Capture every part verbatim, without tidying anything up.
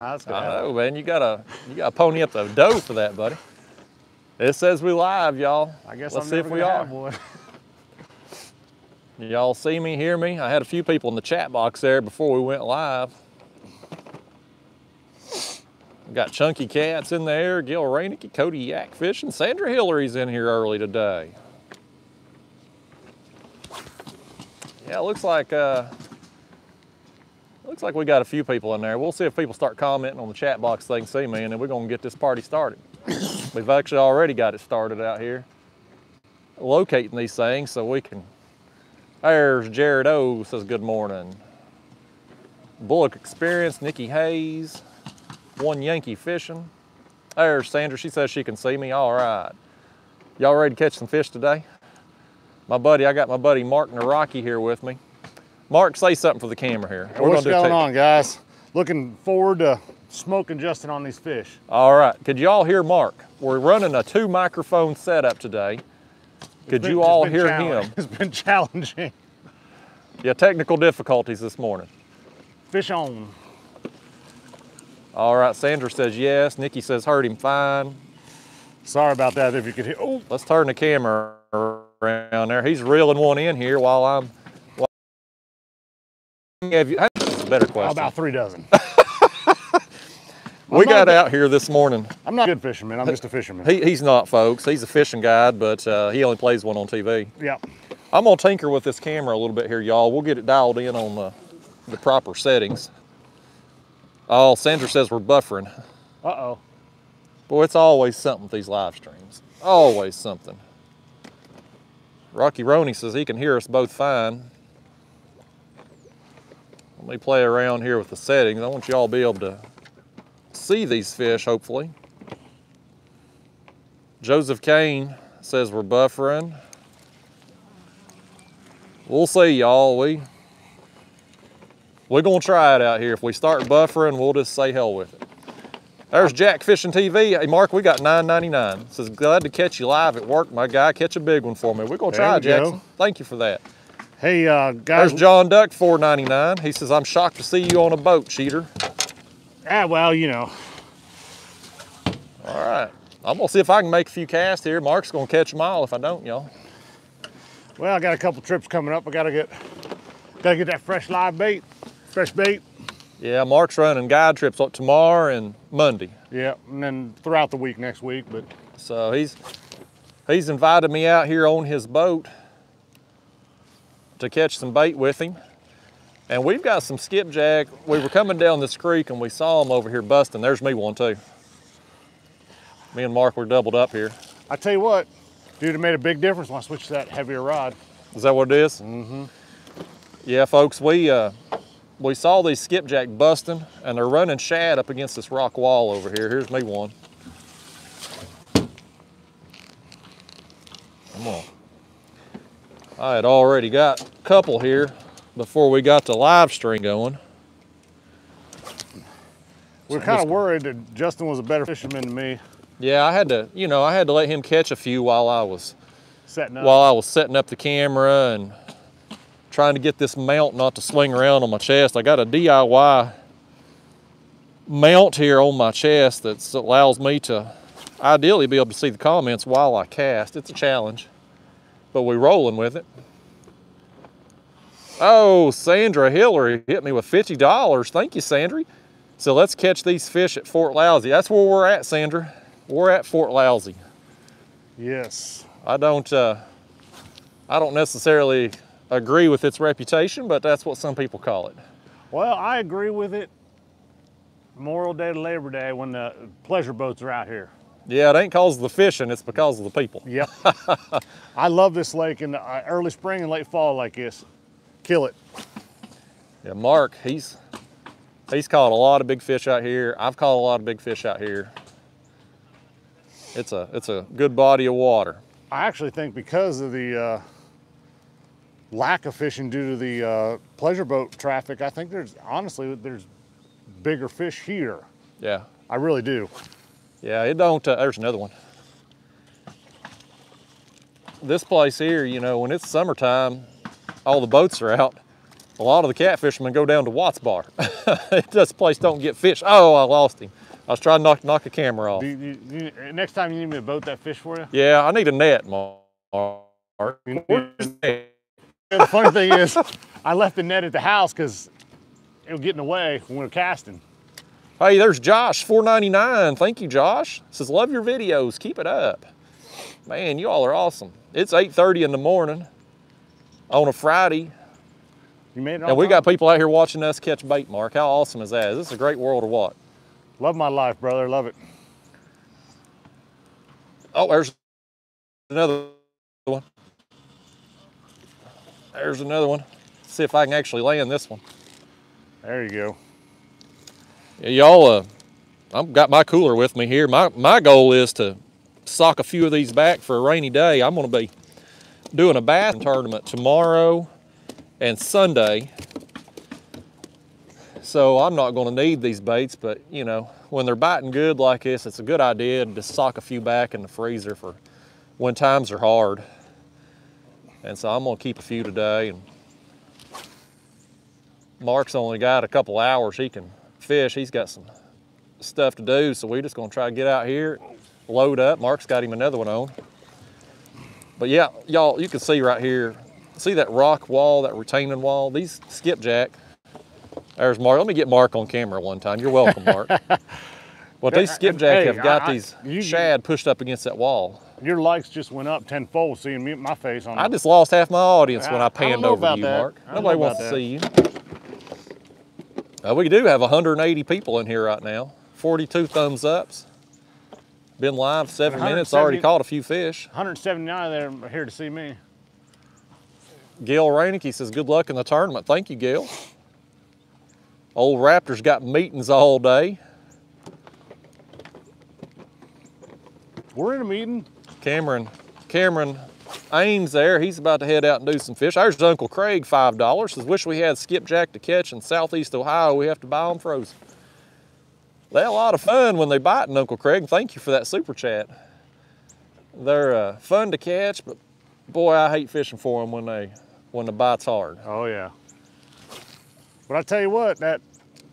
That's good. I know, man. You gotta, you gotta pony up the dough for that, buddy. It says we live, y'all. I guess let's I'm see never if we are. One. Y'all see me, hear me? I had a few people in the chat box there before we went live. We got Chunky Cats in there, Gil Rainicky, Cody Yak Fishing, Sandra Hillary's in here early today. Yeah, it looks like uh, looks like we got a few people in there. We'll see if people start commenting on the chat box so they can see me, and then we're gonna get this party started. We've actually already got it started out here, locating these things so we can. There's Jared O says good morning. Bullock Experience, Nikki Hayes. One Yankee Fishing. There's Sandra, she says she can see me. All right. Y'all ready to catch some fish today? My buddy, I got my buddy Mark Naraki here with me. Mark, say something for the camera here. We're What's gonna do going on, guys? Looking forward to smoking Justin on these fish. All right, could y'all hear Mark? We're running a two microphone setup today. Could been, you all hear him? It's been challenging. Yeah, technical difficulties this morning. Fish on. All right, Sandra says yes. Nikki says heard him fine. Sorry about that if you could hear. Oh. Let's turn the camera around there. He's reeling one in here while I'm. While... Have you... That's a better question. About three dozen. We got good. out here this morning. I'm not a good fisherman, I'm just a fisherman. He, he's not, folks. He's a fishing guide, but uh, he only plays one on T V. Yeah. I'm gonna tinker with this camera a little bit here, y'all. We'll get it dialed in on the, the proper settings. Oh, Sandra says we're buffering. Uh-oh. Boy, it's always something with these live streams. Always something. Rocky Roney says he can hear us both fine. Let me play around here with the settings. I want y'all to be able to see these fish, hopefully. Joseph Kane says we're buffering. We'll see, y'all. We, we're gonna try it out here. If we start buffering, we'll just say hell with it. There's Jack Fishing T V. Hey, Mark, we got nine ninety-nine. Says, glad to catch you live at work, my guy. Catch a big one for me. We're gonna try it, Jackson. Go. Thank you for that. Hey, uh, guys. There's John Duck, four ninety-nine. He says, I'm shocked to see you on a boat, cheater. Ah, well, you know. All right. I'm going to see if I can make a few casts here. Mark's going to catch them all if I don't, y'all. Well, I got a couple trips coming up. I got to get got to get that fresh live bait, fresh bait. Yeah, Mark's running guide trips up tomorrow and Monday. Yeah, and then throughout the week next week. But So he's, he's invited me out here on his boat to catch some bait with him. And we've got some skipjack. We were coming down this creek and we saw them over here busting. There's me one too. Me and Mark were doubled up here. I tell you what, dude, it made a big difference when I switched to that heavier rod. Is that what it is? Mm-hmm. Yeah, folks, we uh, we saw these skipjack busting and they're running shad up against this rock wall over here. Here's me one. Come on. I had already got a couple here before we got the live stream going. We were kind of worried that Justin was a better fisherman than me. Yeah, I had to, you know, I had to let him catch a few while I was setting up. While I was setting up the camera and trying to get this mount not to swing around on my chest. I got a D I Y mount here on my chest that allows me to ideally be able to see the comments while I cast. It's a challenge, but we're rolling with it. Oh, Sandra Hillary hit me with fifty dollars. Thank you, Sandra. So let's catch these fish at Fort Lousy. That's where we're at, Sandra. We're at Fort Lousy. Yes. I don't, uh, I don't necessarily agree with its reputation, but that's what some people call it. Well, I agree with it. Memorial Day to Labor Day when the pleasure boats are out here. Yeah, it ain't because of the fishing, it's because of the people. Yeah. I love this lake in the early spring and late fall like this. Kill it. Yeah, Mark, he's he's caught a lot of big fish out here. I've caught a lot of big fish out here. It's a it's a good body of water. I actually think because of the uh, lack of fishing due to the uh, pleasure boat traffic, I think there's honestly there's bigger fish here. Yeah, I really do. Yeah, it don't. Uh, there's another one. This place here, you know, when it's summertime, all the boats are out. a lot of the catfishermen go down to Watts Bar. This place don't get fish. Oh, I lost him. I was trying to knock, knock a camera off. Do you, do you, next time you need me to boat that fish for you? Yeah, I need a net, Mark. The funny thing is, I left the net at the house because it was getting away when we were casting. Hey, there's Josh, four ninety-nine. Thank you, Josh. Says, love your videos. Keep it up. Man, you all are awesome. It's eight thirty in the morning on a Friday. You made it all. And we time. Got people out here watching us catch bait, Mark. How awesome is that? Is this a great world or what? Love my life, brother. Love it. Oh, there's another one. There's another one. Let's see if I can actually land this one. There you go. Yeah, y'all, uh, I've got my cooler with me here. My, my goal is to sock a few of these back for a rainy day. I'm going to be doing a bass tournament tomorrow and Sunday. So I'm not going to need these baits, but you know, when they're biting good like this, it's a good idea to just sock a few back in the freezer for when times are hard. And so I'm going to keep a few today. And Mark's only got a couple hours he can fish. He's got some stuff to do, so we're just going to try to get out here, load up. Mark's got him another one on. But yeah, y'all, you can see right here, see that rock wall, that retaining wall? These skipjack. There's Mark. Let me get Mark on camera one time. You're welcome, Mark. Well, these skipjack hey, have got I, these you, shad pushed up against that wall. Your likes just went up tenfold seeing me, my face on. I them. Just lost half my audience I, when I panned I over to you, that. Mark. Nobody wants that. To see you. Uh, we do have one hundred eighty people in here right now. forty-two thumbs ups. Been live seven minutes. Already caught a few fish. one hundred seventy-nine of them are here to see me. Gail Ranicki says, good luck in the tournament. Thank you, Gail. Old Raptor's got meetings all day. We're in a meeting. Cameron, Cameron Ames there. He's about to head out and do some fish. There's Uncle Craig, five dollars. Says, wish we had skipjack to catch in Southeast Ohio. We have to buy them frozen. They're a lot of fun when they bite, Uncle Craig. Thank you for that super chat. They're uh, fun to catch, but boy, I hate fishing for them when they when the bite's hard. Oh yeah. But I tell you what, that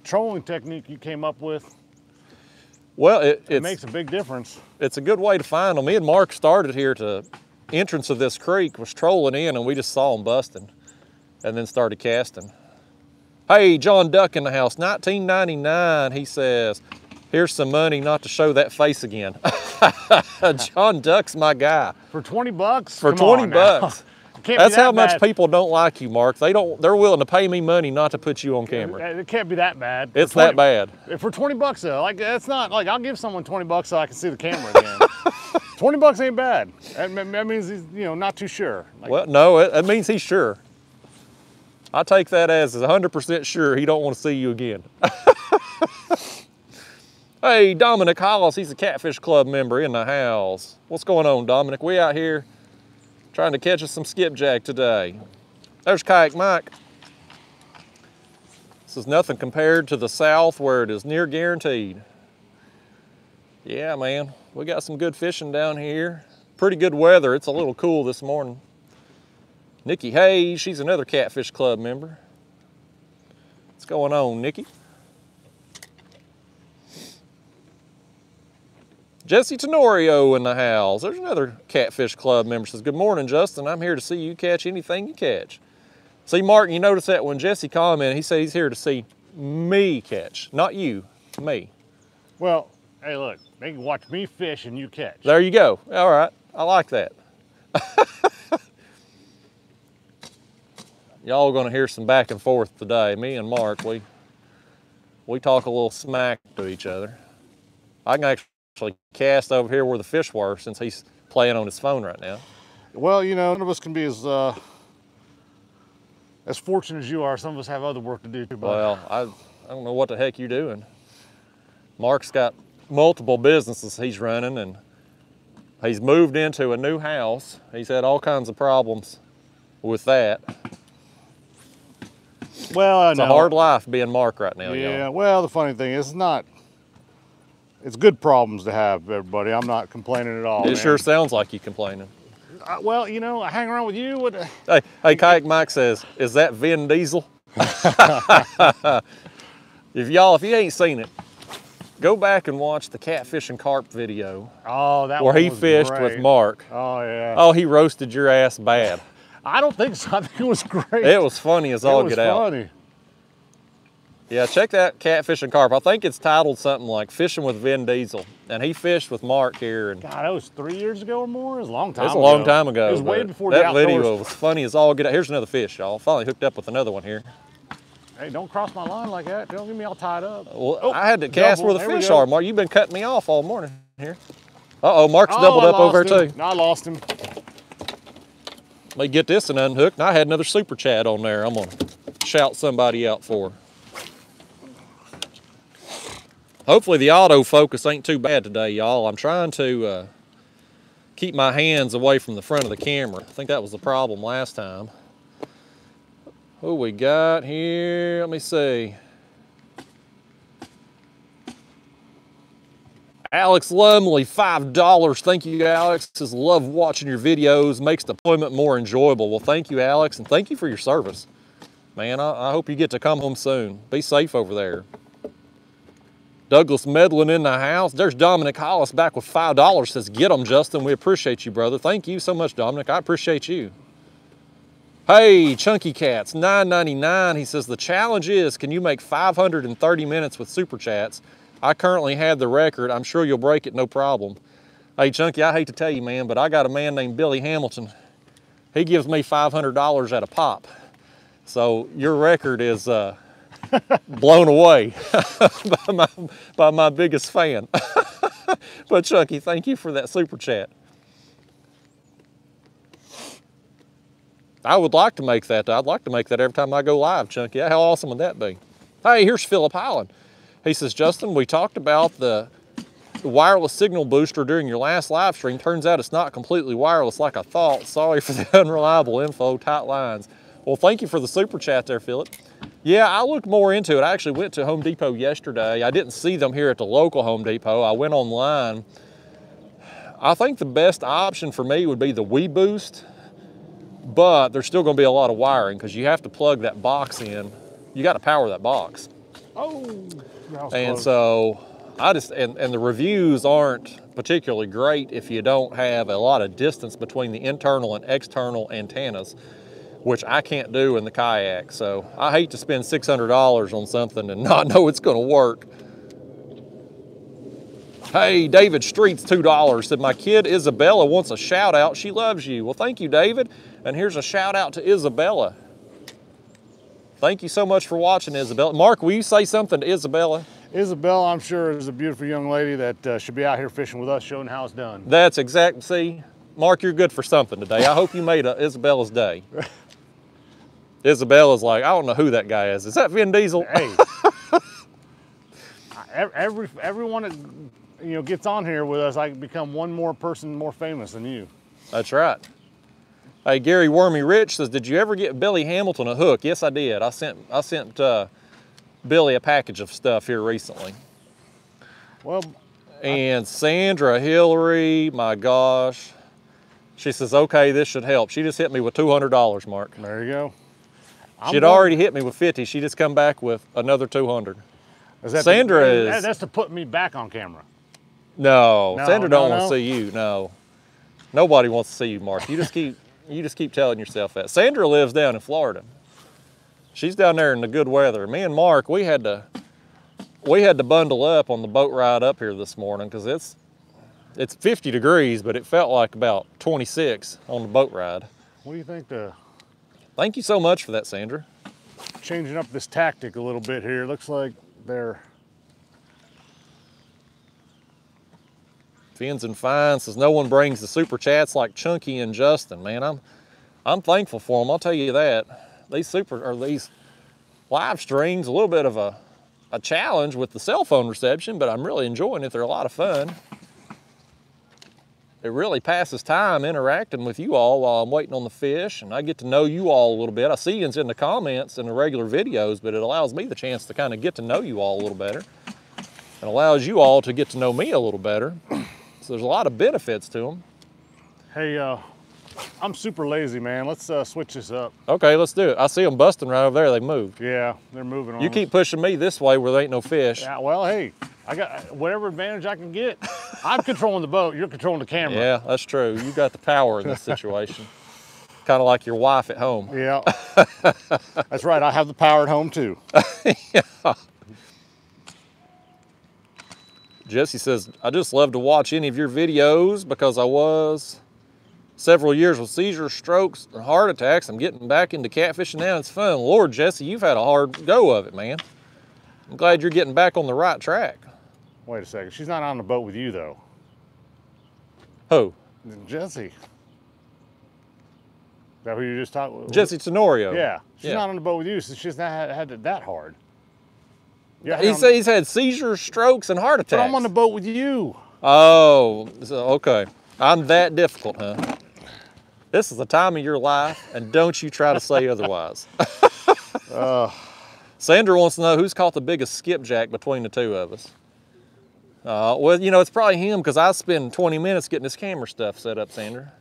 trolling technique you came up with, well, it, it makes a big difference. It's a good way to find them. Me and Mark started here to entrance of this creek, was trolling in, and we just saw them busting and then started casting. Hey, John Duck in the house, nineteen ninety-nine, he says, here's some money not to show that face again. John Duck's my guy. For twenty bucks? For twenty bucks. Can't That's that how bad. Much people don't like you, Mark. They don't. They're willing to pay me money not to put you on camera. It can't be that bad. It's twenty, that bad. For twenty bucks though, like that's not like I'll give someone twenty bucks so I can see the camera again. twenty bucks ain't bad. That, that means he's you know not too sure. Like, well, no, it, it means he's sure. I take that as a hundred percent sure he don't want to see you again. Hey, Dominic Hollis, he's a Catfish Club member in the house. What's going on, Dominic? We out here trying to catch us some skipjack today. There's Kayak Mike. This is nothing compared to the South where it is near guaranteed. Yeah, man, we got some good fishing down here. Pretty good weather, it's a little cool this morning. Nikki Hayes, she's another Catfish Club member. What's going on, Nikki? Jesse Tenorio in the house. There's another Catfish Club member. Says, good morning, Justin. I'm here to see you catch anything you catch. See, Mark, you notice that when Jesse commented, he said he's here to see me catch, not you, me. Well, hey, look, they can watch me fish and you catch. There you go. All right. I like that. Y'all going to hear some back and forth today. Me and Mark, we, we talk a little smack to each other. I can actually... actually cast over here where the fish were since he's playing on his phone right now. Well, you know, none of us can be as uh, as fortunate as you are. Some of us have other work to do too. But... Well, I, I don't know what the heck you're doing. Mark's got multiple businesses he's running, and he's moved into a new house. He's had all kinds of problems with that. Well, I know. It's a hard life being Mark right now. Yeah, well, the funny thing is it's not... It's good problems to have, everybody. I'm not complaining at all. It man. Sure sounds like you complaining. Uh, well, you know, I hang around with you. What the... Hey, hey, Kayak Mike says, is that Vin Diesel? If y'all, if you ain't seen it, go back and watch the catfish and carp video. Oh, that where one he was fished great. With Mark. Oh yeah. Oh, he roasted your ass bad. I don't think so. I think it was great. It was funny as all get out. It was funny. Yeah, check that catfish and carp. I think it's titled something like Fishing with Vin Diesel. And he fished with Mark here. And God, that was three years ago or more? It was a long time ago. It was a long time ago. It was way before the outdoors. That video was funny as all get out. Here's another fish, y'all. Finally hooked up with another one here. Hey, don't cross my line like that. Don't get me all tied up. Well, oh, I had to cast double. Where the there fish are, Mark. You've been cutting me off all morning here. Uh-oh, Mark's oh, doubled I up over him. Her too. No, I lost him. Let me get this and unhooked. And I had another super chat on there. I'm going to shout somebody out for her. Hopefully the autofocus ain't too bad today, y'all. I'm trying to uh, keep my hands away from the front of the camera. I think that was the problem last time. What we got here? Let me see. Alex Lumley, five dollars. Thank you, Alex. Says, love watching your videos. Makes deployment more enjoyable. Well, thank you, Alex, and thank you for your service. Man, I, I hope you get to come home soon. Be safe over there. Douglas Medlin in the house. There's Dominic Hollis back with five dollars. Says, get them, Justin. We appreciate you, brother. Thank you so much, Dominic. I appreciate you. Hey, Chunky Cats, nine ninety-nine. He says, the challenge is, can you make five hundred thirty minutes with Super Chats? I currently had the record. I'm sure you'll break it, no problem. Hey, Chunky, I hate to tell you, man, but I got a man named Billy Hamilton. He gives me five hundred dollars at a pop. So your record is... Uh, blown away by, my, by my biggest fan. But Chucky, thank you for that super chat. I would like to make that. I'd like to make that every time I go live, Chucky. How awesome would that be? Hey, here's Philip Highland. He says, Justin, we talked about the wireless signal booster during your last live stream. Turns out it's not completely wireless like I thought. Sorry for the unreliable info, tight lines. Well, thank you for the super chat there, Philip. Yeah, I looked more into it. I actually went to Home Depot yesterday. I didn't see them here at the local Home Depot. I went online. I think the best option for me would be the WeBoost, but there's still gonna be a lot of wiring because you have to plug that box in. You gotta power that box. Oh, that was and close. So I just, and, and the reviews aren't particularly great if you don't have a lot of distance between the internal and external antennas, which I can't do in the kayak. So I hate to spend six hundred dollars on something and not know it's gonna work. Hey, David Street's two dollars, said, my kid Isabella wants a shout out, she loves you. Well, thank you, David. And here's a shout out to Isabella. Thank you so much for watching, Isabella. Mark, will you say something to Isabella? Isabella, I'm sure, is a beautiful young lady that uh, should be out here fishing with us, showing how it's done. That's exact, see? Mark, you're good for something today. I hope you made a, Isabella's day. Isabella's like, I don't know who that guy is. Is that Vin Diesel? Hey, every everyone that you know gets on here with us, I become one more person more famous than you. That's right. Hey, Gary Wormy Rich says, did you ever get Billy Hamilton a hook? Yes, I did. I sent I sent uh, Billy a package of stuff here recently. Well, and I... Sandra Hillary, my gosh, she says, okay, this should help. She just hit me with two hundred dollars, Mark. There you go. She'd already hit me with fifty. She just come back with another two hundred. Is that Sandra to, is... That's to put me back on camera. No, no Sandra no, don't no. want to see you, no. Nobody wants to see you, Mark. You just keep you just keep telling yourself that. Sandra lives down in Florida. She's down there in the good weather. Me and Mark, we had to we had to bundle up on the boat ride up here this morning because it's, it's fifty degrees, but it felt like about twenty-six on the boat ride. What do you think the... Thank you so much for that, Sandra. Changing up this tactic a little bit here. Looks like they're... Fins and Fine says, no one brings the super chats like Chunky and Justin. Man, I'm I'm thankful for them, I'll tell you that. These super, or these live streams, a little bit of a, a challenge with the cell phone reception, but I'm really enjoying it. They're a lot of fun. It really passes time interacting with you all while I'm waiting on the fish, and I get to know you all a little bit. I see you in the comments and the regular videos, but it allows me the chance to kind of get to know you all a little better. It allows you all to get to know me a little better. So there's a lot of benefits to them. Hey, uh, I'm super lazy, man. Let's uh, switch this up. Okay, let's do it. I see them busting right over there. They moved. Yeah, they're moving on. You keep pushing me this way where there ain't no fish. Yeah, well, hey, I got whatever advantage I can get. I'm controlling the boat. You're controlling the camera. Yeah, that's true. You got the power in this situation. Kind of like your wife at home. Yeah. That's right. I have the power at home, too. Yeah. Jesse says, I just love to watch any of your videos because I was several years with seizures, strokes, and heart attacks. I'm getting back into catfishing now. It's fun. Lord, Jesse, you've had a hard go of it, man. I'm glad you're getting back on the right track. Wait a second. She's not on the boat with you, though. Who? Jesse. Is that who you just talked with? Jesse Tenorio. Yeah. She's yeah. not on the boat with you, so she's not had it that hard. Yeah, he said he's had seizures, strokes, and heart attacks. But I'm on the boat with you. Oh, so, okay. I'm that difficult, huh? This is the time of your life, and don't you try to say otherwise. uh, Sandra wants to know who's caught the biggest skipjack between the two of us. Uh, well, you know, it's probably him because I spend twenty minutes getting this camera stuff set up, Sandra.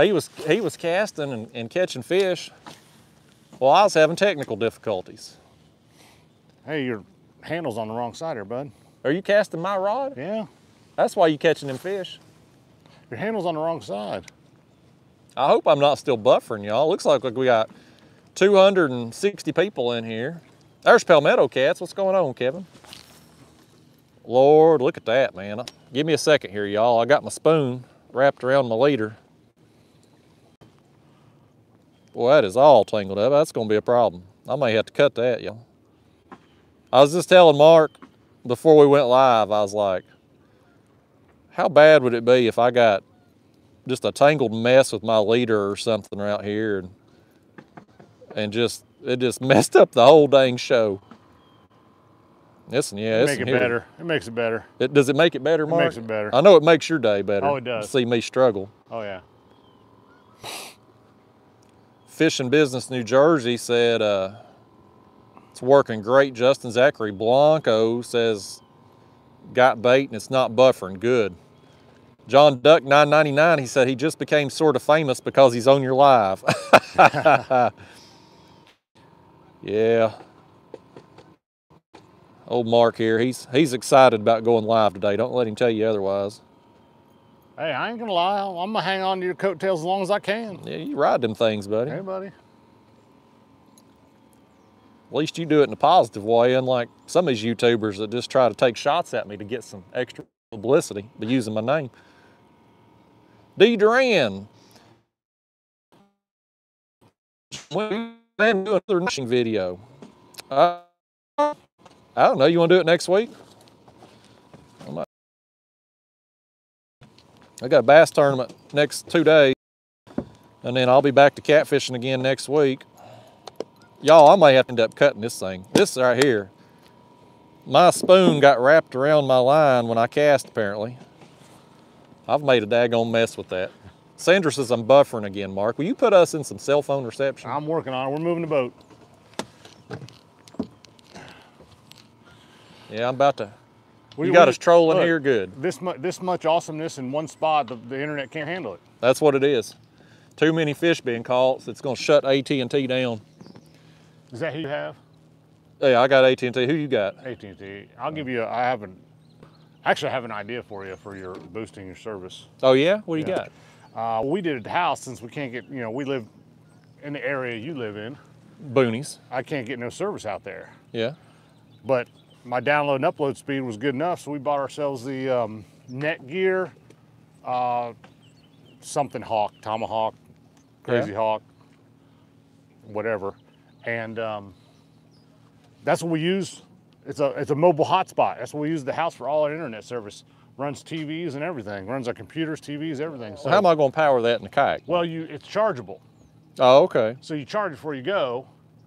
He was he was casting and, and catching fish while I was having technical difficulties. Hey, your handle's on the wrong side here, bud. Are you casting my rod? Yeah. That's why you catching them fish. Your handle's on the wrong side. I hope I'm not still buffering, y'all. Looks like, like we got two hundred sixty people in here. There's Palmetto Cats. What's going on, Kevin? Lord, look at that, man. Give me a second here, y'all. I got my spoon wrapped around my leader. Boy, that is all tangled up. That's going to be a problem. I may have to cut that, y'all. I was just telling Mark before we went live, I was like, how bad would it be if I got just a tangled mess with my leader or something out here and, and just, it just messed up the whole dang show. Listen, yeah, it's Make it here. better. It makes it better. It, does it make it better, Mark? It makes it better. I know it makes your day better. Oh, it does. To see me struggle. Oh, yeah. Fishing Business New Jersey said, uh, it's working great. Justin Zachary Blanco says, got bait and it's not buffering. Good. John Duck nine ninety-nine, he said he just became sort of famous because he's on your live. Yeah. Old Mark here, he's, he's excited about going live today. Don't let him tell you otherwise. Hey, I ain't gonna lie. I'm gonna hang on to your coattails as long as I can. Yeah, you ride them things, buddy. Hey, buddy. At least you do it in a positive way, unlike some of these YouTubers that just try to take shots at me to get some extra publicity by using my name. D. Duran. When I'm doing another fishing video. Uh, I don't know. You want to do it next week? I got a bass tournament next two days, and then I'll be back to catfishing again next week. Y'all, I may have to end up cutting this thing. This right here. My spoon got wrapped around my line when I cast, apparently. I've made a daggone mess with that. Sandra says I'm buffering again, Mark. Will you put us in some cell phone reception? I'm working on it. We're moving the boat. Yeah, I'm about to. We, you got we, us trolling look, here good. This, mu this much awesomeness in one spot, the, the internet can't handle it. That's what it is. Too many fish being caught, so it's gonna shut A T and T down. Is that who you have? Yeah, I got A T and T. Who you got? A T and T. I'll give you, a, I have an, actually I have an idea for you for your boosting your service. Oh yeah? What do yeah. you got? Uh, we did at the house since we can't get, you know, we live in the area you live in. Boonies. I can't get no service out there. Yeah. But my download and upload speed was good enough, so we bought ourselves the um, Netgear uh, something hawk, tomahawk, crazy yeah. hawk, whatever. And um, that's what we use. It's a, it's a mobile hotspot. That's what we use the house for all our internet service. Runs T Vs and everything. Runs our computers, T Vs, everything. So well, how am I gonna power that in the kayak? Well, you it's chargeable. Oh, okay. So you charge it before you go,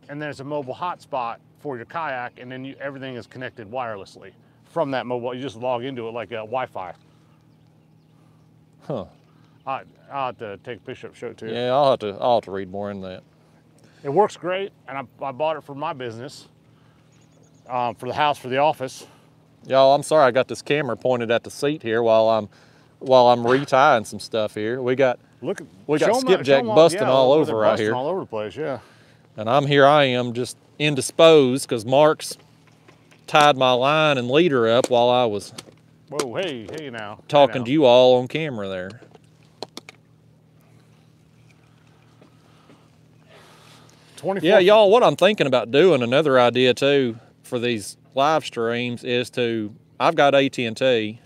and then it's a mobile hotspot for your kayak, and then you, everything is connected wirelessly from that mobile. You just log into it like a Wi-Fi. Huh. I, I'll have to take a picture up, show it to you. Yeah, I'll have to, I'll have to read more in that. It works great, and I, I bought it for my business, um, for the house, for the office. Y'all, I'm sorry I got this camera pointed at the seat here while I'm, while I'm retying some stuff here. We got Look, we got skipjack busting yeah, all over right here. All over the place, yeah. And I'm here. I am just indisposed because Mark's tied my line and leader up while I was. Whoa! Hey, hey now. Talking hey now. to you all on camera there. twenty-four. Yeah, y'all. What I'm thinking about doing, another idea too for these live streams is to. I've got A T and T,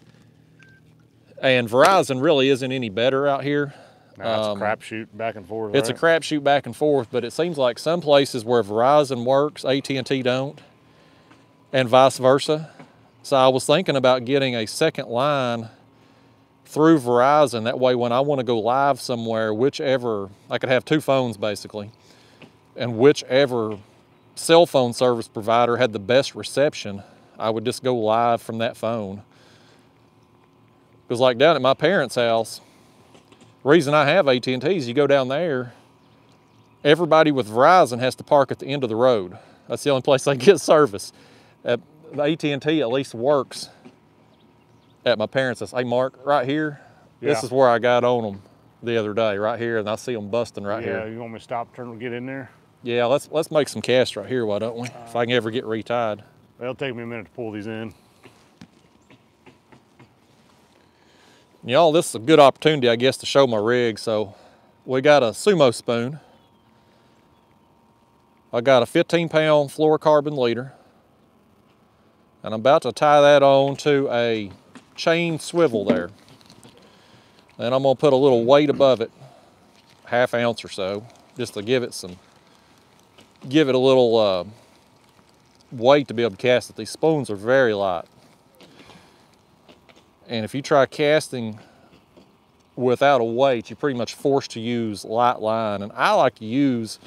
and Verizon really isn't any better out here. No, it's um, a crapshoot back and forth. It's right? a crapshoot back and forth, but it seems like some places where Verizon works, A T and T don't, and vice versa. So I was thinking about getting a second line through Verizon. That way, when I want to go live somewhere, whichever, I could have two phones basically, and whichever cell phone service provider had the best reception, I would just go live from that phone. Because like down at my parents' house, the reason I have A T and T is you go down there, everybody with Verizon has to park at the end of the road. That's the only place they get service. At the A T and T at least works at my parents' house. Hey, Mark, right here, yeah. This is where I got on them the other day, right here, and I see them busting right yeah, here. Yeah, you want me to stop, turn, and get in there? Yeah, let's, let's make some casts right here, why don't we? Uh, if I can ever get retied. It'll take me a minute to pull these in. Y'all, this is a good opportunity, I guess, to show my rig. So we got a Sumo spoon. I got a fifteen pound fluorocarbon leader. And I'm about to tie that on to a chain swivel there. Then I'm gonna put a little weight above it, half ounce or so, just to give it some, give it a little, uh, weight to be able to cast it. These spoons are very light. And if you try casting without a weight, you're pretty much forced to use light line. And I like to use,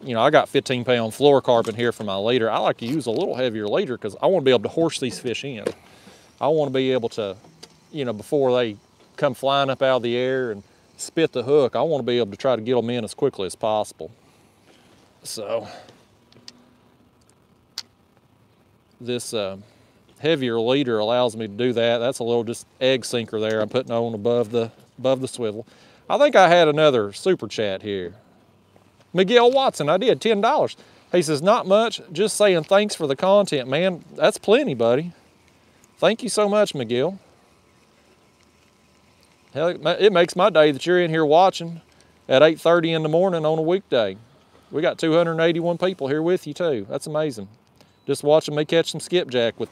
you know, I got fifteen pound fluorocarbon here for my leader. I like to use a little heavier leader because I want to be able to horse these fish in. I want to be able to, you know, before they come flying up out of the air and spit the hook, I want to be able to try to get them in as quickly as possible. So this uh, heavier leader allows me to do that. That's a little just egg sinker there I'm putting on above the above the swivel. I think I had another super chat here. Miguel Watson, I did, ten dollars. He says, not much, just saying thanks for the content, man. That's plenty, buddy. Thank you so much, Miguel. Hell, it makes my day that you're in here watching at eight thirty in the morning on a weekday. We got two hundred eighty-one people here with you too. That's amazing. Just watching me catch some skipjack with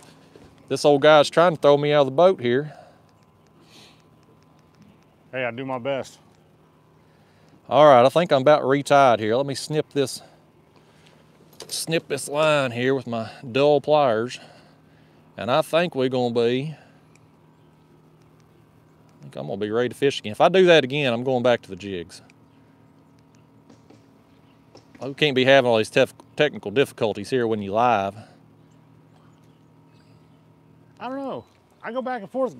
this old guy's trying to throw me out of the boat here. Hey, I do my best. All right, I think I'm about retied here. Let me snip this, snip this line here with my dull pliers. And I think we're gonna be, I think I'm gonna be ready to fish again. If I do that again, I'm going back to the jigs. I can't be having all these tough technical difficulties here when you live. I don't know. I go back and forth.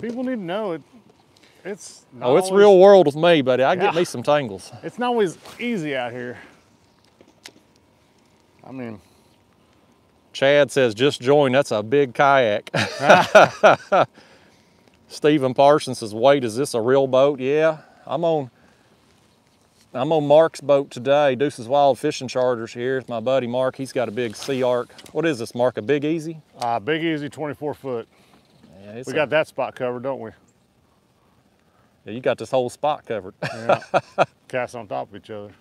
People need to know it. It's not oh, it's always, real world with me, buddy. I yeah. get me some tangles. It's not always easy out here. I mean, Chad says just join. That's a big kayak. Stephen Parsons says, "Wait, is this a real boat?" Yeah, I'm on. I'm on Mark's boat today, Deuces Wild Fishing Charters here. My buddy Mark, he's got a big Sea Ark. What is this, Mark, a Big Easy? Uh, Big Easy, twenty-four foot. Yeah, we a, got that spot covered, don't we? Yeah, you got this whole spot covered. Yeah. Cast on top of each other.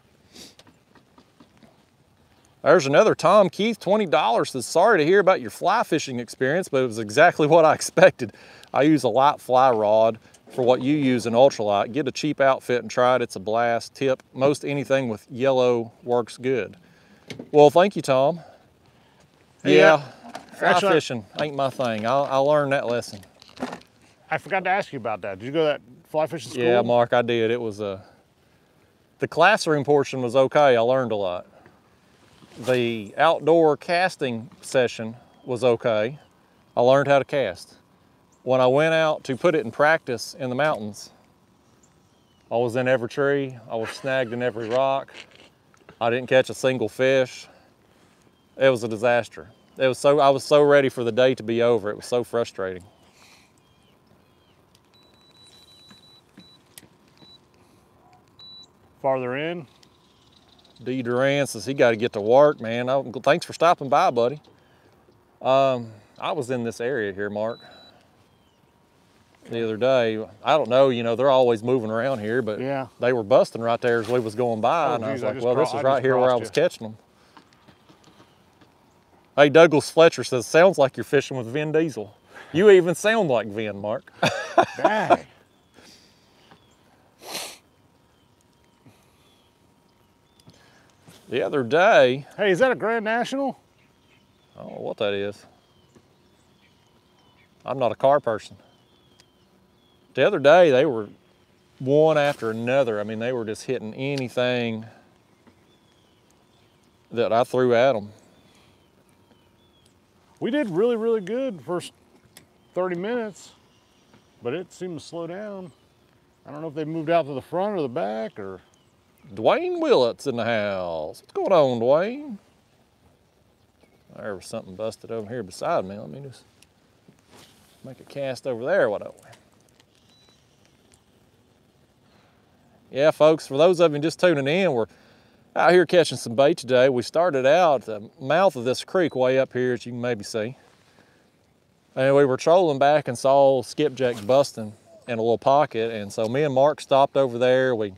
There's another Tom Keith, twenty dollars, says, sorry to hear about your fly fishing experience, but it was exactly what I expected. I use a light fly rod for what you use an ultralight. Get a cheap outfit and try it. It's a blast. Tip, most anything with yellow works good. Well, thank you, Tom. Yeah, yeah fly fishing ain't my thing. I, I learned that lesson. I forgot to ask you about that. Did you go to that fly fishing school? Yeah, Mark, I did. It was a, the classroom portion was okay. I learned a lot. The outdoor casting session was okay. I learned how to cast. When I went out to put it in practice in the mountains, I was in every tree, I was snagged in every rock. I didn't catch a single fish. It was a disaster. It was so, I was so ready for the day to be over. It was so frustrating. farther in. D. Duran says he got to get to work, man. I, thanks for stopping by, buddy. Um, I was in this area here, Mark, the other day. I don't know, you know, they're always moving around here, but yeah, they were busting right there as we was going by. Oh, and geez, I was I like, well, this is right here where you. I was catching them. Hey, Douglas Fletcher says, sounds like you're fishing with Vin Diesel. You even sound like Vin, Mark. Dang. The other day. Hey, is that a Grand National? I don't know what that is. I'm not a car person. The other day, they were one after another. I mean, they were just hitting anything that I threw at them. We did really, really good first thirty minutes, but it seemed to slow down. I don't know if they moved out to the front or the back or. Dwayne Willett's in the house. What's going on, Dwayne? There was something busted over here beside me. Let me just make a cast over there. Why don't we? Yeah, folks, for those of you just tuning in, we're out here catching some bait today. We started out at the mouth of this creek way up here, as you can maybe see. And we were trolling back and saw skipjack busting in a little pocket. And so me and Mark stopped over there. We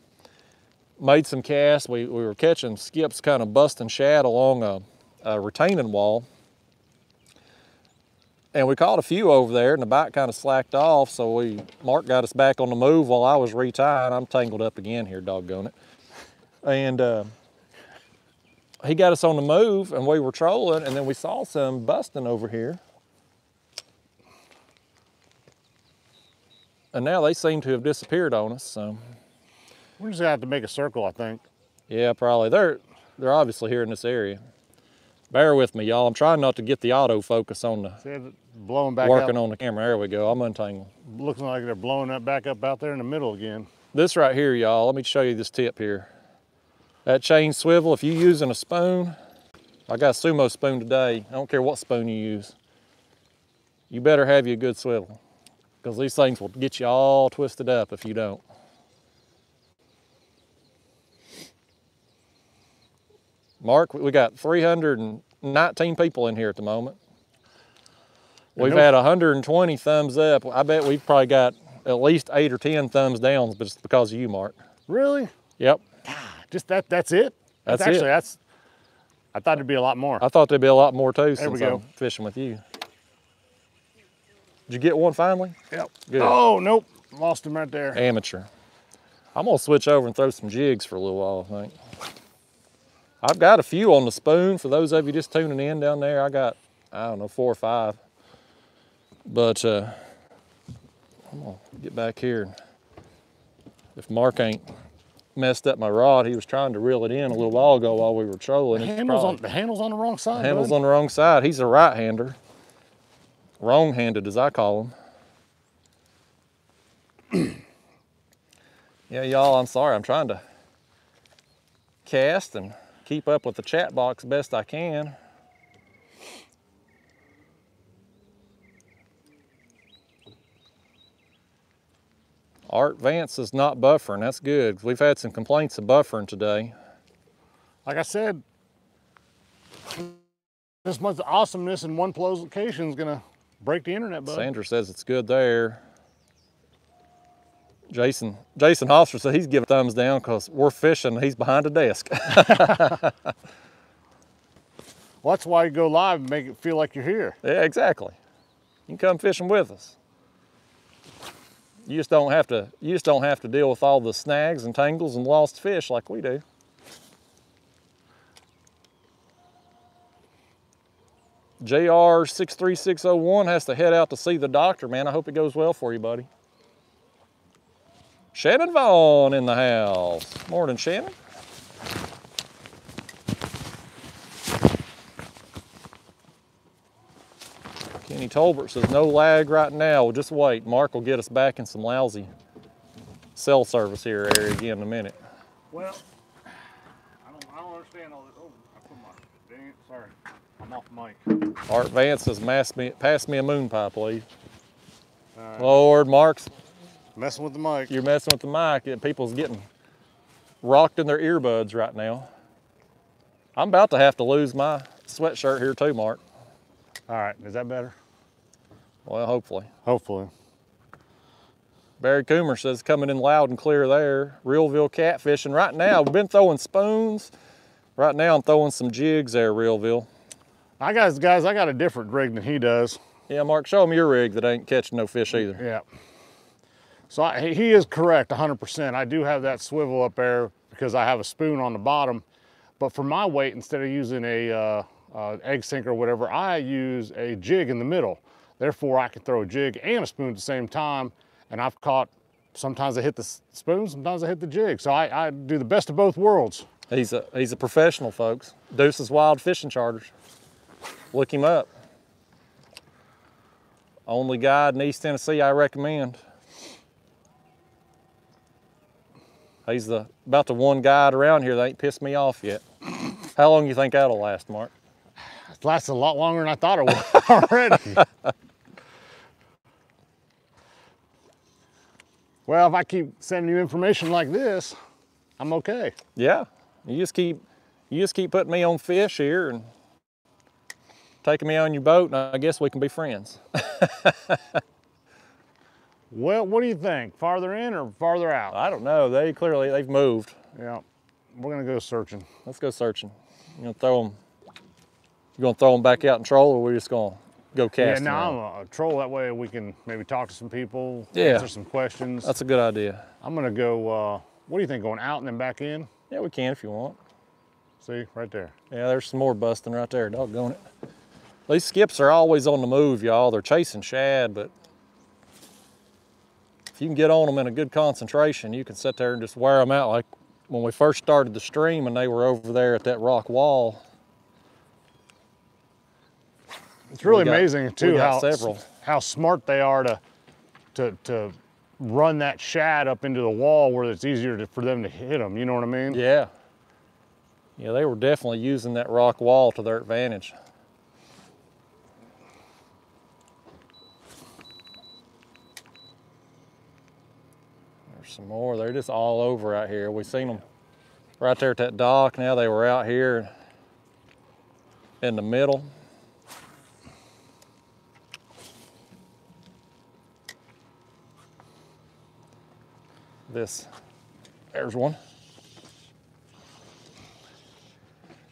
made some casts. We, we were catching skips kind of busting shad along a, a retaining wall. And we caught a few over there and the bite kind of slacked off. So we, Mark got us back on the move while I was retying. I'm tangled up again here, doggone it. And uh, he got us on the move and we were trolling and then we saw some busting over here. And now they seem to have disappeared on us, so. We're just gonna have to make a circle, I think. Yeah, probably. They're they're obviously here in this area. Bear with me, y'all. I'm trying not to get the auto focus on the See, blowing back working up. on the camera. There we go. I'm untangling. Looking like they're blowing that back up out there in the middle again. This right here, y'all. Let me show you this tip here. That chain swivel. If you're using a spoon, I got a Sumo spoon today. I don't care what spoon you use. You better have you a good swivel, because these things will get you all twisted up if you don't. Mark, we got three hundred nineteen people in here at the moment. We've had one hundred twenty thumbs up. I bet we've probably got at least eight or ten thumbs downs, but it's because of you, Mark. Really? Yep. Just that, that's it? That's, that's actually, it. That's, I thought there'd be a lot more. I thought there'd be a lot more too, since I'm fishing with you. Did you get one finally? Yep. Good. Oh, nope, lost him right there. Amateur. I'm gonna switch over and throw some jigs for a little while, I think. I've got a few on the spoon. For those of you just tuning in down there, I got, I don't know, four or five. But uh, I'm gonna get back here. If Mark ain't messed up my rod, he was trying to reel it in a little while ago while we were trolling. The handle's, probably, on, the handle's on the wrong side. The handle's bud. on the wrong side. He's a right-hander. Wrong-handed, as I call him. Yeah, y'all, I'm sorry. I'm trying to cast and keep up with the chat box best I can. Art Vance is not buffering. That's good. We've had some complaints of buffering today. Like I said, this much awesomeness in one location is gonna break the internet, bud. Sandra says it's good there. Jason, Jason Hofstra said he's giving thumbs down because we're fishing, he's behind a desk. Well, that's why you go live and make it feel like you're here. Yeah, exactly. You can come fishing with us. You just don't have to, you just don't have to deal with all the snags and tangles and lost fish like we do. J R six three six oh one has to head out to see the doctor, man. I hope it goes well for you, buddy. Shannon Vaughn in the house. Morning, Shannon. Kenny Tolbert says, no lag right now. We'll just wait. Mark will get us back in some lousy cell service here area again in a minute. Well, I don't, I don't understand all this. Oh, I put my, dang it, sorry. I'm off mic. Art Vance says, pass me, pass me a moon pie, please. All right. Lord, Mark's messing with the mic. You're messing with the mic. People's getting rocked in their earbuds right now. I'm about to have to lose my sweatshirt here too, Mark. All right, is that better? Well, hopefully. Hopefully. Barry Coomer says coming in loud and clear there. Realville Catfishing. Right now, we've been throwing spoons. Right now, I'm throwing some jigs there, Realville. I guys, guys, I got a different rig than he does. Yeah, Mark, show him your rig that ain't catching no fish either. Yeah. So I, he is correct, one hundred percent. I do have that swivel up there because I have a spoon on the bottom. But for my weight, instead of using a uh, uh, egg sink or whatever, I use a jig in the middle. Therefore, I can throw a jig and a spoon at the same time. And I've caught, sometimes I hit the spoon, sometimes I hit the jig. So I, I do the best of both worlds. He's a, he's a professional, folks. Deuces Wild Fishing Charters. Look him up. Only guide in East Tennessee I recommend. He's the, about the one guide around here that ain't pissed me off yet. How long do you think that'll last, Mark? It lasts a lot longer than I thought it would already. Well, if I keep sending you information like this, I'm okay. Yeah, you just keep, you just keep putting me on fish here and taking me on your boat, and I guess we can be friends. Well, what do you think? Farther in or farther out? I don't know. They clearly, they've moved. Yeah, we're gonna go searching. Let's go searching. You gonna throw them? You gonna throw them back out and troll, or we're just gonna go cast? Yeah, no, I'm gonna troll. That way we can maybe talk to some people. Yeah. Answer some questions. That's a good idea. I'm gonna go. Uh, what do you think? Going out and then back in? Yeah, we can if you want. See, right there. Yeah, there's some more busting right there. Doggone it. These skips are always on the move, y'all. They're chasing shad, but if you can get on them in a good concentration, you can sit there and just wear them out. Like when we first started the stream and they were over there at that rock wall. It's really got, amazing too how, several. how smart they are to, to, to run that shad up into the wall where it's easier to, for them to hit them, you know what I mean? Yeah. Yeah, they were definitely using that rock wall to their advantage. Some more. They're just all over out here. We've seen them right there at that dock. Now they were out here in the middle. This, there's one.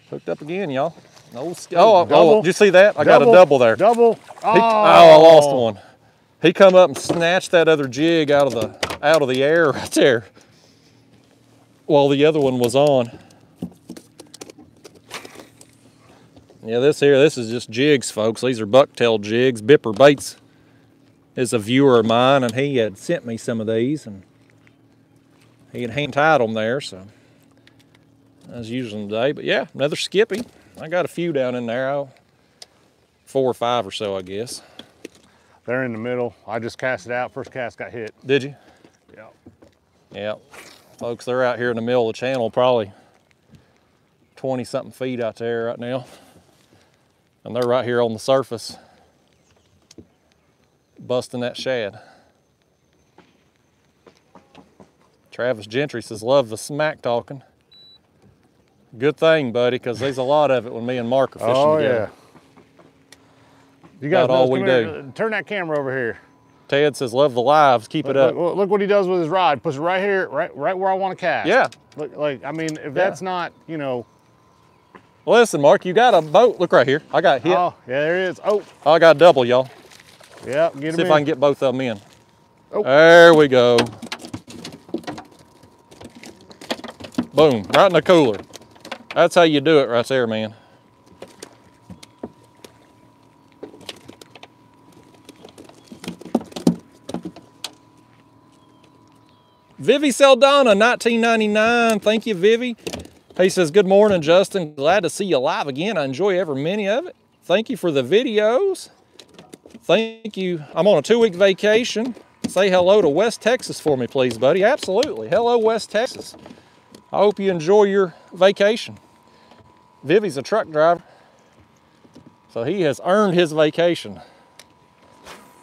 Hooked up again, y'all. No, oh, oh, did you see that? I double, got a double there. Double. Oh. He, oh, I lost one. He come up and snatched that other jig out of the out of the air right there while the other one was on. Yeah, this here, this is just jigs, folks. These are bucktail jigs. Bipper Baits is a viewer of mine, and he had sent me some of these, and he had hand-tied them there, so I was using them today. But yeah, another skippy. I got a few down in there. I'll, four or five or so, I guess. They're in the middle. I just cast it out. First cast got hit. Did you? Yeah. Yeah. Folks, they're out here in the middle of the channel, probably twenty something feet out there right now. And they're right here on the surface, busting that shad. Travis Gentry says, love the smack talking. Good thing, buddy, because there's a lot of it when me and Mark are fishing oh, together. Yeah. You got all we do. Turn that camera over here. Ted says, love the lives, keep look, it up. Look, look what he does with his rod. Puts it right here, right right where I want to cast. Yeah. Look, like, I mean, if yeah. that's not, you know. Listen, Mark, you got a boat. Look right here. I got hit. Oh, yeah, there it is. Oh. oh I got a double, y'all. Yeah, get him See if in. I can get both of them in. Oh. There we go. Boom, right in the cooler. That's how you do it right there, man. Vivi Saldana, nineteen ninety-nine. Thank you, Vivi. He says, good morning, Justin. Glad to see you live again. I enjoy every minute of it. Thank you for the videos. Thank you. I'm on a two-week vacation. Say hello to West Texas for me, please, buddy. Absolutely. Hello, West Texas. I hope you enjoy your vacation. Vivi's a truck driver, so he has earned his vacation.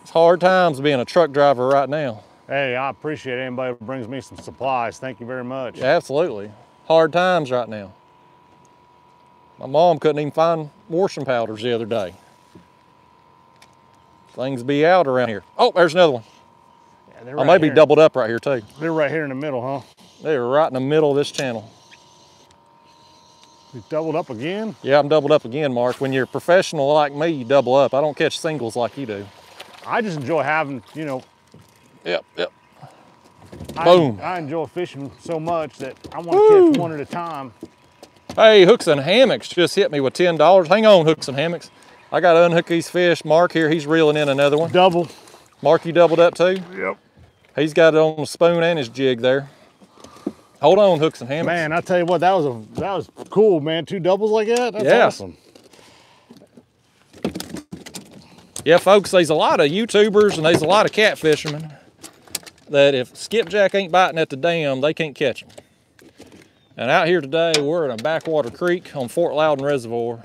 It's hard times being a truck driver right now. Hey, I appreciate anybody who brings me some supplies. Thank you very much. Yeah, absolutely. Hard times right now. My mom couldn't even find washing powders the other day. Things be out around here. Oh, there's another one. Yeah, they're right I may here. be doubled up right here too. They're right here in the middle, huh? They're right in the middle of this channel. You doubled up again? Yeah, I'm doubled up again, Mark. When you're a professional like me, you double up. I don't catch singles like you do. I just enjoy having, you know. Yep, yep. I, Boom. I enjoy fishing so much that I want Woo. to catch one at a time. Hey, Hooks and Hammocks just hit me with ten dollars. Hang on, Hooks and Hammocks. I got to unhook these fish. Mark here, he's reeling in another one. Double. Mark, you doubled up too? Yep. He's got it on the spoon and his jig there. Hold on, Hooks and Hammocks. Man, I tell you what, that was a that was cool, man. Two doubles like that? That's yeah. awesome. Yeah, folks, there's a lot of YouTubers and there's a lot of catfishermen that if skipjack ain't biting at the dam, they can't catch them. And out here today, we're in a backwater creek on Fort Loudon Reservoir.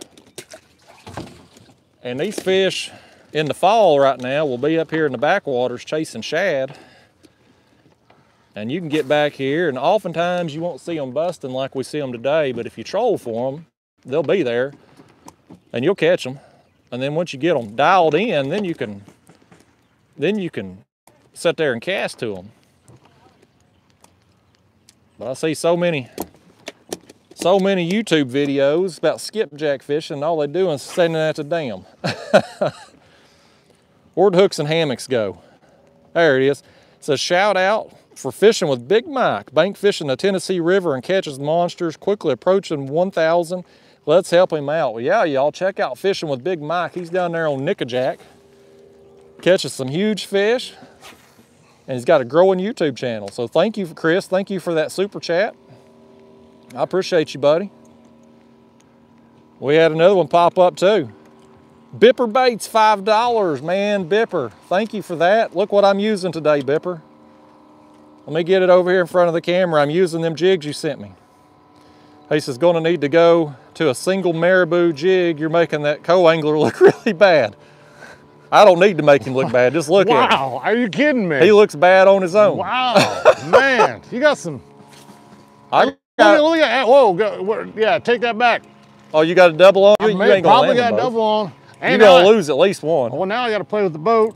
And these fish in the fall right now will be up here in the backwaters chasing shad. And you can get back here, and oftentimes you won't see them busting like we see them today, but if you troll for them, they'll be there, and you'll catch them. And then once you get them dialed in, then you can, then you can sit there and cast to them. But I see so many, so many YouTube videos about skipjack fishing, and all they do is standing at the dam. Where'd Hooks and Hammocks go? There it is. It says, shout out for Fishing with Big Mike, bank fishing the Tennessee River and catches monsters, quickly approaching one thousand. Let's help him out. Well, yeah, y'all, check out Fishing with Big Mike. He's down there on Nickajack, catches some huge fish, and he's got a growing YouTube channel. So thank you, Chris. Thank you for that super chat. I appreciate you, buddy. We had another one pop up too. Bipper Baits, five dollars, man, Bipper. Thank you for that. Look what I'm using today, Bipper. Let me get it over here in front of the camera. I'm using them jigs you sent me. He says, gonna need to go to a single marabou jig. You're making that co-angler look really bad. I don't need to make him look bad, just look wow, at him. Wow, are you kidding me? He looks bad on his own. Wow, man, you got some. I got, look, look at that, whoa, go, yeah, take that back. Oh, you got a double on? You, you ain't gonna probably got a double on. You're gonna lose at least one. Well, now I gotta play with the boat.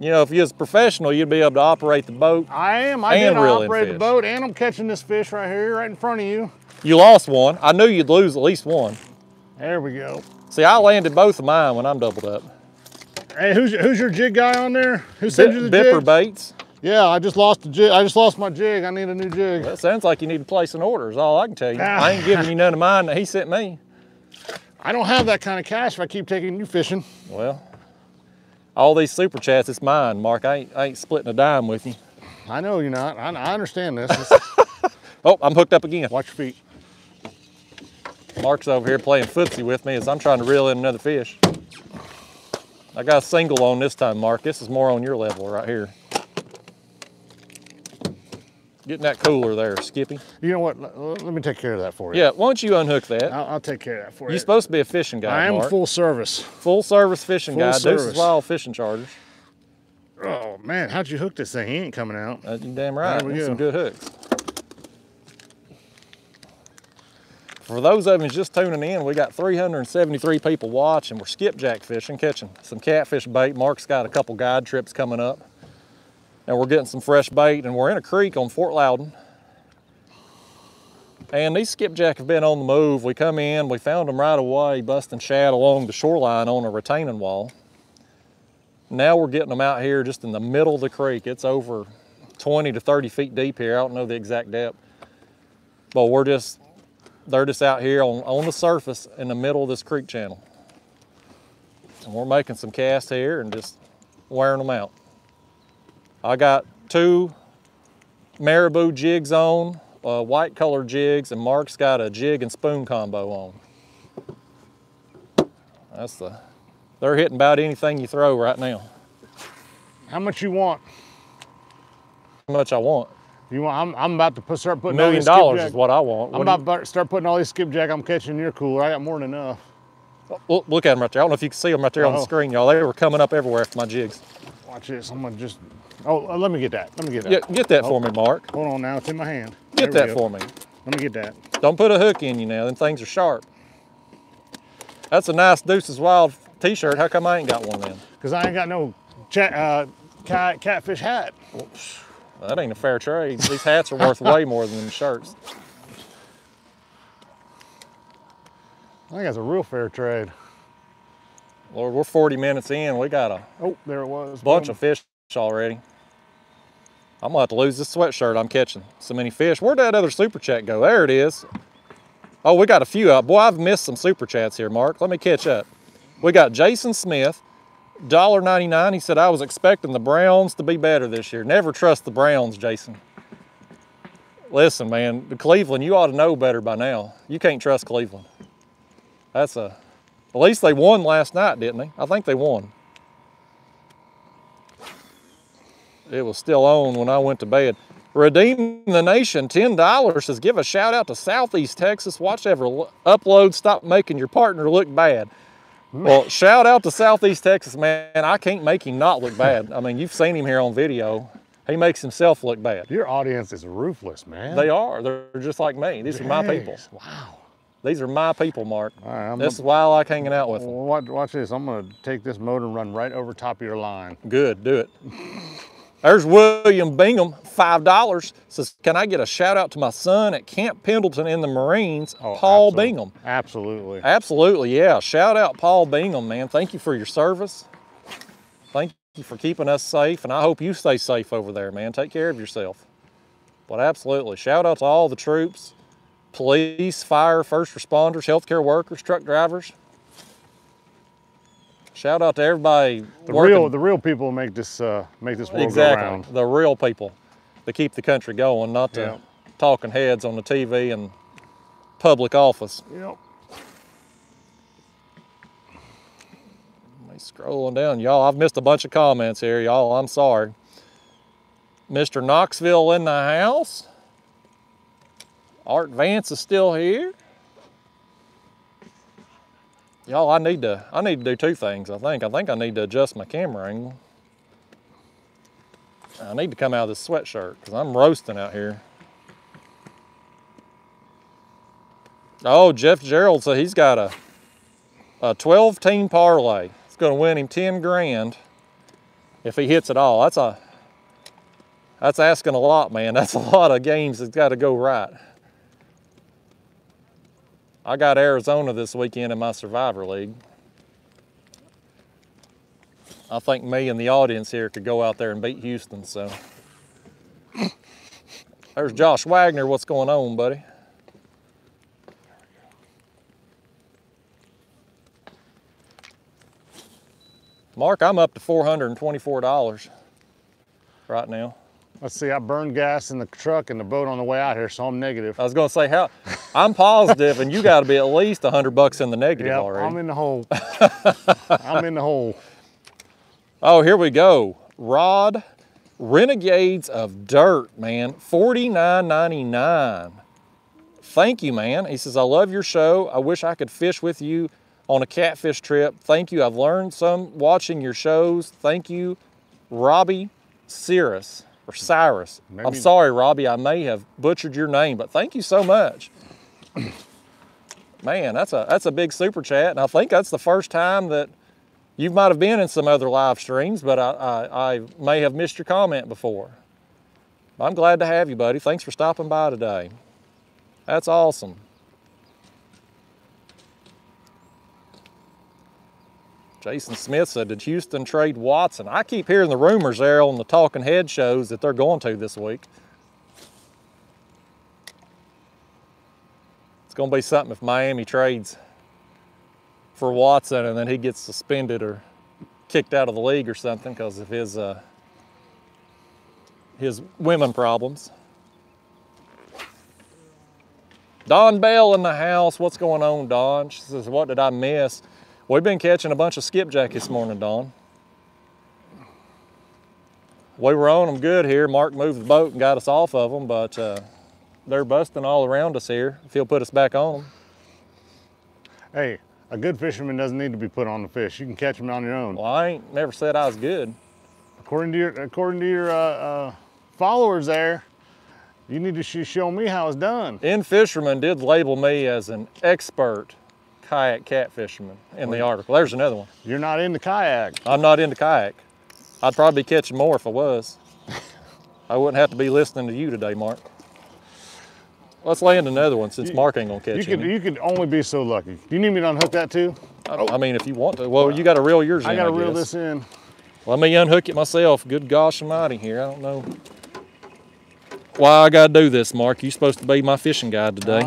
You know, if you was a professional, you'd be able to operate the boat. I am. I did operate the boat, and I'm catching this fish right here, right in front of you. You lost one. I knew you'd lose at least one. There we go. See, I landed both of mine when I'm doubled up. Hey, who's who's your jig guy on there? Who sent you the jig? Bipper Baits. Yeah, I just lost the jig. I just lost my jig. I need a new jig. Well, that sounds like you need to place an order. Is all I can tell you. Ah. I ain't giving you none of mine that he sent me. I don't have that kind of cash if I keep taking you fishing. Well. All these super chats, it's mine, Mark. I ain't, I ain't splitting a dime with you. I know you're not. I, I understand this. Oh, I'm hooked up again. Watch your feet. Mark's over here playing footsie with me as I'm trying to reel in another fish. I got a single on this time, Mark. This is more on your level right here. Getting that cooler there, Skippy. You know what? Let me take care of that for you. Yeah, why don't you unhook that? I'll, I'll take care of that for you. You're supposed to be a fishing guy, I am, Mark. Full service. Full service fishing full guy. Service. Deuces Wild Fishing Charters. Oh, man, how'd you hook this thing? He ain't coming out. Uh, you're damn right. There we go. Some good hooks. For those of you just tuning in, we got three hundred seventy-three people watching. We're skipjack fishing, catching some catfish bait. Mark's got a couple guide trips coming up. And we're getting some fresh bait, and we're in a creek on Fort Loudon. And these skipjack have been on the move. We come in, we found them right away, busting shad along the shoreline on a retaining wall. Now we're getting them out here just in the middle of the creek. It's over twenty to thirty feet deep here. I don't know the exact depth, but we're just, they're just out here on, on the surface in the middle of this creek channel. And we're making some casts here and just wearing them out. I got two marabou jigs on, uh, white color jigs, and Mark's got a jig and spoon combo on. That's the, they're hitting about anything you throw right now. How much you want? How much I want? You want? I'm, I'm about to put, start putting million all these dollars skipjack. Is what I want. I'm what about to you... start putting all these skipjack I'm catching in your cooler. I got more than enough. Look, look at them right there. I don't know if you can see them right there uh-oh. on the screen, y'all. They were coming up everywhere for my jigs. Watch this. I'm gonna just. Oh, let me get that. Let me get that. Yeah, get that oh, for me, Mark. Hold on now. It's in my hand. Get that go. for me. Let me get that. Don't put a hook in you now. Them things are sharp. That's a nice Deuces Wild T-shirt. How come I ain't got one then? Because I ain't got no cat, uh, cat, catfish hat. Oops. That ain't a fair trade. These hats are worth way more than them shirts. I think that's a real fair trade. Lord, we're forty minutes in. We got a oh, there it was. bunch Boom. of fish already. I'm gonna have to lose this sweatshirt. I'm catching so many fish. Where'd that other super chat go? There it is. Oh, we got a few out. Boy, I've missed some super chats here, Mark. Let me catch up. We got Jason Smith, one ninety-nine. He said, I was expecting the Browns to be better this year. Never trust the Browns, Jason. Listen, man, Cleveland, you ought to know better by now. You can't trust Cleveland. That's a, at least they won last night, didn't they? I think they won. It was still on when I went to bed. Redeem the Nation, ten dollars, says, give a shout out to Southeast Texas. Watch every upload, stop making your partner look bad. Well, shout out to Southeast Texas, man. I can't make him not look bad. I mean, you've seen him here on video. He makes himself look bad. Your audience is ruthless, man. They are. They're just like me. These Jeez. are my people. Wow. These are my people, Mark. All right, I'm this gonna, is why I like hanging out with them. Watch, watch this. I'm going to take this motor and run right over top of your line. Good. Do it. There's William Bingham, five dollars. Says, can I get a shout out to my son at Camp Pendleton in the Marines, oh, Paul absolutely. Bingham? Absolutely. Absolutely, yeah. Shout out Paul Bingham, man. Thank you for your service. Thank you for keeping us safe, and I hope you stay safe over there, man. Take care of yourself. But absolutely, shout out to all the troops, police, fire, first responders, healthcare workers, truck drivers. Shout out to everybody. The working. real, the real people make this, uh, make this world exactly. go round. The real people that keep the country going, not the yep. talking heads on the T V and public office. Yep. Let me scrolling down, y'all. I've missed a bunch of comments here, y'all. I'm sorry. Mister Knoxville in the house. Art Vance is still here. Y'all, I need to I need to do two things, I think. I think I need to adjust my camera angle. I need to come out of this sweatshirt because I'm roasting out here. Oh, Jeff Gerald said he's got a a twelve-team parlay. It's gonna win him ten grand if he hits it all. That's a that's asking a lot, man. That's a lot of games that's gotta go right. I got Arizona this weekend in my Survivor League. I think me and the audience here could go out there and beat Houston, so. There's Josh Wagner. What's going on, buddy? Mark, I'm up to four hundred twenty-four dollars right now. Let's see, I burned gas in the truck and the boat on the way out here, so I'm negative. I was gonna say, how? I'm positive, and you gotta be at least one hundred bucks in the negative yep, already. I'm in the hole. I'm in the hole. Oh, here we go. Rod, Renegades of Dirt, man, forty-nine ninety-nine. Thank you, man. He says, I love your show. I wish I could fish with you on a catfish trip. Thank you, I've learned some watching your shows. Thank you, Robbie Cyrus. Or Cyrus. Maybe. I'm sorry, Robbie, I may have butchered your name, but thank you so much. Man, that's a that's a big super chat, and I think that's the first time that you might have been in some other live streams, but I, I, I may have missed your comment before. I'm glad to have you, buddy. Thanks for stopping by today. That's awesome. Jason Smith said, did Houston trade Watson? I keep hearing the rumors there on the Talking Head shows that they're going to this week. It's going to be something if Miami trades for Watson and then he gets suspended or kicked out of the league or something because of his, uh, his women problems. Don Bell in the house. What's going on, Don? She says, what did I miss? We've been catching a bunch of skipjack this morning, Don. We were on them good here. Mark moved the boat and got us off of them, but uh, they're busting all around us here, if he'll put us back on them. Hey, a good fisherman doesn't need to be put on the fish. You can catch them on your own. Well, I ain't never said I was good. According to your, according to your uh, uh, followers there, you need to show me how it's done. And fishermen did label me as an expert kayak cat fisherman in the article. There's another one. You're not into kayak. I'm not into kayak. I'd probably be catching more if I was. I wouldn't have to be listening to you today, Mark. Let's land another one since you, Mark ain't gonna catch you could, any. You could only be so lucky. Do you need me to unhook that too? I, oh. I mean, if you want to. Well, you gotta reel yours in, I gotta I reel this in. Let me unhook it myself. Good gosh almighty here. I don't know why I gotta do this, Mark. You're supposed to be my fishing guide today.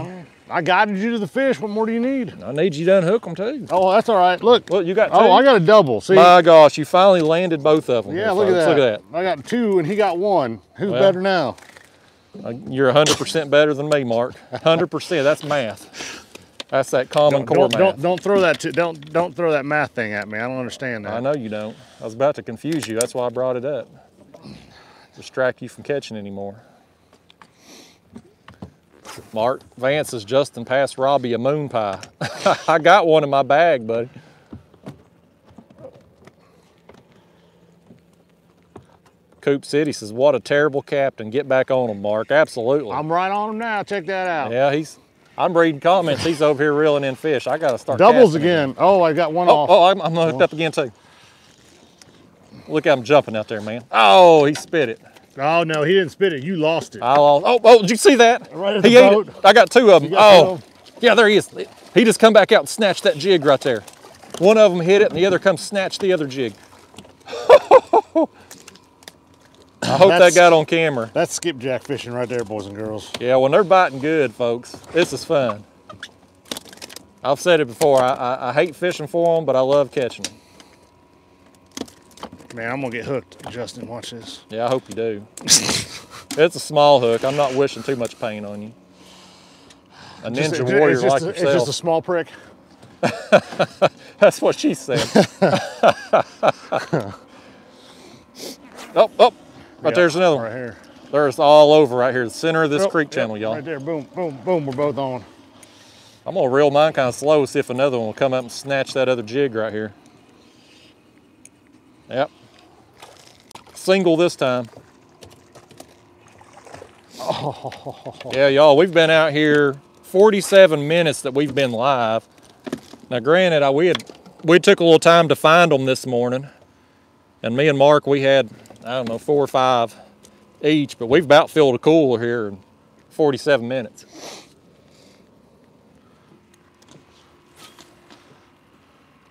Uh, I guided you to the fish. What more do you need? I need you to unhook them too. Oh, that's all right. Look. Look, you got two. Oh, I got a double. See? My gosh, you finally landed both of them. Yeah, look folks. at that. Look at that. I got two and he got one. Who's well, better now? Uh, you're one hundred percent better than me, Mark. one hundred percent. That's math. That's that common don't, core don't, math. Don't, don't throw that. To, don't don't throw that math thing at me. I don't understand that. I know you don't. I was about to confuse you. That's why I brought it up. Distract you from catching anymore. Mark, Vance has just passed Robbie a moon pie. I got one in my bag, buddy. Coop City says, what a terrible captain. Get back on him, Mark. Absolutely. I'm right on him now. Check that out. Yeah, he's, I'm reading comments. He's over here reeling in fish. I got to start doubles again. Him. Oh, I got one oh, off. Oh, I'm, I'm hooked oh. up again, too. Look how I'm jumping out there, man. Oh, he spit it. Oh, no, he didn't spit it. You lost it. I lost. Oh, oh, did you see that? Right at the he boat. Ate it. I got two of them. Oh, of them? Yeah, there he is. He just come back out and snatched that jig right there. One of them hit it, and the other comes snatch the other jig. I hope that's, that got on camera. That's skipjack fishing right there, boys and girls. Yeah, when they're biting good, folks, this is fun. I've said it before. I, I, I hate fishing for them, but I love catching them. Man, I'm gonna get hooked. Justin, watch this. Yeah, I hope you do. It's a small hook. I'm not wishing too much pain on you. A ninja just, warrior it's just, like yourself. It's just a small prick. That's what she said. oh, oh, right yep, there's another one. Right here. There's all over right here, the center of this oh, creek yep, channel, y'all. Right there, boom, boom, boom, we're both on. I'm gonna reel mine kind of slow, see if another one will come up and snatch that other jig right here. Yep. Single this time. Oh. Yeah, y'all, we've been out here forty-seven minutes that we've been live. Now, granted, I, we had we took a little time to find them this morning. And me and Mark, we had, I don't know, four or five each, but we've about filled a cooler here in forty-seven minutes.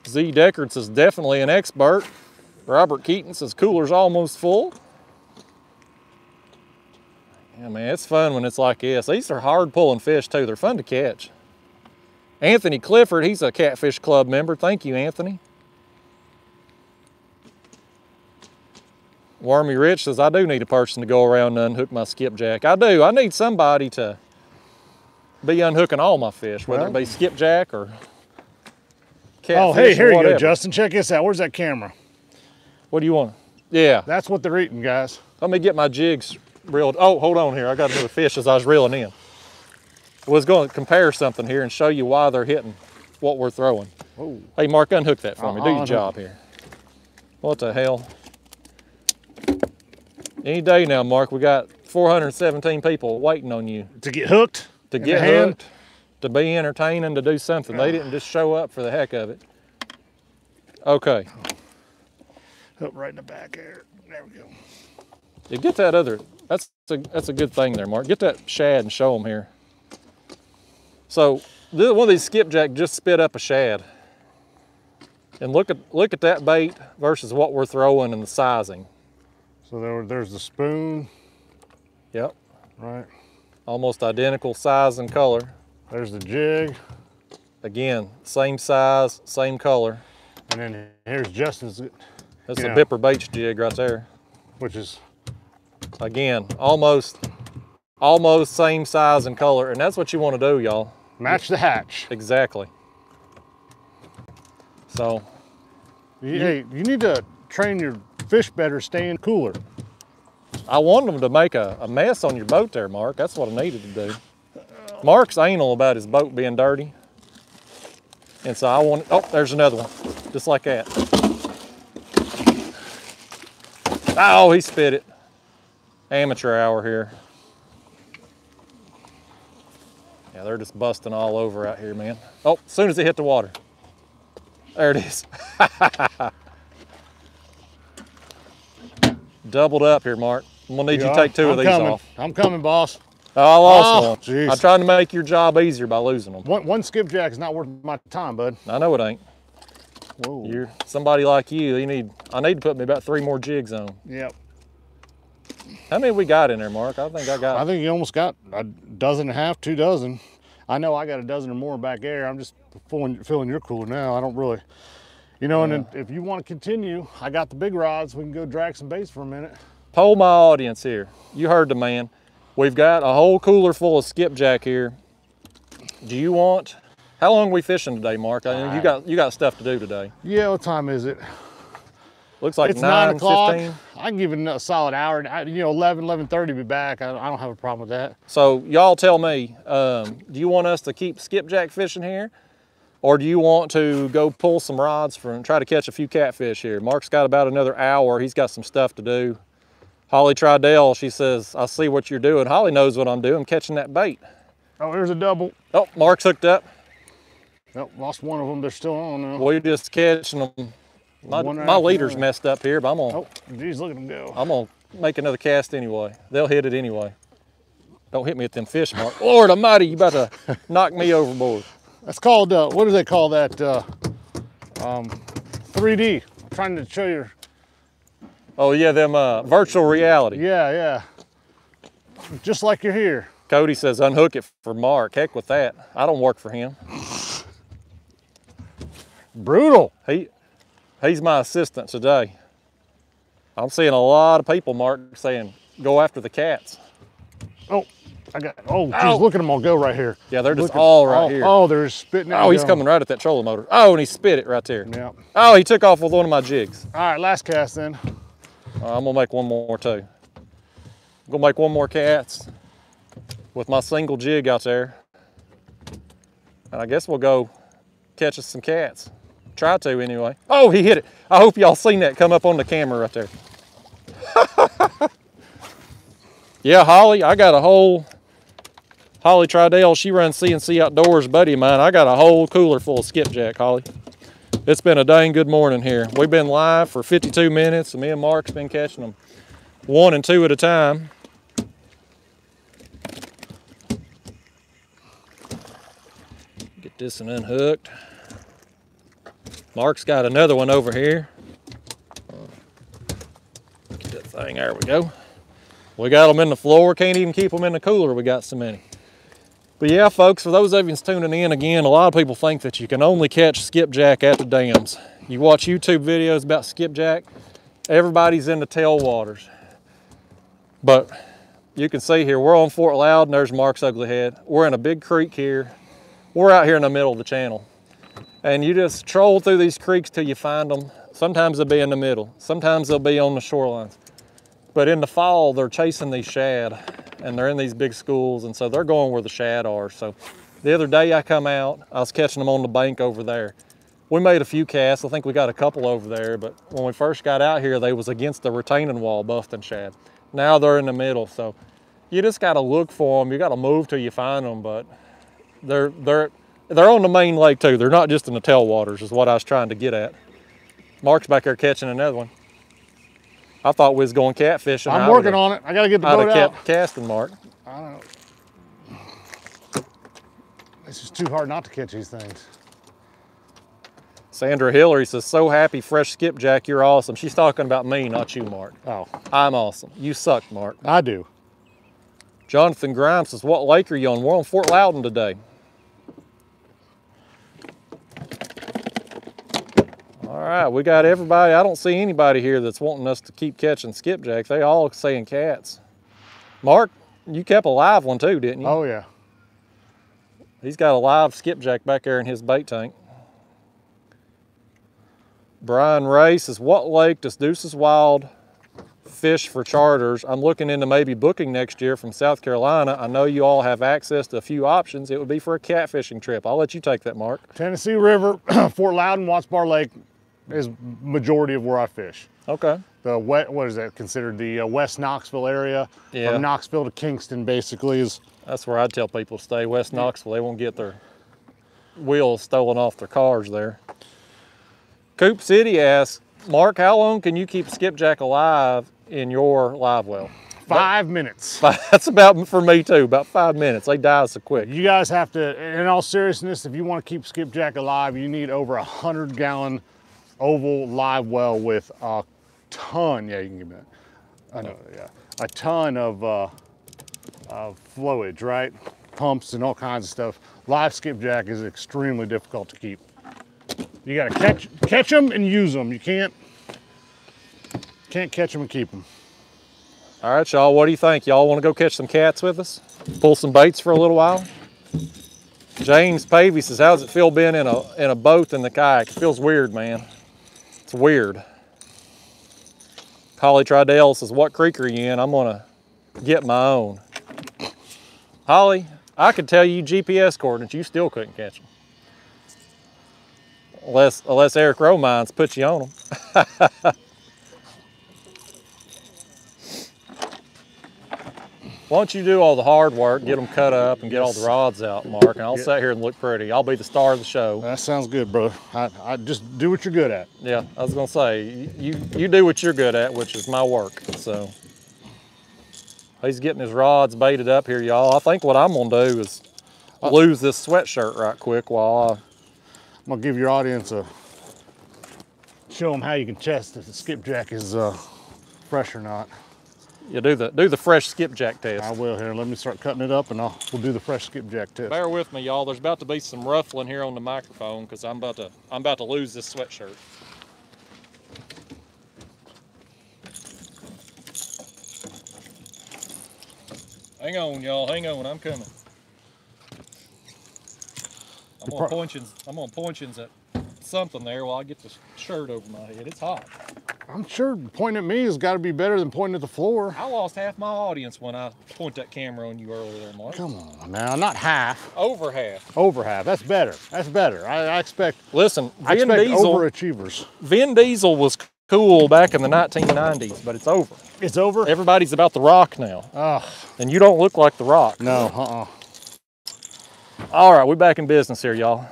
Z Deckard says, definitely an expert. Robert Keaton says, cooler's almost full. Yeah, man, it's fun when it's like this. These are hard pulling fish too. They're fun to catch. Anthony Clifford, he's a Catfish Club member. Thank you, Anthony. Wormy Rich says, I do need a person to go around and unhook my skipjack. I do, I need somebody to be unhooking all my fish, whether well, it be skipjack or catfish Oh, hey, here you go, Justin. Check this out, where's that camera? What do you want? Yeah. That's what they're eating, guys. Let me get my jigs reeled. Oh, hold on here. I got another fish as I was reeling in. I was going to compare something here and show you why they're hitting what we're throwing. Ooh. Hey, Mark, unhook that for uh-huh. me. Do your job here. What the hell? Any day now, Mark, we got four hundred seventeen people waiting on you. To get hooked? To get hooked, to be entertaining, to do something. Uh. They didn't just show up for the heck of it. Okay. Up right in the back there. There we go. Yeah, get that other. That's a that's a good thing there, Mark. Get that shad and show them here. So this, one of these skipjack just spit up a shad. And look at look at that bait versus what we're throwing and the sizing. So there, there's the spoon. Yep. Right. Almost identical size and color. There's the jig. Again, same size, same color. And then here's Justin's. That's yeah. a Bipper Baits jig right there. Which is? Again, almost almost same size and color. And that's what you want to do, y'all. Match the hatch. Exactly. So. You, hey, you need to train your fish better staying cooler. I want them to make a, a mess on your boat there, Mark. That's what I needed to do. Mark's anal about his boat being dirty. And so I want, oh, there's another one. Just like that. Oh, he spit it. Amateur hour here. Yeah, they're just busting all over out here, man. Oh, as soon as it hit the water. There it is. Doubled up here, Mark. I'm gonna need you, you to take two I'm of these coming. off. I'm coming, boss. Oh, I lost oh, one. Geez. I tried to make your job easier by losing them. One, one skipjack is not worth my time, bud. I know it ain't. Whoa. You're somebody like you. You need. I need to put me about three more jigs on. Yep. How many we got in there, Mark? I think I got. I think you almost got a dozen and a half, two dozen. I know I got a dozen or more back there. I'm just filling, filling your cooler now. I don't really, you know. Yeah. And then if you want to continue, I got the big rods. We can go drag some baits for a minute. Poll my audience here. You heard the man. We've got a whole cooler full of skipjack here. Do you want? How long are we fishing today, Mark? I mean, right. You got you got stuff to do today. Yeah, what time is it? Looks like it's nine, nine o'clock. fifteen. I can give it a solid hour. You know, eleven, eleven thirty, be back. I don't have a problem with that. So y'all tell me, um, do you want us to keep skipjack fishing here? Or do you want to go pull some rods for and try to catch a few catfish here? Mark's got about another hour. He's got some stuff to do. Holly Tridell, she says, I see what you're doing. Holly knows what I'm doing, catching that bait. Oh, here's a double. Oh, Mark's hooked up. Yep, lost one of them. They're still on now. We're just catching them. My, my leader's there. messed up here, but I'm gonna. Oh, geez, look at them go. I'm gonna make another cast anyway. They'll hit it anyway. Don't hit me at them fish, Mark. Lord Almighty, you about to knock me overboard. That's called. Uh, what do they call that? Uh, um, three D. I'm trying to show you. Oh yeah, them uh, virtual reality. Yeah, yeah. Just like you're here. Cody says, unhook it for Mark. Heck with that. I don't work for him. Brutal. He, he's my assistant today. I'm seeing a lot of people, Mark, saying, go after the cats. Oh, I got, oh, geez, oh. Look at them all go right here. Yeah, they're just look all at, right oh, here. Oh, they're spitting out. Oh, he's going. coming right at that trolling motor. Oh, and he spit it right there. Yeah. Oh, he took off with one of my jigs. All right, last cast then. Uh, I'm gonna make one more too. I'm gonna make one more cats with my single jig out there. And I guess we'll go catch us some cats. Try to anyway. Oh, he hit it. I hope y'all seen that come up on the camera right there. Yeah, Holly, I got a whole, Holly Tridell, she runs C N C Outdoors, buddy of mine. I got a whole cooler full of skipjack, Holly. It's been a dang good morning here. We've been live for fifty-two minutes, and me and Mark's been catching them one and two at a time. Get this one unhooked. Mark's got another one over here. Get that thing, there we go. We got them in the floor, can't even keep them in the cooler, we got so many. But yeah, folks, for those of you tuning in, again, a lot of people think that you can only catch skipjack at the dams. You watch YouTube videos about skipjack, everybody's in the tailwaters. But you can see here, we're on Fort Loudon, there's Mark's ugly head. We're in a big creek here. We're out here in the middle of the channel. And you just troll through these creeks till you find them. Sometimes they'll be in the middle, sometimes they'll be on the shorelines. But in the fall, they're chasing these shad. And they're in these big schools, and so they're going where the shad are. So the other day I come out, I was catching them on the bank over there. We made a few casts. I think we got a couple over there, but when we first got out here, they was against the retaining wall, buffing shad. Now they're in the middle, so you just gotta look for them. You gotta move till you find them, but they're, they're, they're on the main lake too. They're not just in the tailwaters is what I was trying to get at. Mark's back there catching another one. I thought we was going catfishing. I'm working on it. I gotta get the boat out. I'd have kept casting, Mark. I don't know. It's just too hard not to catch these things. Sandra Hillary says, so happy, fresh skipjack, you're awesome. She's talking about me, not you, Mark. Oh. I'm awesome. You suck, Mark. I do. Jonathan Grimes says, what lake are you on? We're on Fort Loudon today. All right, we got everybody. I don't see anybody here that's wanting us to keep catching skipjacks. They all saying cats. Mark, you kept a live one too, didn't you? Oh yeah. He's got a live skipjack back there in his bait tank. Brian Ray says, what lake does Deuces Wild fish for charters? I'm looking into maybe booking next year from South Carolina. I know you all have access to a few options. It would be for a catfishing trip. I'll let you take that, Mark. Tennessee River, Fort Loudon, Watts Bar Lake is majority of where I fish. Okay. the wet, what is that considered? The uh, West Knoxville area, yeah. From Knoxville to Kingston, basically is. That's where I tell people to stay, West Knoxville. They won't get their wheels stolen off their cars there. Coop City asks, Mark, how long can you keep skipjack alive in your live well? Five that, minutes. That's about for me too, about five minutes. They die so quick. You guys have to, in all seriousness, if you want to keep skipjack alive, you need over a hundred gallon oval live well with a ton, yeah, you can give me that. I know, yeah. A ton of, uh, of flowage, right? Pumps and all kinds of stuff. Live skipjack is extremely difficult to keep. You gotta catch, catch them and use them. You can't, can't catch them and keep them. All right, y'all, what do you think? Y'all wanna go catch some cats with us? Pull some baits for a little while? James Pavey says, how's it feel being in a, in a boat in the kayak? It feels weird, man. It's weird. Holly Tridell says, what creek are you in? I'm gonna get my own. Holly, I could tell you G P S coordinates, you still couldn't catch them. Unless, unless Eric Romines put you on them. Why don't you do all the hard work, get them cut up and get all the rods out, Mark, and I'll yeah. sit here and look pretty. I'll be the star of the show. That sounds good, brother. I, I just do what you're good at. Yeah, I was gonna say, you, you do what you're good at, which is my work, so. He's getting his rods baited up here, y'all. I think what I'm gonna do is lose this sweatshirt right quick while I... I'm gonna give your audience a, show them how you can test if the skipjack is uh, fresh or not. Yeah, do the do the fresh skipjack test. I will here. Let me start cutting it up, and I'll we'll do the fresh skipjack test. Bear with me, y'all. There's about to be some ruffling here on the microphone because I'm about to I'm about to lose this sweatshirt. Hang on, y'all. Hang on. I'm coming. I'm gonna point you. I'm gonna point you at something there while I get this shirt over my head. It's hot. I'm sure pointing at me has got to be better than pointing at the floor. I lost half my audience when I point that camera on you earlier, Mark. Come on, now, not half. Over half. Over half. That's better. That's better. I, I expect. Listen, I Vin expect Diesel, overachievers. Vin Diesel was cool back in the nineteen nineties, but it's over. It's over. Everybody's about the Rock now. Ugh. And you don't look like the Rock. No. Uh-uh. All right, we're back in business here, y'all.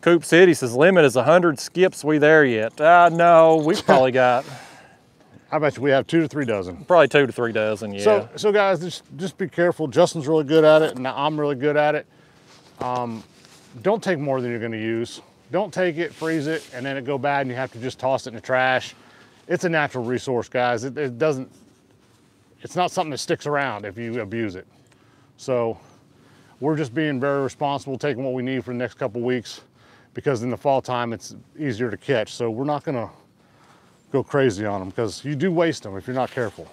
Coop City says, limit is one hundred skips. We there yet? Uh, no, we've probably got. I bet you we have two to three dozen. Probably two to three dozen, yeah. So, so guys, just, just be careful. Justin's really good at it, and I'm really good at it. Um, don't take more than you're gonna use. Don't take it, freeze it, and then it go bad and you have to just toss it in the trash. It's a natural resource, guys. It, it doesn't, it's not something that sticks around if you abuse it. So we're just being very responsible, taking what we need for the next couple weeks, because in the fall time, it's easier to catch. So we're not gonna go crazy on them because you do waste them if you're not careful.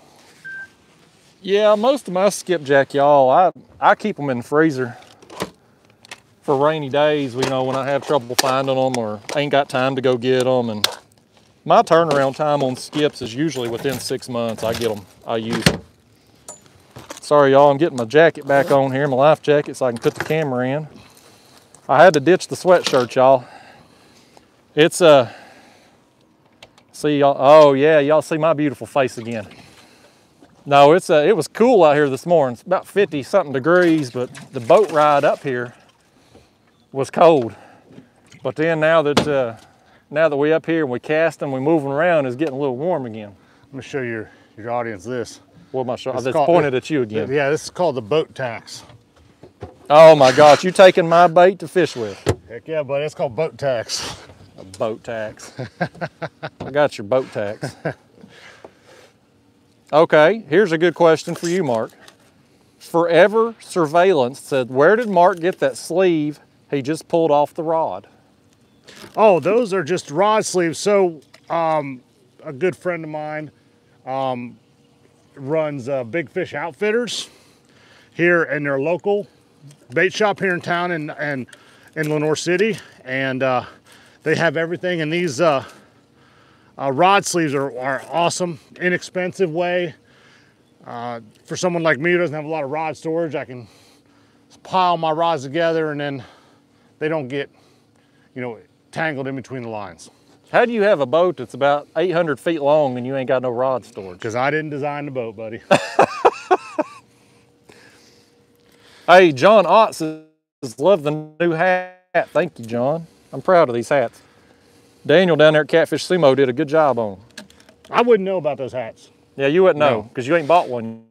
Yeah, most of my skipjack, y'all, I, I keep them in the freezer for rainy days, you know, when I have trouble finding them or ain't got time to go get them. And my turnaround time on skips is usually within six months. I get them, I use them. Sorry, y'all, I'm getting my jacket back on here, my life jacket, so I can put the camera in. I had to ditch the sweatshirt, y'all. It's a, uh, see y'all, oh yeah, y'all see my beautiful face again. No, it's uh, it was cool out here this morning. It's about fifty something degrees, but the boat ride up here was cold. But then now that, uh, now that we up here and we cast and we moving around, it's getting a little warm again. Let me show your, your audience this. Well, my shot that's pointed at you again. Yeah, this is called the boat tax. Oh my gosh, you taking my bait to fish with? Heck yeah, buddy, it's called boat tax. A boat tax. I got your boat tax. Okay, here's a good question for you, Mark. Forever Surveillance said, where did Mark get that sleeve he just pulled off the rod? Oh, those are just rod sleeves. So um, a good friend of mine um, runs uh, Big Fish Outfitters here, and they're local bait shop here in town and in, in, in Lenoir City, and uh, they have everything. And these uh, uh, rod sleeves are, are awesome, inexpensive way. Uh, for someone like me who doesn't have a lot of rod storage, I can pile my rods together and then they don't get, you know, tangled in between the lines. How do you have a boat that's about eight hundred feet long and you ain't got no rod storage? Because I didn't design the boat, buddy. Hey, John Otts says, love the new hat. Thank you, John. I'm proud of these hats. Daniel down there at Catfish Sumo did a good job on them. I wouldn't know about those hats. Yeah, you wouldn't know because no. you ain't bought one.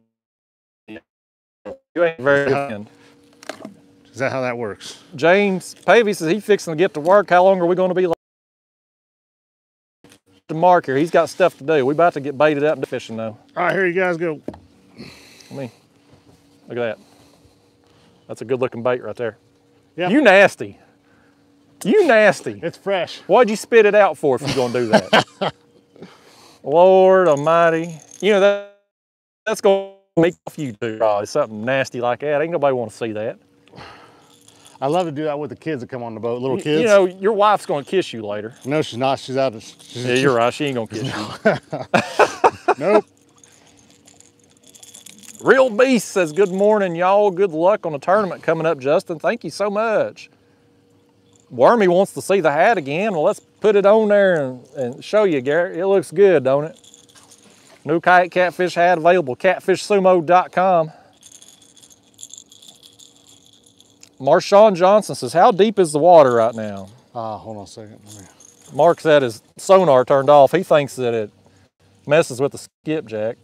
You ain't very hand. Is that how that works? James Pavey says he's fixing to get to work. How long are we going to be like? To Mark here, he's got stuff to do. We about to get baited up and fishing though. All right, here you guys go. I mean, look at that. That's a good looking bait right there. Yeah. You nasty. You nasty. It's fresh. Why'd you spit it out for if you're gonna do that? Lord Almighty. You know that that's gonna make off you two rods. Something nasty like that. Ain't nobody want to see that. I love to do that with the kids that come on the boat, little kids. You know, your wife's going to kiss you later. No, she's not. She's out of... She's, yeah, you're right. She ain't going to kiss you. Nope. Real Beast says, good morning, y'all. Good luck on the tournament coming up, Justin. Thank you so much. Wormy wants to see the hat again. Well, let's put it on there and, and show you, Garrett. It looks good, don't it? New Kayak Catfish hat available, catfish sumo dot com. Marshawn Johnson says, how deep is the water right now? Ah, uh, hold on a second. Me... Mark's had his sonar turned off. He thinks that it messes with the skipjack.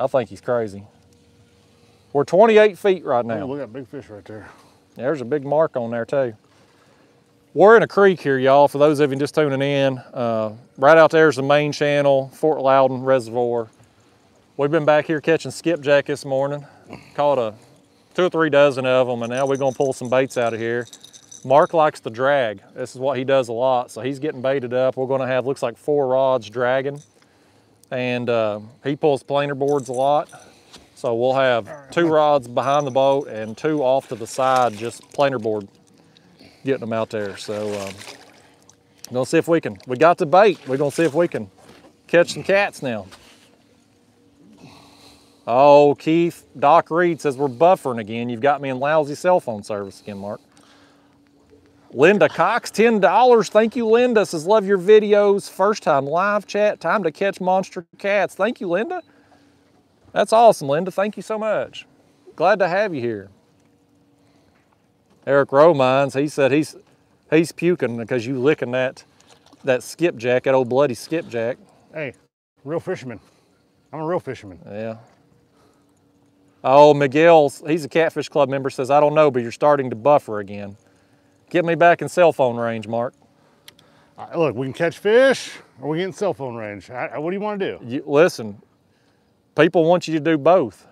I think he's crazy. We're twenty-eight feet right now. Oh, look at that big fish right there. Yeah, there's a big mark on there too. We're in a creek here, y'all, for those of you just tuning in. Uh, right out there is the main channel, Fort Loudon Reservoir. We've been back here catching skipjack this morning. Caught a two or three dozen of them, and now we're gonna pull some baits out of here. Mark likes to drag. This is what he does a lot, so he's getting baited up. We're gonna have, looks like four rods dragging, and uh, he pulls planer boards a lot. So we'll have two rods behind the boat and two off to the side, just planer board, getting them out there. So um, we're gonna see if we can, we got the bait. We're gonna see if we can catch some cats now. Oh, Keith, Doc Reed says, we're buffering again. You've got me in lousy cell phone service again, Mark. Linda Cox, ten dollars. Thank you, Linda. Says, love your videos. First time live chat. Time to catch monster cats. Thank you, Linda. That's awesome, Linda. Thank you so much. Glad to have you here. Eric Romines, he said he's he's puking because you licking that, that skipjack, that old bloody skipjack. Hey, real fisherman. I'm a real fisherman. Yeah. Oh, Miguel, he's a Catfish Club member, says, I don't know, but you're starting to buffer again. Get me back in cell phone range, Mark. Right, look, we can catch fish or we get in cell phone range. I, what do you want to do? You, listen, people want you to do both.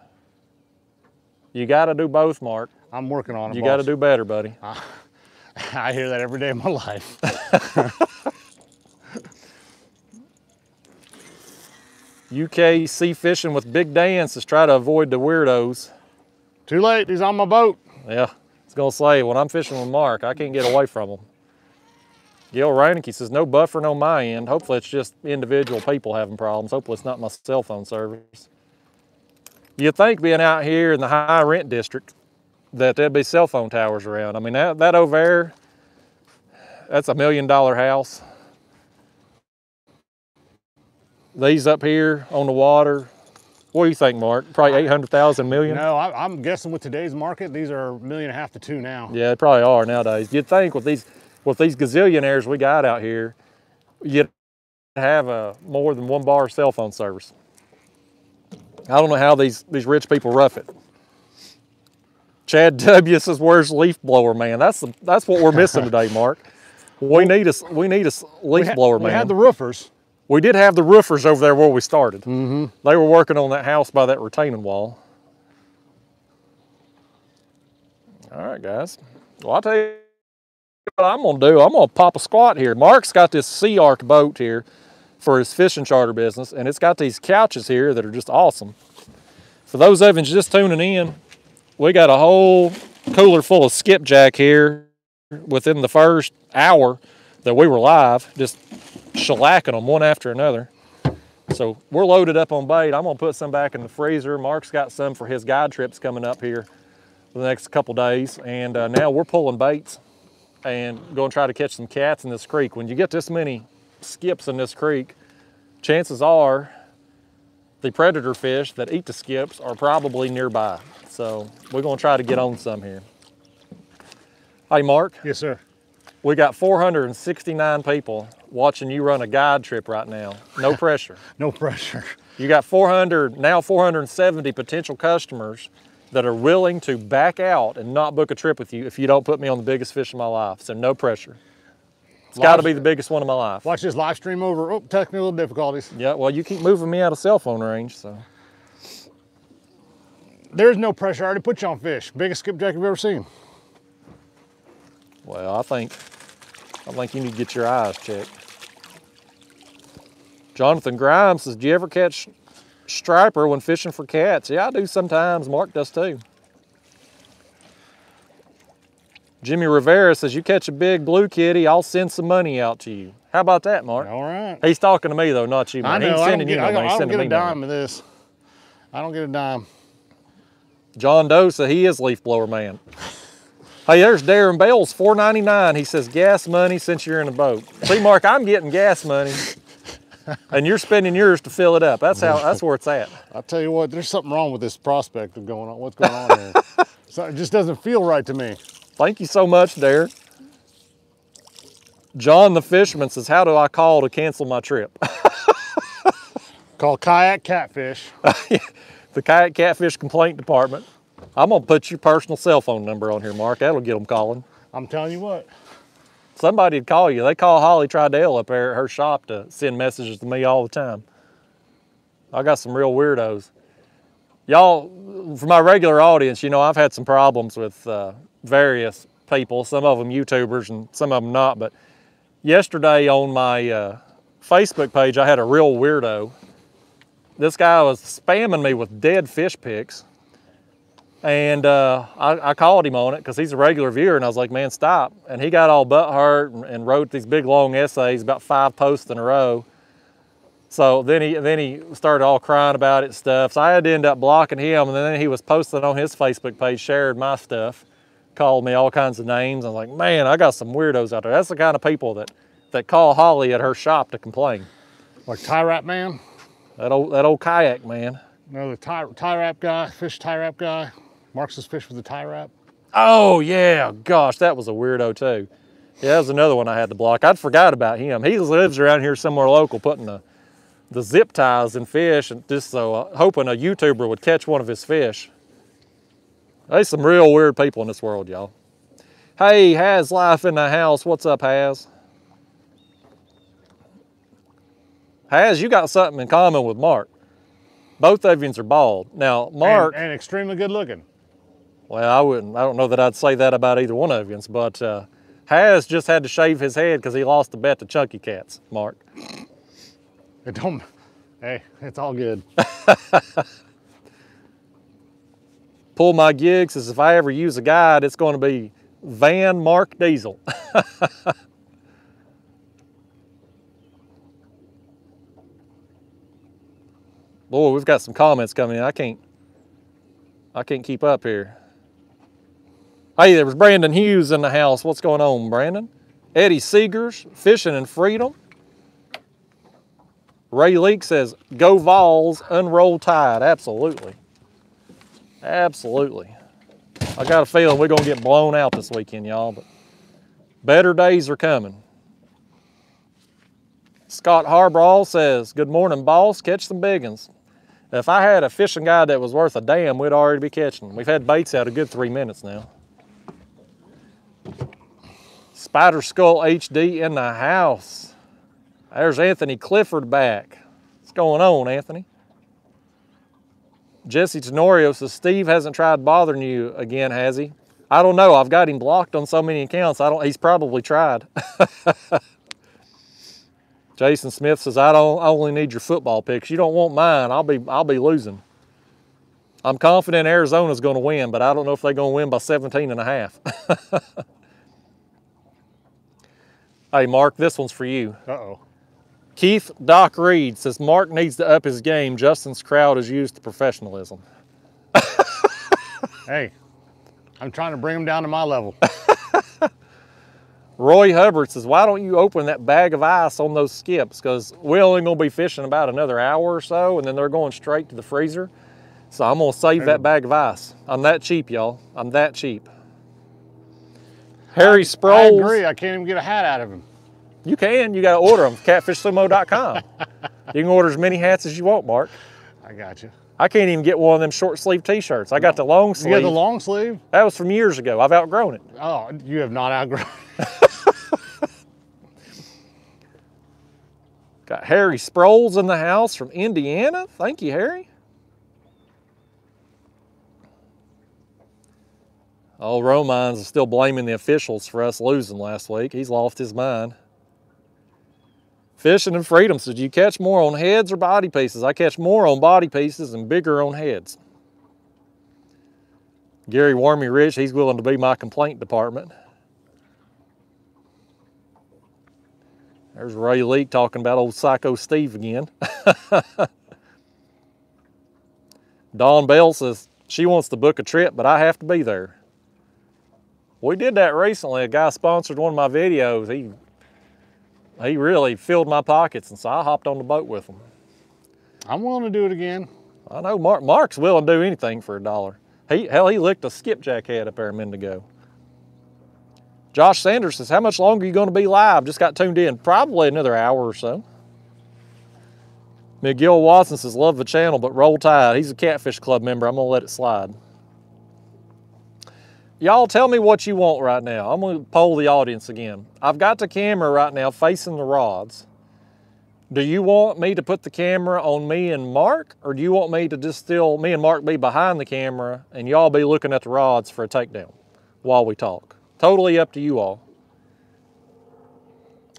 You got to do both, Mark. I'm working on it, you got to do better, buddy. I, I hear that every day of my life. U K Sea Fishing with Big Dan says, try to avoid the weirdos. Too late, he's on my boat. Yeah, it's gonna say, when I'm fishing with Mark, I can't get away from him. Gil Reineke says, no buffering on my end. Hopefully it's just individual people having problems. Hopefully it's not my cell phone service. You'd think being out here in the high rent district that there'd be cell phone towers around. I mean, that, that over there, that's a million dollar house. These up here on the water, what do you think, Mark? Probably eight hundred thousand million? No, I, I'm guessing with today's market, these are a million and a half to two now. Yeah, they probably are nowadays. You'd think with these with these gazillionaires we got out here, you'd have a, more than one bar cell phone service. I don't know how these, these rich people rough it. Chad W says, where's leaf blower, man? That's, the, that's what we're missing today, Mark. We need a, we need a leaf had, blower, man. We had the roofers. We did have the roofers over there where we started. Mm-hmm. They were working on that house by that retaining wall. All right, guys. Well, I'll tell you what I'm gonna do. I'm gonna pop a squat here. Mark's got this Sea Ark boat here for his fishing charter business, and it's got these couches here that are just awesome. For those of you just tuning in, we got a whole cooler full of skipjack here within the first hour that we were live. Just shellacking them one after another. So we're loaded up on bait. I'm gonna put some back in the freezer. Mark's got some for his guide trips coming up here for the next couple days. And uh, now we're pulling baits. and go and try to catch some cats in this creek. When you get this many skips in this creek, chances are the predator fish that eat the skips are probably nearby. So we're gonna try to get on some here. Hey, Mark. Yes, sir. We got four hundred sixty-nine people watching you run a guide trip right now. No pressure. No pressure. You got four hundred, now four hundred seventy potential customers that are willing to back out and not book a trip with you if you don't put me on the biggest fish of my life. So no pressure. It's got to be the biggest one of my life. Watch this live stream over. Oh, technical difficulties. Yeah, well, you keep moving me out of cell phone range, so. There's no pressure. I already put you on fish. Biggest skipjack you've ever seen. Well, I think, I think you need to get your eyes checked. Jonathan Grimes says, do you ever catch striper when fishing for cats? Yeah, I do sometimes. Mark does too. Jimmy Rivera says, you catch a big blue kitty, I'll send some money out to you. How about that, Mark? All right. He's talking to me though, not you, man. I know. He's sending you no money. I don't get a dime of this. I don't get a dime. John Doe says he is leaf blower man. Hey, there's Darren Bell's four ninety-nine. He says, gas money since you're in a boat. See, Mark, I'm getting gas money. And you're spending yours to fill it up. That's how. That's where it's at. I'll tell you what, there's something wrong with this prospect of going on. What's going on here? So it just doesn't feel right to me. Thank you so much, Darren. John the Fisherman says, how do I call to cancel my trip? Call Kayak Catfish. The Kayak Catfish Complaint Department. I'm gonna put your personal cell phone number on here, Mark. That'll get them calling. I'm telling you what. Somebody'd call you. They call Holly Tridell up there at her shop to send messages to me all the time. I got some real weirdos. Y'all, for my regular audience, you know, I've had some problems with uh, various people, some of them YouTubers and some of them not, but yesterday on my uh, Facebook page, I had a real weirdo. This guy was spamming me with dead fish pics. And uh, I, I called him on it because he's a regular viewer, and I was like, man, stop. And he got all butthurt and, and wrote these big long essays, about five posts in a row. So then he, then he started all crying about it stuff. So I had to end up blocking him, and then he was posting on his Facebook page, shared my stuff, called me all kinds of names. I was like, man, I got some weirdos out there. That's the kind of people that, that call Holly at her shop to complain. Like tie wrap man? That old, that old kayak man. No, the tie, tie wrap guy, fish tie wrap guy. Marks his fish with a tie wrap. Oh yeah, gosh, that was a weirdo too. Yeah, that was another one I had to block. I'd forgot about him. He lives around here somewhere local, putting the, the zip ties in fish, and just so uh, hoping a YouTuber would catch one of his fish. There's some real weird people in this world, y'all. Hey, Has Life in the house. What's up, Has? Has, you got something in common with Mark. Both of you are bald. Now, Mark- And, and extremely good looking. Well, I wouldn't, I don't know that I'd say that about either one of you, but uh, Has just had to shave his head because he lost the bet to Chunky Cats, Mark. It don't, hey, it's all good. Pull my gig says, if I ever use a guide, it's going to be Van Mark Diesel. Lord, we've got some comments coming in. I can't, I can't keep up here. Hey, there was Brandon Hughes in the house. What's going on, Brandon? Eddie Seegers, Fishing and Freedom. Ray Leak says, go Vols, unroll tide. Absolutely. Absolutely. I got a feeling we're going to get blown out this weekend, y'all, but better days are coming. Scott Harbrawl says, good morning, boss. Catch some biggins. If I had a fishing guide that was worth a damn, we'd already be catching them. We've had baits out a good three minutes now. Spider Skull H D in the house. There's Anthony Clifford back. What's going on, Anthony? Jesse Tenorio says, Steve hasn't tried bothering you again, has he? I don't know. I've got him blocked on so many accounts. I don't. He's probably tried. Jason Smith says, I don't I only need your football picks. You don't want mine. I'll be I'll be losing. I'm confident Arizona's gonna win, but I don't know if they're gonna win by seventeen and a half. Hey Mark, this one's for you. Uh-oh. Keith Doc Reed says, Mark needs to up his game. Justin's crowd is used to professionalism. Hey, I'm trying to bring him down to my level. Roy Hubbard says, why don't you open that bag of ice on those skips? Because we're only going to be fishing about another hour or so, and then they're going straight to the freezer. So I'm going to save that bag of ice. I'm that cheap, y'all. I'm that cheap. Harry Sproles. I agree. I can't even get a hat out of him. You can. You got to order them. catfish sumo dot com. You can order as many hats as you want, Mark. I got you. I can't even get one of them short sleeve t-shirts. I got the long sleeve. You got the long sleeve? That was from years ago. I've outgrown it. Oh, you have not outgrown it. Got Harry Sproles in the house from Indiana. Thank you, Harry. Oh, Romines is still blaming the officials for us losing last week. He's lost his mind. Fishing and Freedom says, do you catch more on heads or body pieces? I catch more on body pieces and bigger on heads. Gary Warmy Rich, he's willing to be my complaint department. There's Ray Leak talking about old Psycho Steve again. Dawn Bell says, she wants to book a trip, but I have to be there. We did that recently. A guy sponsored one of my videos. He He really filled my pockets, and so I hopped on the boat with him. I'm willing to do it again. I know Mark. Mark's willing to do anything for a dollar. He, hell, he licked a skipjack head up there a minute ago. Josh Sanders says, how much longer are you going to be live? Just got tuned in. Probably another hour or so. McGill Watson says, love the channel, but roll tide. He's a Catfish Club member. I'm going to let it slide. Y'all tell me what you want right now. I'm gonna poll the audience again. I've got the camera right now facing the rods. Do you want me to put the camera on me and Mark, or do you want me to just still, me and Mark be behind the camera and y'all be looking at the rods for a takedown while we talk? Totally up to you all.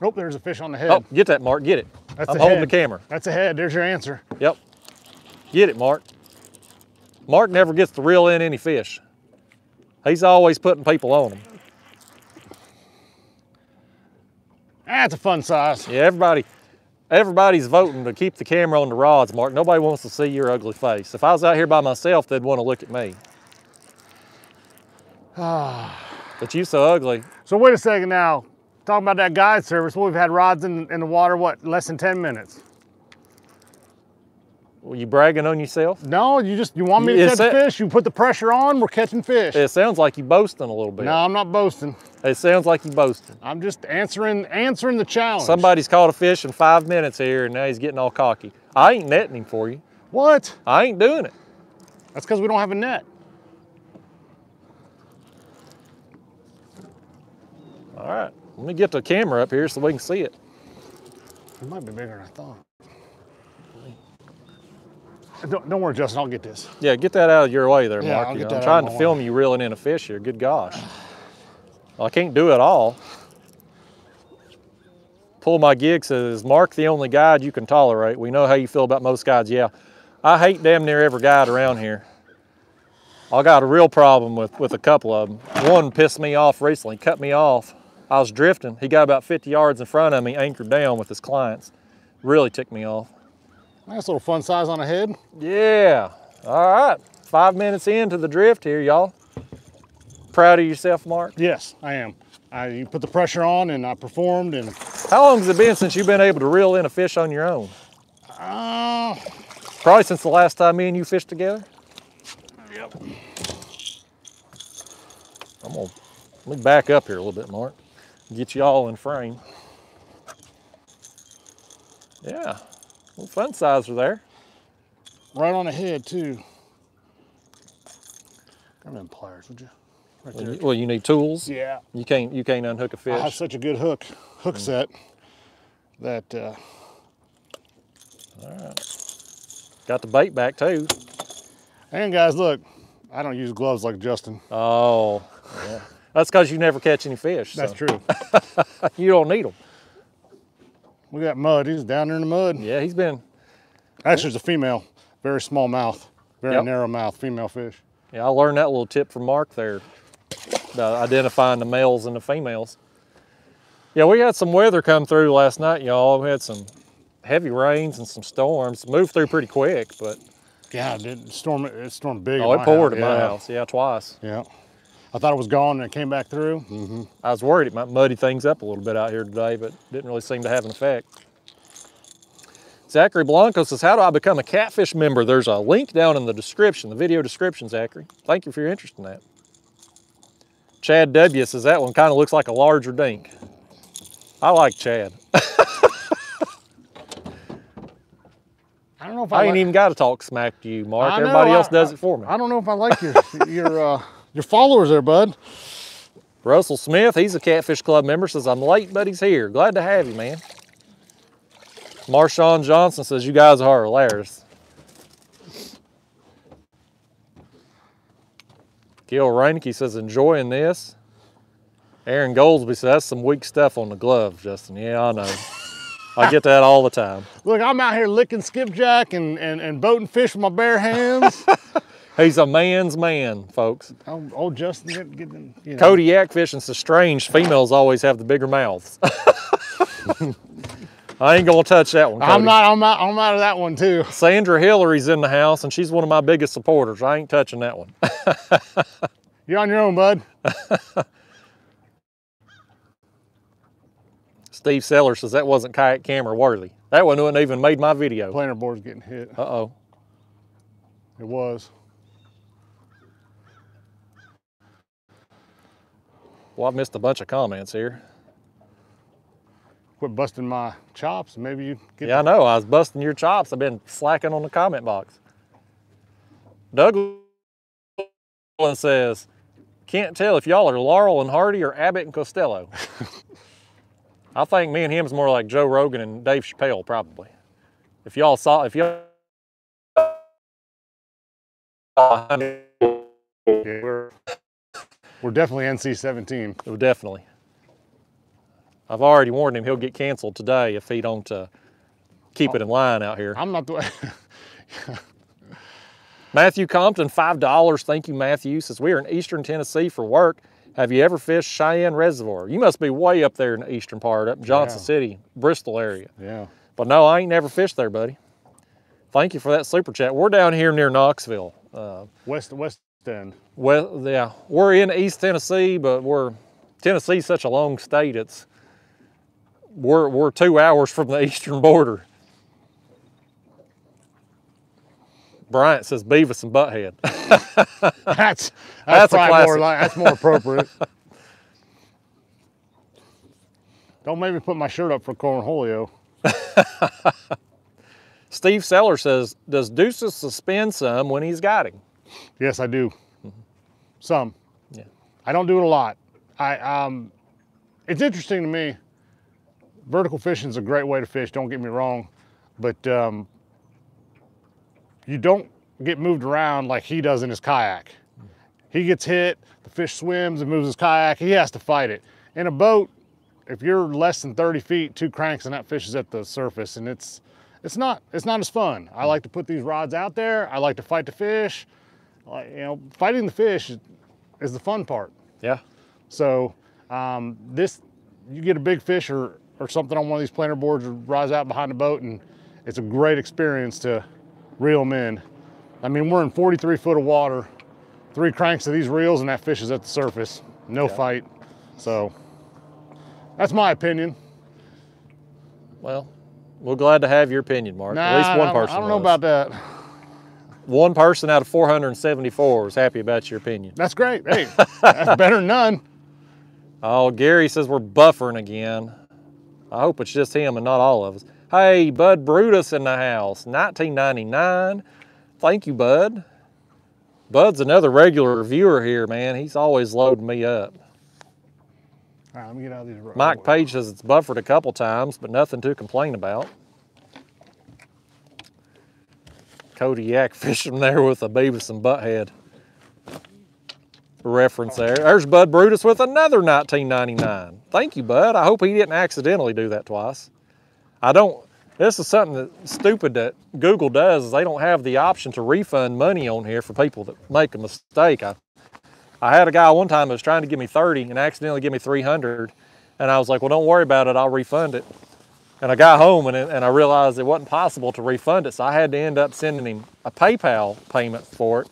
Oh, there's a fish on the head. Oh, get that, Mark, get it. That's I'm holding head. the camera. That's a head, there's your answer. Yep, get it, Mark. Mark never gets to reel in any fish. He's always putting people on him. That's a fun size. Yeah, everybody, everybody's voting to keep the camera on the rods, Mark. Nobody wants to see your ugly face. If I was out here by myself, they'd want to look at me. But you so ugly. So wait a second now. Talking about that guide service, well, we've had rods in, in the water, what, less than ten minutes? Were you bragging on yourself? No, you just, you want me to it's catch that, fish? You put the pressure on, we're catching fish. It sounds like you boasting a little bit. No, I'm not boasting. It sounds like you boasting. I'm just answering answering the challenge. Somebody's caught a fish in five minutes here, and now he's getting all cocky. I ain't netting him for you. What? I ain't doing it. That's because we don't have a net. All right, let me get the camera up here so we can see it. It might be bigger than I thought. Don't, don't worry, Justin, I'll get this. Yeah, get that out of your way there, yeah, Mark. You know, I'm trying to film way. you reeling in a fish here. Good gosh. Well, I can't do it all. Pull My Gig says, is Mark the only guide you can tolerate? We know how you feel about most guides. Yeah, I hate damn near every guide around here. I got a real problem with, with a couple of them. One pissed me off recently, cut me off. I was drifting. He got about fifty yards in front of me, anchored down with his clients. Really ticked me off. Nice little fun size on a head. Yeah. All right. Five minutes into the drift here, y'all. Proud of yourself, Mark? Yes, I am. I, you put the pressure on and I performed. And how long has it been since you've been able to reel in a fish on your own? Uh, Probably since the last time me and you fished together. Yep. I'm going to let me back up here a little bit, Mark. Get you all in frame. Yeah. Little fun sizer there. Right on the head too. Grab them pliers, would you? Right there. Well, you need tools. Yeah. You can't you can't unhook a fish. I have such a good hook hook mm. set that. Uh... All right. Got the bait back too. And guys, look, I don't use gloves like Justin. Oh, yeah. That's because you never catch any fish. That's so. true. You don't need them. We got mud, he's down there in the mud. Yeah, he's been. Actually, it's a female, very small mouth, very yep. narrow mouth, female fish. Yeah, I learned that little tip from Mark there, about identifying the males and the females. Yeah, we had some weather come through last night, y'all. We had some heavy rains and some storms. Moved through pretty quick, but. Yeah, it stormed, it stormed big. Oh, it poured at my house, yeah, twice. Yeah. I thought it was gone and it came back through. Mm-hmm. I was worried it might muddy things up a little bit out here today, but didn't really seem to have an effect. Zachary Blanco says, how do I become a Catfish member? There's a link down in the description, the video description, Zachary. Thank you for your interest in that. Chad W says, that one kind of looks like a larger dink. I like Chad. I don't know if I, I ain't like... even got to talk smack to you, Mark. I Everybody know, else I, does I, it for me. I don't know if I like your your uh, your followers there, bud. Russell Smith, he's a Catfish Club member, says, I'm late, but he's here. Glad to have you, man. Marshawn Johnson says, you guys are hilarious. Gil Reinke says, enjoying this. Aaron Goldsby says, that's some weak stuff on the glove, Justin. Yeah, I know. I get that all the time. Look, I'm out here licking skipjack and, and, and boating fish with my bare hands. He's a man's man, folks. Oh, oh Justin, get, get them, you know. Cody Yakfishing says, strange, females always have the bigger mouths. I ain't gonna touch that one, Cody. I'm not, I'm out, I'm out of that one too. Sandra Hillary's in the house and she's one of my biggest supporters. I ain't touching that one. You're on your own, bud. Steve Sellers says, that wasn't kayak camera worthy. That one wouldn't even made my video. Planer board's getting hit. Uh-oh. It was. Well, I've missed a bunch of comments here. Quit busting my chops, maybe you get Yeah, them. I know, I was busting your chops. I've been slacking on the comment box. Douglas says, can't tell if y'all are Laurel and Hardy or Abbott and Costello. I think me and him is more like Joe Rogan and Dave Chappelle, probably. If y'all saw, if y'all... Yeah, we're, we're definitely N C seventeen. Oh, definitely. I've already warned him he'll get canceled today if he don't uh, keep oh, it in line out here. I'm not the way. Matthew Compton, five dollars. Thank you, Matthew. Says, we are in Eastern Tennessee for work. Have you ever fished Cheyenne Reservoir? You must be way up there in the eastern part, up in Johnson yeah. City, Bristol area. Yeah. But no, I ain't never fished there, buddy. Thank you for that super chat. We're down here near Knoxville. Uh, west, west end. Well, yeah, we're in East Tennessee, but we're, Tennessee's such a long state, it's, We're, we're two hours from the eastern border. Bryant says Beavis and Butthead. that's, that's, that's probably more, that's more appropriate. Don't make me put my shirt up for Cornholio. Steve Seller says, does Deuces suspend some when he's guiding? Yes, I do. Mm-hmm. Some. Yeah. I don't do it a lot. I um, it's interesting to me. Vertical fishing is a great way to fish, don't get me wrong, but um, you don't get moved around like he does in his kayak. He gets hit, the fish swims and moves his kayak, he has to fight it. In a boat, if you're less than thirty feet, two cranks and that fish is at the surface, and it's, it's, not, it's not as fun. I like to put these rods out there, I like to fight the fish. Like, you know, fighting the fish is the fun part. Yeah. So um, this, you get a big fish or or something on one of these planer boards or rise out behind the boat, and it's a great experience to reel them in. I mean, we're in forty-three foot of water, three cranks of these reels, and that fish is at the surface. No yeah. fight. So that's my opinion. Well, we're glad to have your opinion, Mark. Nah, at least one person I don't know was. About that. One person out of four hundred seventy-four was happy about your opinion. That's great. Hey, that's better than none. Oh, Gary says we're buffering again. I hope it's just him and not all of us. Hey, Bud Brutus in the house, nineteen ninety-nine. Thank you, Bud. Bud's another regular viewer here, man. He's always loading me up. All right, let me get out of these roads. Mike Page says it's buffered a couple times, but nothing to complain about. Cody Yak fishing there with a Beavis and Butthead reference there. There's Bud Brutus with another nineteen ninety-nine. Thank you, Bud. I hope he didn't accidentally do that twice. I don't, this is something that stupid that Google does, is they don't have the option to refund money on here for people that make a mistake. I, I had a guy one time that was trying to give me thirty and accidentally give me three hundred. And I was like, well, don't worry about it, I'll refund it. And I got home and, it, and I realized it wasn't possible to refund it. So I had to end up sending him a PayPal payment for it.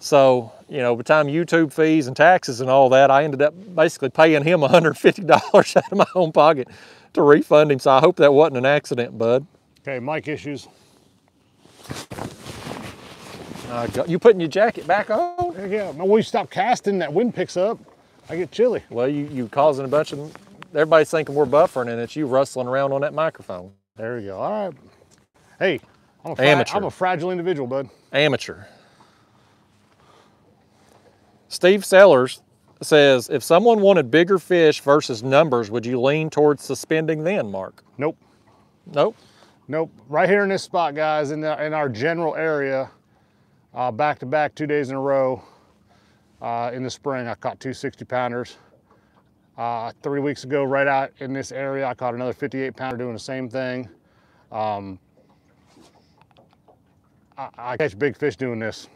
So you know, by the time YouTube fees and taxes and all that, I ended up basically paying him one hundred fifty dollars out of my own pocket to refund him. So I hope that wasn't an accident, bud. Okay, Mike issues. Uh, you putting your jacket back on? Yeah, when we stop casting, that wind picks up. I get chilly. Well, you, you causing a bunch of, everybody's thinking we're buffering and it's you rustling around on that microphone. There you go, all right. Hey, I'm a, Amateur. I'm a fragile individual, bud. Amateur. Steve Sellers says, if someone wanted bigger fish versus numbers, would you lean towards suspending then, Mark? Nope. Nope. Nope. Right here in this spot, guys, in, the, in our general area, uh, back to back, two days in a row, uh, in the spring, I caught two sixty pounders. Uh, three weeks ago, right out in this area, I caught another fifty-eight pounder doing the same thing. Um, I, I catch big fish doing this.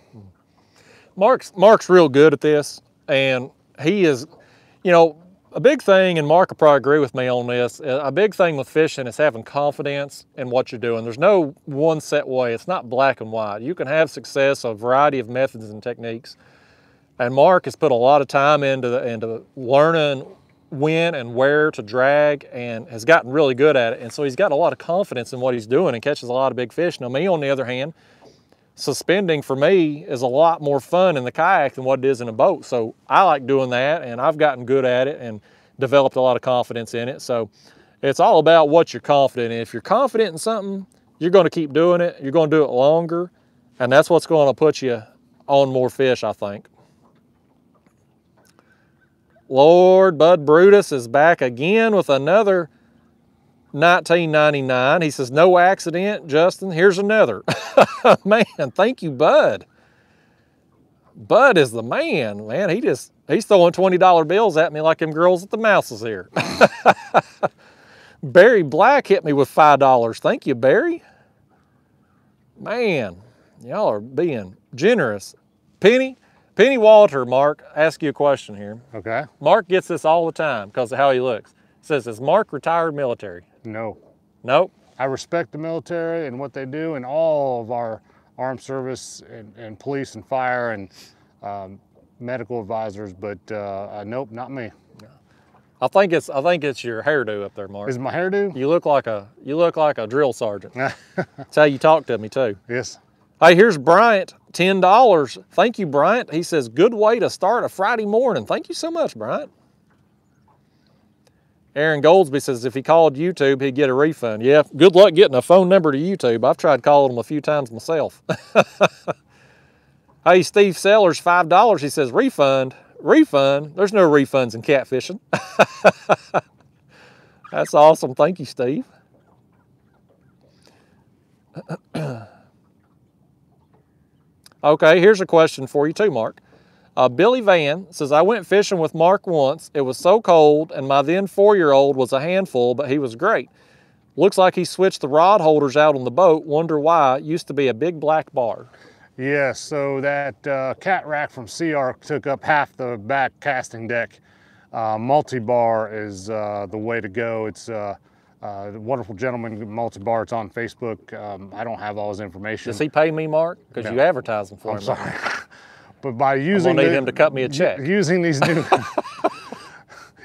Mark's, Mark's real good at this, and he is, you know, a big thing, and Mark will probably agree with me on this, a big thing with fishing is having confidence in what you're doing. There's no one set way. It's not black and white. You can have success, a variety of methods and techniques. And Mark has put a lot of time into, the, into learning when and where to drag and has gotten really good at it. And so he's got a lot of confidence in what he's doing and catches a lot of big fish. Now me, on the other hand, suspending for me is a lot more fun in the kayak than what it is in a boat. So I like doing that, and I've gotten good at it and developed a lot of confidence in it. So it's all about what you're confident in. If you're confident in something, you're going to keep doing it. You're going to do it longer, and that's what's going to put you on more fish, I think. Lord Bud Brutus is back again with another nineteen ninety-nine. He says, no accident, Justin, here's another. Man, thank you, Bud. Bud is the man, man. He just, he's throwing twenty dollar bills at me like them girls at the mouses here. Barry Black hit me with five dollars. Thank you, Barry. Man, y'all are being generous. Penny, Penny Walter, Mark, ask you a question here. Okay. Mark gets this all the time because of how he looks. Says, is Mark retired military? No. Nope. I respect the military and what they do and all of our armed service and, and police and fire and um, medical advisors, but uh, uh, nope, not me. I think it's I think it's your hairdo up there, Mark. Is it my hairdo? You look like a you look like a drill sergeant. That's how you talk to me too. Yes. Hey, here's Bryant, ten dollars. Thank you, Bryant. He says, good way to start a Friday morning. Thank you so much, Bryant. Aaron Goldsby says if he called YouTube, he'd get a refund. Yeah, good luck getting a phone number to YouTube. I've tried calling them a few times myself. Hey, Steve Sellers, five dollars. He says, refund, refund. There's no refunds in catfishing. That's awesome. Thank you, Steve. Okay, here's a question for you too, Mark. Uh, Billy Van says, I went fishing with Mark once. It was so cold, and my then four-year-old was a handful, but he was great. Looks like he switched the rod holders out on the boat. Wonder why. It used to be a big black bar. Yeah, so that uh, cat rack from Sea Ark took up half the back casting deck. Uh, multi-bar is uh, the way to go. It's uh, uh, the wonderful gentleman, multi-bar. It's on Facebook. Um, I don't have all his information. Does he pay me, Mark? Because no. You advertise him for I'm him. I'm sorry. But by using the, him to cut me a check. Using these new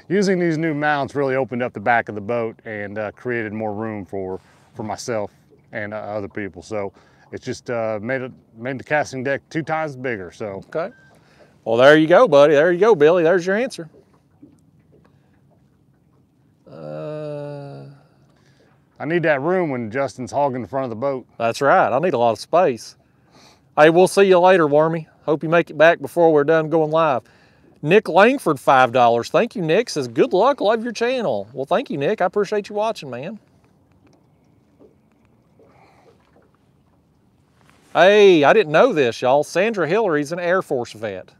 using these new mounts really opened up the back of the boat and uh, created more room for for myself and uh, other people. So it's just uh, made it made the casting deck two times bigger. So okay, well there you go, buddy. There you go, Billy. There's your answer. Uh, I need that room when Justin's hogging the front of the boat. That's right. I need a lot of space. Hey, we'll see you later, Wormy. Hope you make it back before we're done going live. Nick Langford, five dollars. Thank you, Nick. Says, good luck, love your channel. Well, thank you, Nick. I appreciate you watching, man. Hey, I didn't know this, y'all. Sandra Hillary's an Air Force vet.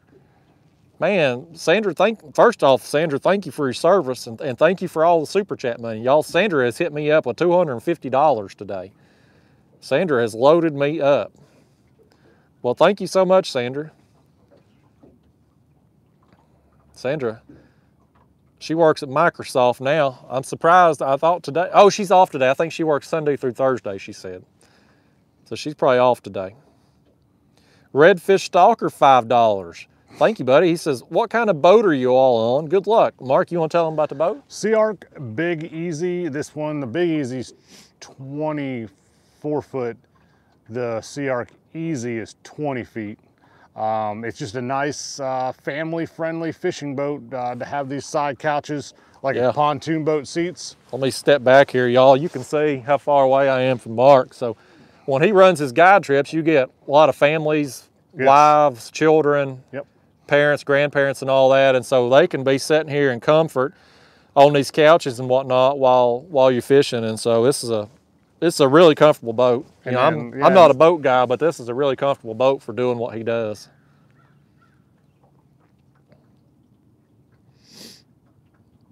Man, Sandra, thank, first off, Sandra, thank you for your service, and, and thank you for all the Super Chat money. Y'all, Sandra has hit me up with two hundred fifty dollars today. Sandra has loaded me up. Well, thank you so much, Sandra. Sandra, she works at Microsoft now. I'm surprised, I thought today, oh, she's off today. I think she works Sunday through Thursday, she said. So she's probably off today. Redfish Stalker, five dollars. Thank you, buddy. He says, what kind of boat are you all on? Good luck. Mark, you want to tell them about the boat? Sea Ark Big Easy. This one, the Big Easy's twenty-four foot. The Sea Ark Easy is twenty feet. Um, it's just a nice uh, family-friendly fishing boat uh, to have these side couches, like yeah. pontoon boat seats. Let me step back here, y'all. You can see how far away I am from Mark. So when he runs his guide trips, you get a lot of families, yes. wives, children, yep. parents, grandparents, and all that. And so they can be sitting here in comfort on these couches and whatnot while while you're fishing. And so this is a It's a really comfortable boat. You know, then, I'm, yeah. I'm not a boat guy, but this is a really comfortable boat for doing what he does.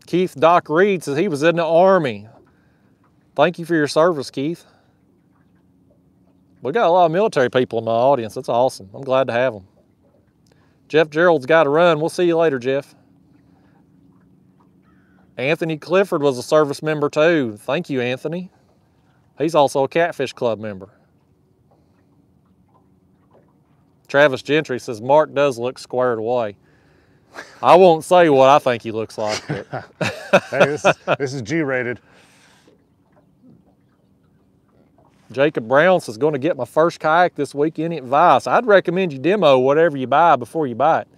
Keith Doc Reed says he was in the Army. Thank you for your service, Keith. We got a lot of military people in my audience. That's awesome. I'm glad to have them. Jeff Gerald's got to run. We'll see you later, Jeff. Anthony Clifford was a service member too. Thank you, Anthony. He's also a Catfish Club member. Travis Gentry says, Mark does look squared away. I won't say what I think he looks like. But hey, this, this is G-rated. Jacob Brown says, going to get my first kayak this week. Any advice? I'd recommend you demo whatever you buy before you buy it.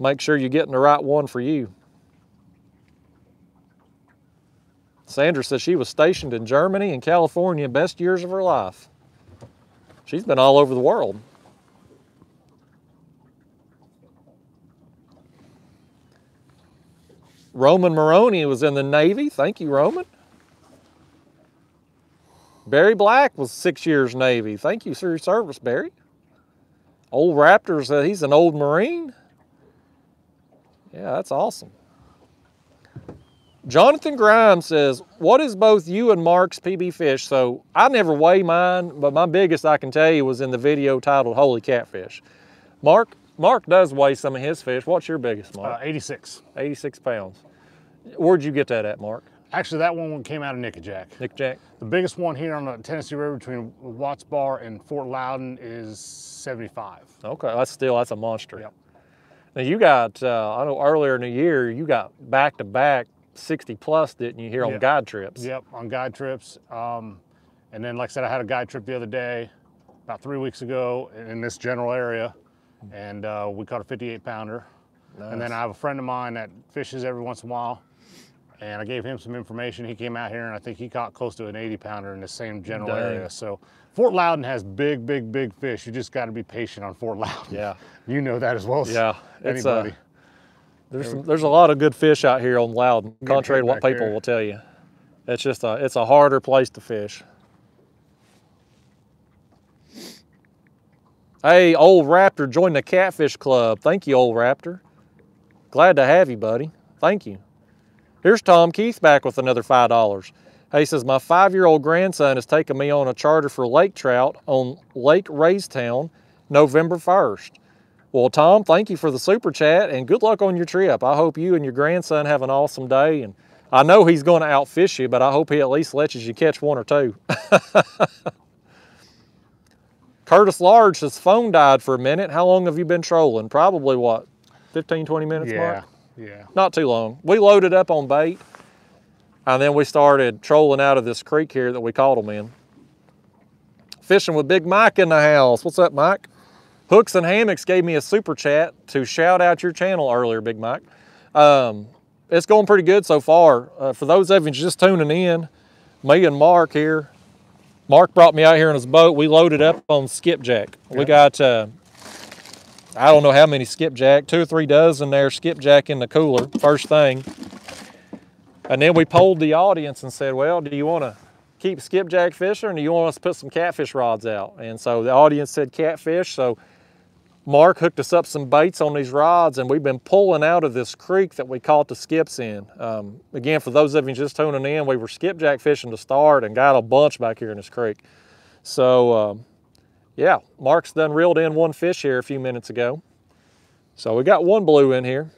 Make sure you're getting the right one for you. Sandra says she was stationed in Germany and California, best years of her life. She's been all over the world. Roman Maroney was in the Navy. Thank you, Roman. Barry Black was six years Navy. Thank you for your service, Barry. Old Raptor said he's an old Marine. Yeah, that's awesome. Jonathan Grimes says, what is both you and Mark's P B fish? So I never weigh mine, but my biggest I can tell you was in the video titled Holy Catfish. Mark Mark does weigh some of his fish. What's your biggest, Mark? Uh, eighty-six. eighty-six pounds. Where'd you get that at, Mark? Actually, that one came out of Nickajack. Nickajack. The biggest one here on the Tennessee River between Watts Bar and Fort Loudon is seventy-five. Okay, that's still, that's a monster. Yep. Now you got, uh, I know earlier in the year, you got back-to-back sixty plus, didn't you, here on yep. guide trips? Yep, on guide trips. Um, and then, like I said, I had a guide trip the other day, about three weeks ago, in this general area, and uh, we caught a fifty-eight pounder. Nice. And then I have a friend of mine that fishes every once in a while, and I gave him some information. He came out here, and I think he caught close to an eighty pounder in the same general Dang. area. So Fort Loudon has big, big, big fish. You just got to be patient on Fort Loudon. Yeah. You know that as well as yeah, anybody. There's some, there's a lot of good fish out here on Loudon, contrary to what people here. will tell you. It's just a, it's a harder place to fish. Hey, Old Raptor joined the Catfish Club. Thank you, Old Raptor. Glad to have you, buddy. Thank you. Here's Tom Keith back with another five dollars. Hey, he says, my five-year-old grandson has taken me on a charter for lake trout on Lake Raystown, November first. Well, Tom, thank you for the super chat and good luck on your trip. I hope you and your grandson have an awesome day. And I know he's going to outfish you, but I hope he at least lets you catch one or two. Curtis Large, his phone died for a minute. How long have you been trolling? Probably, what, fifteen, twenty minutes, yeah, Mark? Yeah. Not too long. We loaded up on bait, and then we started trolling out of this creek here that we caught him in. Fishing with Big Mike in the house. What's up, Mike? Hooks and Hammocks gave me a super chat to shout out your channel earlier, Big Mike. Um, it's going pretty good so far. Uh, for those of you just tuning in, me and Mark here, Mark brought me out here in his boat. We loaded up on skipjack. Yep. We got, uh, I don't know how many skipjack, two or three dozen there, skipjack in the cooler, first thing. And then we polled the audience and said, well, do you want to keep skipjack fishing or do you want us to put some catfish rods out? And so the audience said catfish, so Mark hooked us up some baits on these rods, and we've been pulling out of this creek that we caught the skips in. Um, again, for those of you just tuning in, we were skipjack fishing to start and got a bunch back here in this creek. So, um, yeah, Mark's done reeled in one fish here a few minutes ago. So we got one blue in here.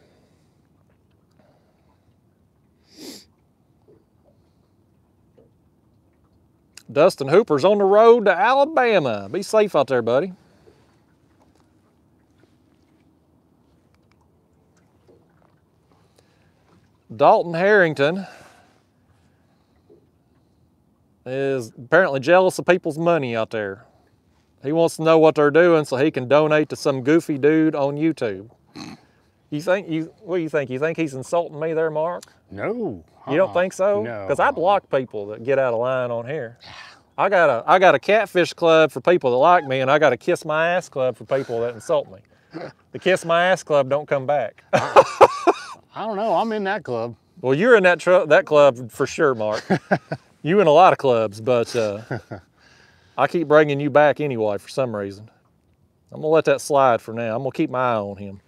Dustin Hooper's on the road to Alabama. Be safe out there, buddy. Dalton Harrington is apparently jealous of people's money out there. He wants to know what they're doing so he can donate to some goofy dude on YouTube. You think you? What do you think? You think he's insulting me there, Mark? No. You don't uh, think so? No. Because I block people that get out of line on here. I got a I got a catfish club for people that like me, and I got a kiss my ass club for people that insult me. The kiss my ass club don't come back. I, I don't know. I'm in that club. Well, you're in that tr that club for sure, Mark. You in a lot of clubs, but uh, I keep bringing you back anyway for some reason. I'm gonna let that slide for now. I'm gonna keep my eye on him.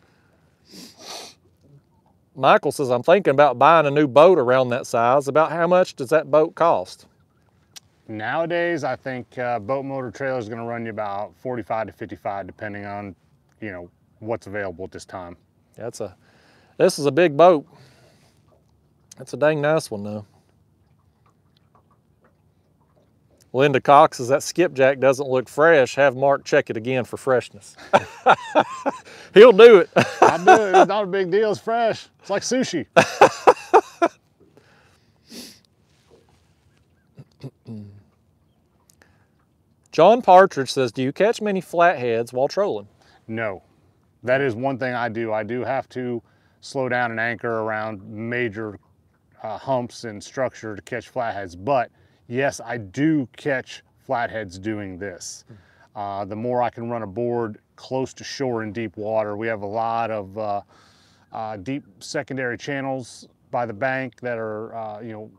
Michael says, I'm thinking about buying a new boat around that size. About how much does that boat cost? Nowadays, I think uh, boat motor trailer is going to run you about forty-five to fifty-five, depending on, you know, what's available at this time. That's a, this is a big boat. That's a dang nice one, though. Linda Cox says, that skipjack doesn't look fresh. Have Mark check it again for freshness. He'll do it. I'll do it. It's not a big deal. It's fresh. It's like sushi. John Partridge says, do you catch many flatheads while trolling? No. That is one thing I do. I do have to slow down and anchor around major uh, humps and structure to catch flatheads, but yes, I do catch flatheads doing this. Uh, the more I can run a board close to shore in deep water, we have a lot of uh, uh, deep secondary channels by the bank that are, uh, you know,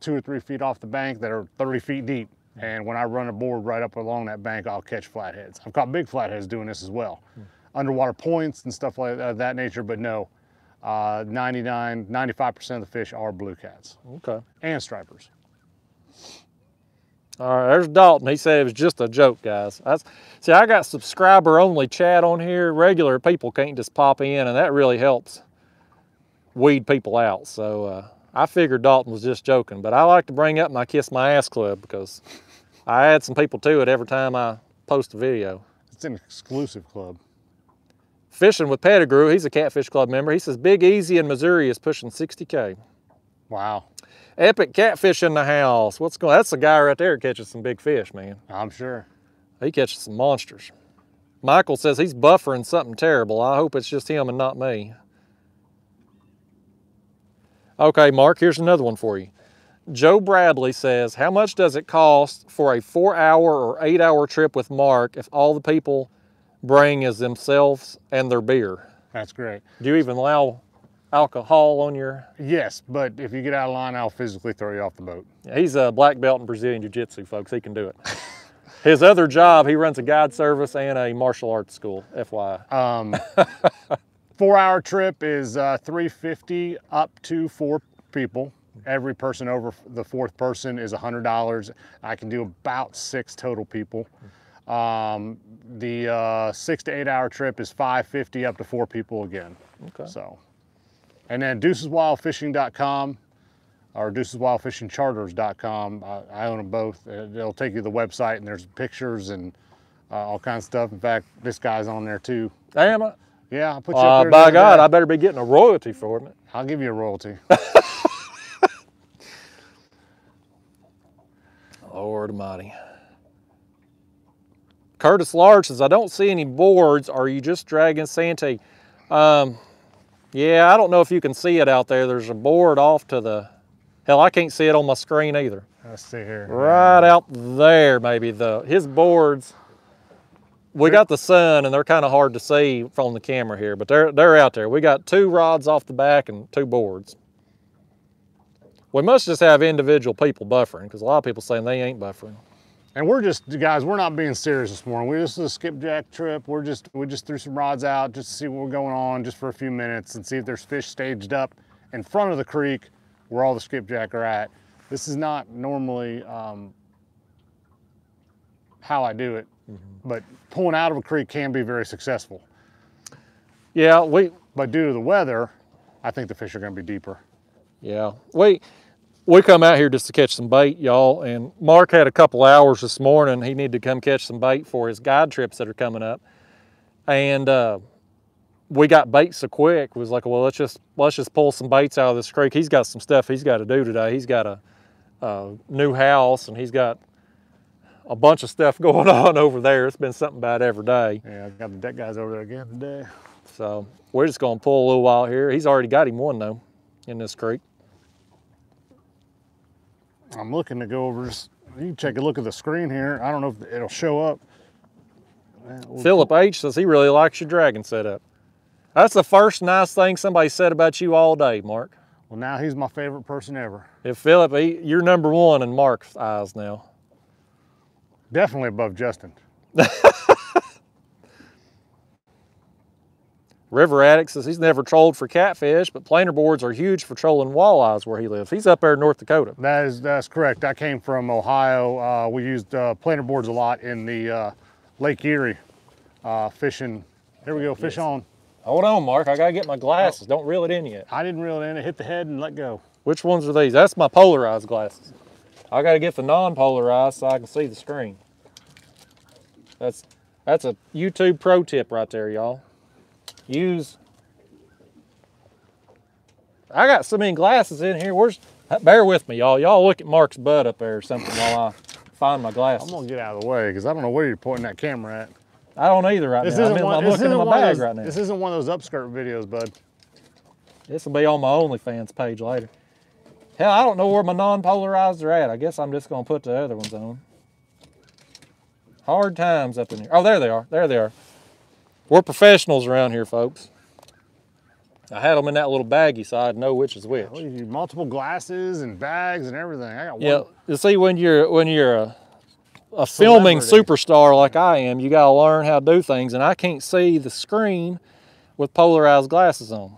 two or three feet off the bank that are thirty feet deep. And when I run a board right up along that bank, I'll catch flatheads. I've caught big flatheads doing this as well. Hmm. Underwater points and stuff like that, of that nature, but no, uh, ninety-nine, ninety-five percent of the fish are blue cats. Okay. And stripers. All right, there's Dalton. He said it was just a joke, guys. That's, see, I got subscriber-only chat on here. Regular people can't just pop in, and that really helps weed people out. So uh, I figured Dalton was just joking, but I like to bring up my Kiss My Ass Club because I add some people to it every time I post a video. It's an exclusive club. Fishing with Pettigrew, he's a Catfish Club member. He says Big Easy in Missouri is pushing sixty K. Wow. Epic Catfish in the house. What's going on? That's the guy right there that catches some big fish, man. I'm sure. He catches some monsters. Michael says he's buffering something terrible. I hope it's just him and not me. Okay, Mark, here's another one for you. Joe Bradley says, how much does it cost for a four hour or eight hour trip with Mark if all the people bring is themselves and their beer? That's great. Do you even allow alcohol on your? Yes, but if you get out of line, I'll physically throw you off the boat. Yeah, he's a black belt in Brazilian Jiu-Jitsu, folks. He can do it. His other job, he runs a guide service and a martial arts school, F Y I. Um, four-hour trip is uh, three fifty up to four people. Every person over the fourth person is one hundred dollars. I can do about six total people. Um, the uh, six to eight-hour trip is five fifty up to four people again. Okay. So. And then deuces wild fishing dot com or deuces wild fishing charters dot com. I, I own them both. It'll take you to the website, and there's pictures and uh, all kinds of stuff. In fact, this guy's on there too. Damn it. Yeah, I'll put you uh, up there. By God, I better be getting a royalty for it. I'll give you a royalty. Lord Almighty. Curtis Large says, I don't see any boards. Are you just dragging Santee? Um, Yeah, I don't know if you can see it out there. There's a board off to the, hell, I can't see it on my screen either. Let's see here. Right out there, maybe. the His boards, we got the sun, and they're kind of hard to see from the camera here, but they're, they're out there. We got two rods off the back and two boards. We must just have individual people buffering, because a lot of people saying they ain't buffering. And we're just, guys, we're not being serious this morning. We're just a skipjack trip. We're just, we just threw some rods out just to see what was going on just for a few minutes and see if there's fish staged up in front of the creek where all the skipjack are at. This is not normally um, how I do it, mm-hmm. but pulling out of a creek can be very successful. Yeah, we. But due to the weather, I think the fish are going to be deeper. Yeah, we. We come out here just to catch some bait, y'all, and Mark had a couple hours this morning. He needed to come catch some bait for his guide trips that are coming up. And uh, we got bait so quick, was like, well, let's just let's just pull some baits out of this creek. He's got some stuff he's got to do today. He's got a, a new house, and he's got a bunch of stuff going on over there. It's been something about every day. Yeah, I got the deck guys over there again today. So we're just gonna pull a little while here. He's already got him one though in this creek. I'm looking to go over. Just, you can take a look at the screen here. I don't know if it'll show up. Philip H says he really likes your dragon setup. That's the first nice thing somebody said about you all day, Mark. Well, now he's my favorite person ever. If Philip, he, you're number one in Mark's eyes now. Definitely above Justin. River Addict says he's never trolled for catfish, but planer boards are huge for trolling walleyes where he lives. He's up there in North Dakota. That is, that's correct. I came from Ohio. Uh, we used uh, planer boards a lot in the uh, Lake Erie uh, fishing. Here we go, fish yes. on. Hold on, Mark. I gotta get my glasses. Oh. Don't reel it in yet. I didn't reel it in. It hit the head and let go. Which ones are these? That's my polarized glasses. I gotta get the non-polarized so I can see the screen. That's that's a YouTube pro tip right there, y'all. Use. I got so many glasses in here. Where's? Bear with me, y'all. Y'all look at Mark's butt up there or something while I find my glasses. I'm gonna get out of the way because I don't know where you're pointing that camera at. I don't either right this now. Isn't I mean, one, I'm this looking at my bag those, right now. This isn't one of those upskirt videos, bud. This will be on my OnlyFans page later. Hell, I don't know where my non-polarized are at. I guess I'm just going to put the other ones on. Hard times up in here. Oh, there they are. There they are. We're professionals around here, folks. I had them in that little baggie so I'd know which is which. Well, you multiple glasses and bags and everything. I got one. Yeah, you see, when you're, when you're a... a filming superstar like I am, you gotta learn how to do things, and I can't see the screen with polarized glasses on.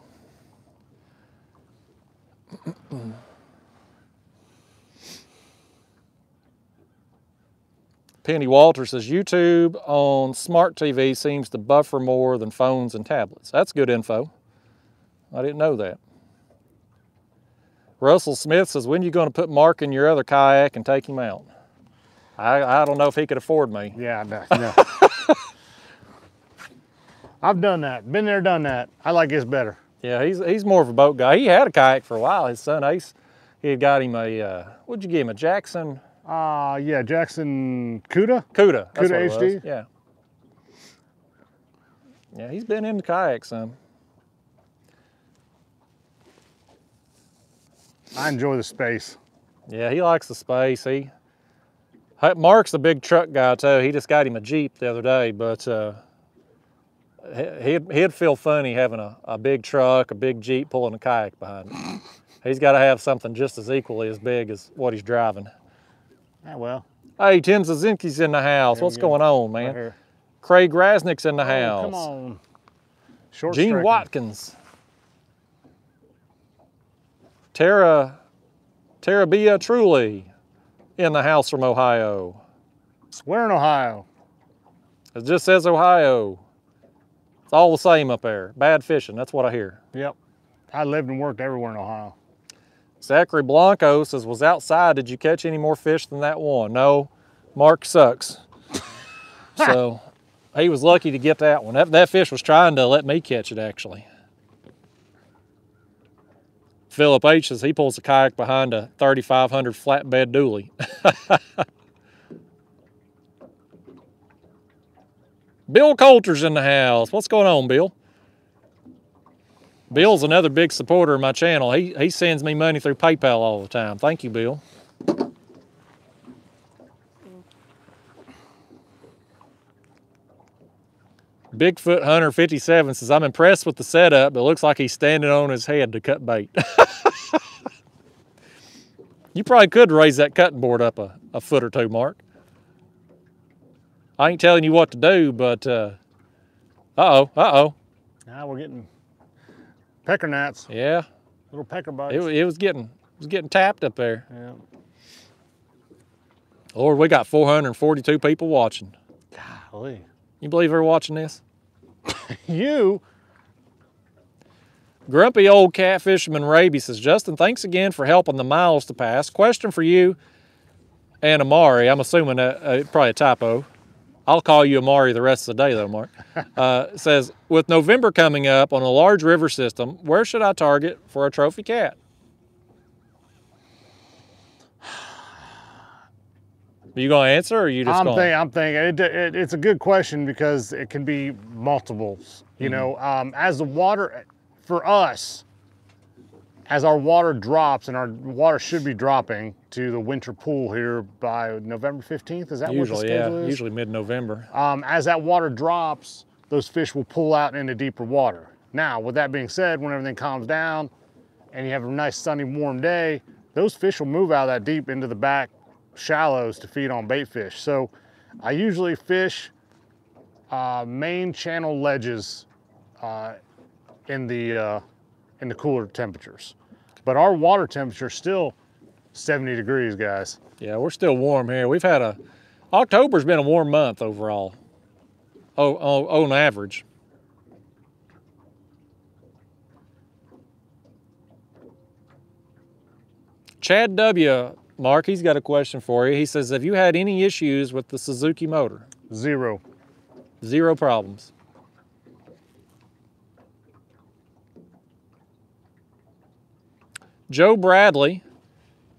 Penny Walter says, YouTube on smart T V seems to buffer more than phones and tablets. That's good info. I didn't know that. Russell Smith says, when are you gonna put Mark in your other kayak and take him out? I, I don't know if he could afford me. Yeah, no, no. I've done that. Been there, done that. I like his better. Yeah, he's he's more of a boat guy. He had a kayak for a while. His son Ace, he had got him a uh, what'd you give him? A Jackson? Uh yeah, Jackson CUDA. CUDA. CUDA, CUDA H D. Yeah. Yeah, he's been into kayaks some. I enjoy the space. Yeah, he likes the space. He. Mark's a big truck guy too. He just got him a Jeep the other day, but uh, he'd, he'd feel funny having a, a big truck, a big Jeep pulling a kayak behind him. He's got to have something just as equally as big as what he's driving. Yeah, well. Hey, Tim Zazinski's in the house. What's go. going on, man? Right Craig Rasnick's in the oh, house. Come on. Short Gene striking. Watkins. Tara, Tara Bia Truly. In the house from Ohio. Where in Ohio? It just says Ohio. It's all the same up there. Bad fishing, that's what I hear. Yep, I lived and worked everywhere in Ohio. Zachary Blanco says, was outside, did you catch any more fish than that one? No, Mark sucks. So he was lucky to get that one. That, that fish was trying to let me catch it actually. Philip H says he pulls a kayak behind a thirty-five hundred flatbed dually. Bill Coulter's in the house. What's going on, Bill? Bill's another big supporter of my channel. He, he sends me money through PayPal all the time. Thank you, Bill. Bigfoot Hunter fifty-seven says, I'm impressed with the setup, but it looks like he's standing on his head to cut bait. You probably could raise that cutting board up a, a foot or two, Mark. I ain't telling you what to do, but uh, uh-oh, uh-oh. Now we're getting pecker gnats. Yeah. Little pecker bites. It, it, was getting, it was getting tapped up there. Yeah. Lord, we got four hundred forty-two people watching. Golly. You believe they're watching this? You? Grumpy old catfisherman Raby says, Justin, thanks again for helping the miles to pass. Question for you and Amari. I'm assuming that, uh, probably a typo. I'll call you Amari the rest of the day though, Mark. Uh, says, with November coming up on a large river system, where should I target for a trophy cat? Are you going to answer, or are you just I'm going? Think, I'm thinking, it, it, it's a good question because it can be multiples. You mm-hmm. know, um, as the water, for us, as our water drops, and our water should be dropping to the winter pool here by November fifteenth, is that usually, what the schedule yeah, is? Usually mid-November. Um, as that water drops, those fish will pull out into deeper water. Now, with that being said, when everything calms down and you have a nice, sunny, warm day, those fish will move out of that deep into the back shallows to feed on bait fish. So I usually fish uh, main channel ledges uh, in the uh, in the cooler temperatures, but our water temperature is still seventy degrees, guys. Yeah, we're still warm here. We've had a October's been a warm month overall. Oh, on, on average. Chad W. Mark, he's got a question for you. He says, have you had any issues with the Suzuki motor? Zero. Zero problems. Joe Bradley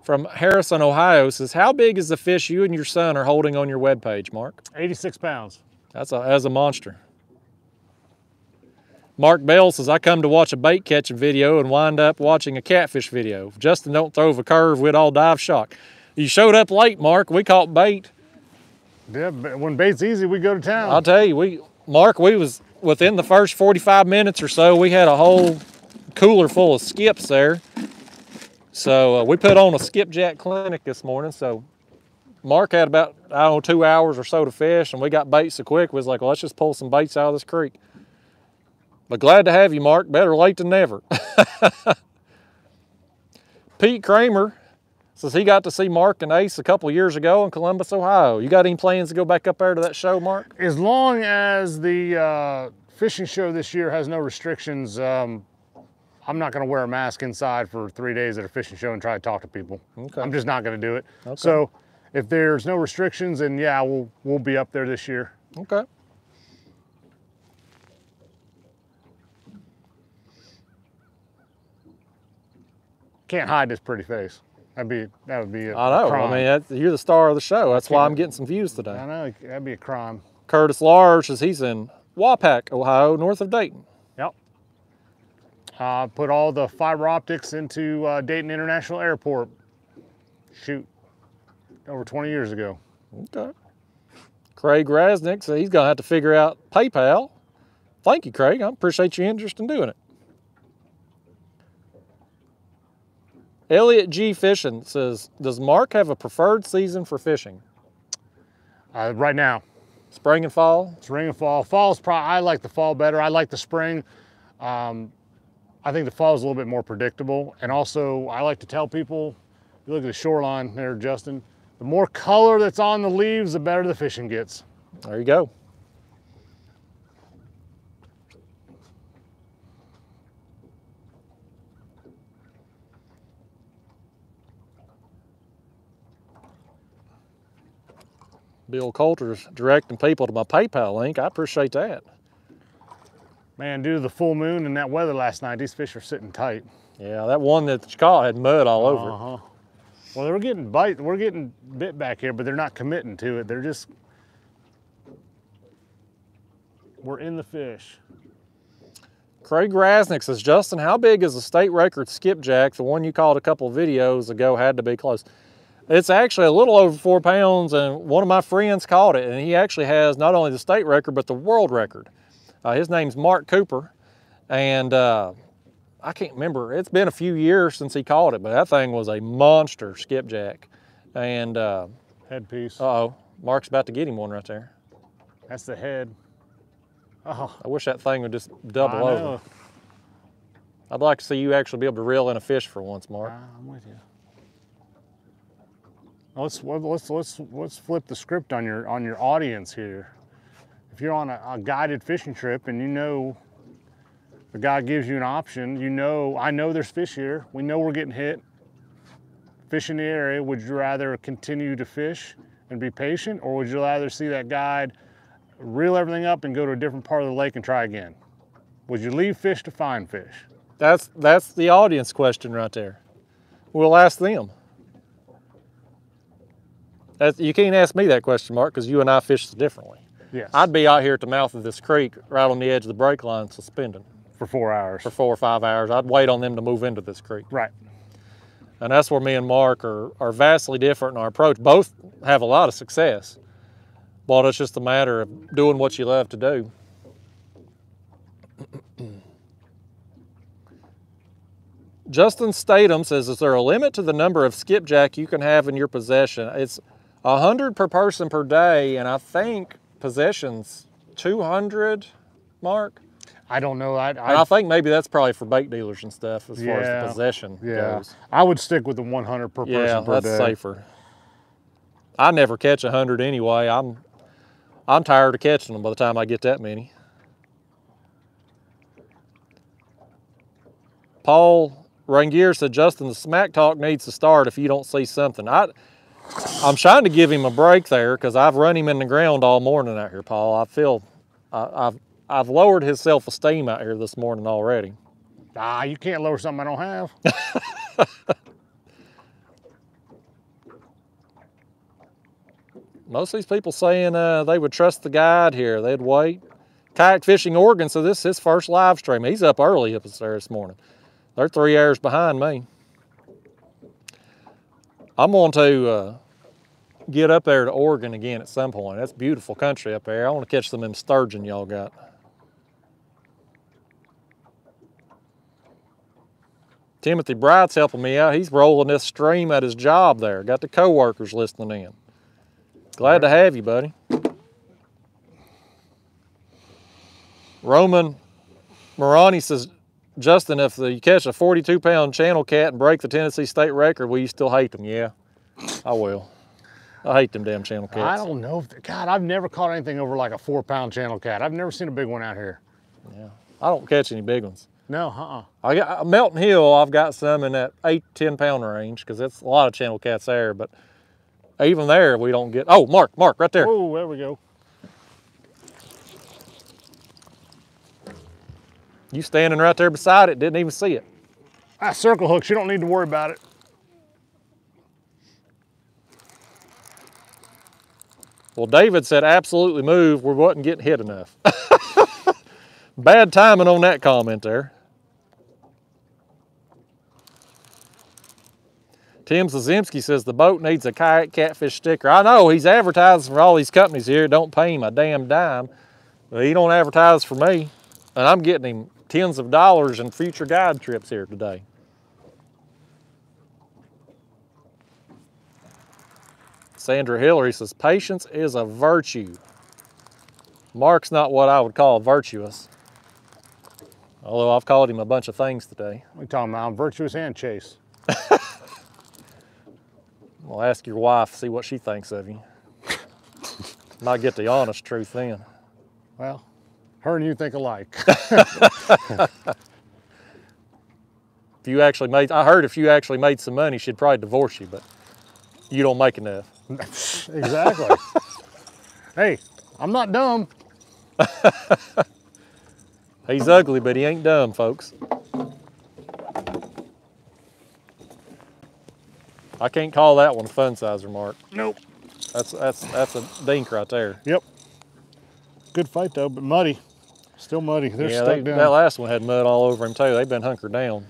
from Harrison, Ohio says, how big is the fish you and your son are holding on your webpage, Mark? eighty-six pounds. That's a, that's a monster. Mark Bell says, I come to watch a bait catching video and wind up watching a catfish video. If Justin don't throw the curve, we'd all dive shock. You showed up late, Mark. We caught bait. Yeah, when bait's easy, we go to town. I'll tell you, we Mark, we was within the first forty-five minutes or so, we had a whole cooler full of skips there. So uh, we put on a skipjack clinic this morning. So Mark had about, I don't know, two hours or so to fish, and we got bait so quick, we was like, well, let's just pull some baits out of this creek. But glad to have you, Mark. Better late than never. Pete Kramer says he got to see Mark and Ace a couple years ago in Columbus, Ohio. You got any plans to go back up there to that show, Mark? As long as the uh, fishing show this year has no restrictions, um, I'm not going to wear a mask inside for three days at a fishing show and try to talk to people. Okay. I'm just not going to do it. Okay. So if there's no restrictions, then yeah, we'll, we'll be up there this year. Okay. Can't hide this pretty face. That'd be that would be. A, I know. A crime. I mean, that's, you're the star of the show. That's why I'm getting some views today. I know. That'd be a crime. Curtis Large says he's in Wapak, Ohio, north of Dayton. Yep. Uh, put all the fiber optics into uh, Dayton International Airport. Shoot, over twenty years ago. Okay. Craig Rasnick says he's gonna have to figure out PayPal. Thank you, Craig. I appreciate your interest in doing it. Elliot G. Fishing says, does Mark have a preferred season for fishing? Uh, right now. Spring and fall? Spring and fall. Fall's probably, I like the fall better. I like the spring. Um, I think the fall is a little bit more predictable. And also, I like to tell people, you look at the shoreline there, Justin, the more color that's on the leaves, the better the fishing gets. There you go. Bill Coulter's directing people to my PayPal link. I appreciate that. Man, due to the full moon and that weather last night, these fish are sitting tight. Yeah, that one that you caught had mud all over. Uh-huh. Well, they're getting bite. We're getting bit back here, but they're not committing to it. They're just, we're in the fish. Craig Rasnick says, Justin, how big is the state record skipjack? The one you caught a couple of videos ago had to be close. It's actually a little over four pounds, and one of my friends caught it, and he actually has not only the state record, but the world record. Uh, his name's Mark Cooper, and uh, I can't remember. It's been a few years since he caught it, but that thing was a monster skipjack. And uh, headpiece. Uh-oh, Mark's about to get him one right there. That's the head. Oh. I wish that thing would just double I know. over. I'd like to see you actually be able to reel in a fish for once, Mark. I'm with you. Let's let's let's let's flip the script on your on your audience here. If you're on a, a guided fishing trip and you know the guy gives you an option, you know I know there's fish here. We know we're getting hit. Fish in the area. Would you rather continue to fish and be patient, or would you rather see that guide reel everything up and go to a different part of the lake and try again? Would you leave fish to find fish? That's, that's the audience question right there. We'll ask them. That's, you can't ask me that question, Mark, because you and I fish differently. Yes. I'd be out here at the mouth of this creek, right on the edge of the break line, suspended. For four hours. For four or five hours. I'd wait on them to move into this creek. Right. And that's where me and Mark are, are vastly different in our approach. Both have a lot of success, but it's just a matter of doing what you love to do. Justin Statham says, is there a limit to the number of skipjack you can have in your possession? It's one hundred per person per day, and I think possessions two hundred, Mark? I don't know. I, I, I think maybe that's probably for bait dealers and stuff as yeah, far as the possession yeah. goes. I would stick with the one hundred per yeah, person per day. Yeah, that's safer. I never catch one hundred anyway. I'm, I'm tired of catching them by the time I get that many. Paul Rangier said, Justin, the smack talk needs to start if you don't see something. I, I'm trying to give him a break there because I've run him in the ground all morning out here, Paul. I feel I, I've... I've lowered his self-esteem out here this morning already. Ah, you can't lower something I don't have. Most of these people saying uh, they would trust the guide here. They'd wait. Kayak Fishing Oregon, so this is his first live stream. He's up early up there this morning. They're three hours behind me. I'm going to uh, get up there to Oregon again at some point. That's beautiful country up there. I want to catch some of them sturgeon y'all got. Timothy Bright's helping me out. He's rolling this stream at his job there. Got the co-workers listening in. Glad to have you, buddy. Roman Morani says, Justin, if the, you catch a forty-two pound channel cat and break the Tennessee state record, will you still hate them? Yeah, I will. I hate them damn channel cats. I don't know. If God, I've never caught anything over like a four pound channel cat. I've never seen a big one out here. Yeah, I don't catch any big ones. No, uh-uh. I got Melton Hill, I've got some in that eight, ten pound range because that's a lot of channel cats there, but even there we don't get, oh, Mark, Mark, right there. Oh, there we go. You standing right there beside it, didn't even see it. Ah, circle hooks, you don't need to worry about it. Well, David said, absolutely move. We wasn't getting hit enough. Bad timing on that comment there. Tim Zazimski says, the boat needs a Kayak Catfish sticker. I know, he's advertising for all these companies here. Don't pay him a damn dime. But he don't advertise for me. And I'm getting him tens of dollars in future guide trips here today. Sandra Hillary says, patience is a virtue. Mark's not what I would call virtuous. Although I've called him a bunch of things today. We're talking about I'm virtuous and Chase. Well, ask your wife, see what she thinks of you. Might get the honest truth then. Well, her and you think alike. If you actually made, I heard if you actually made some money, she'd probably divorce you, but you don't make enough. Exactly. Hey, I'm not dumb. He's ugly, but he ain't dumb, folks. I can't call that one a fun sizer, Mark. Nope. That's that's that's a dink right there. Yep. Good fight though, but muddy. Still muddy. They're yeah, stuck they, down. That last one had mud all over him too. They've been hunkered down.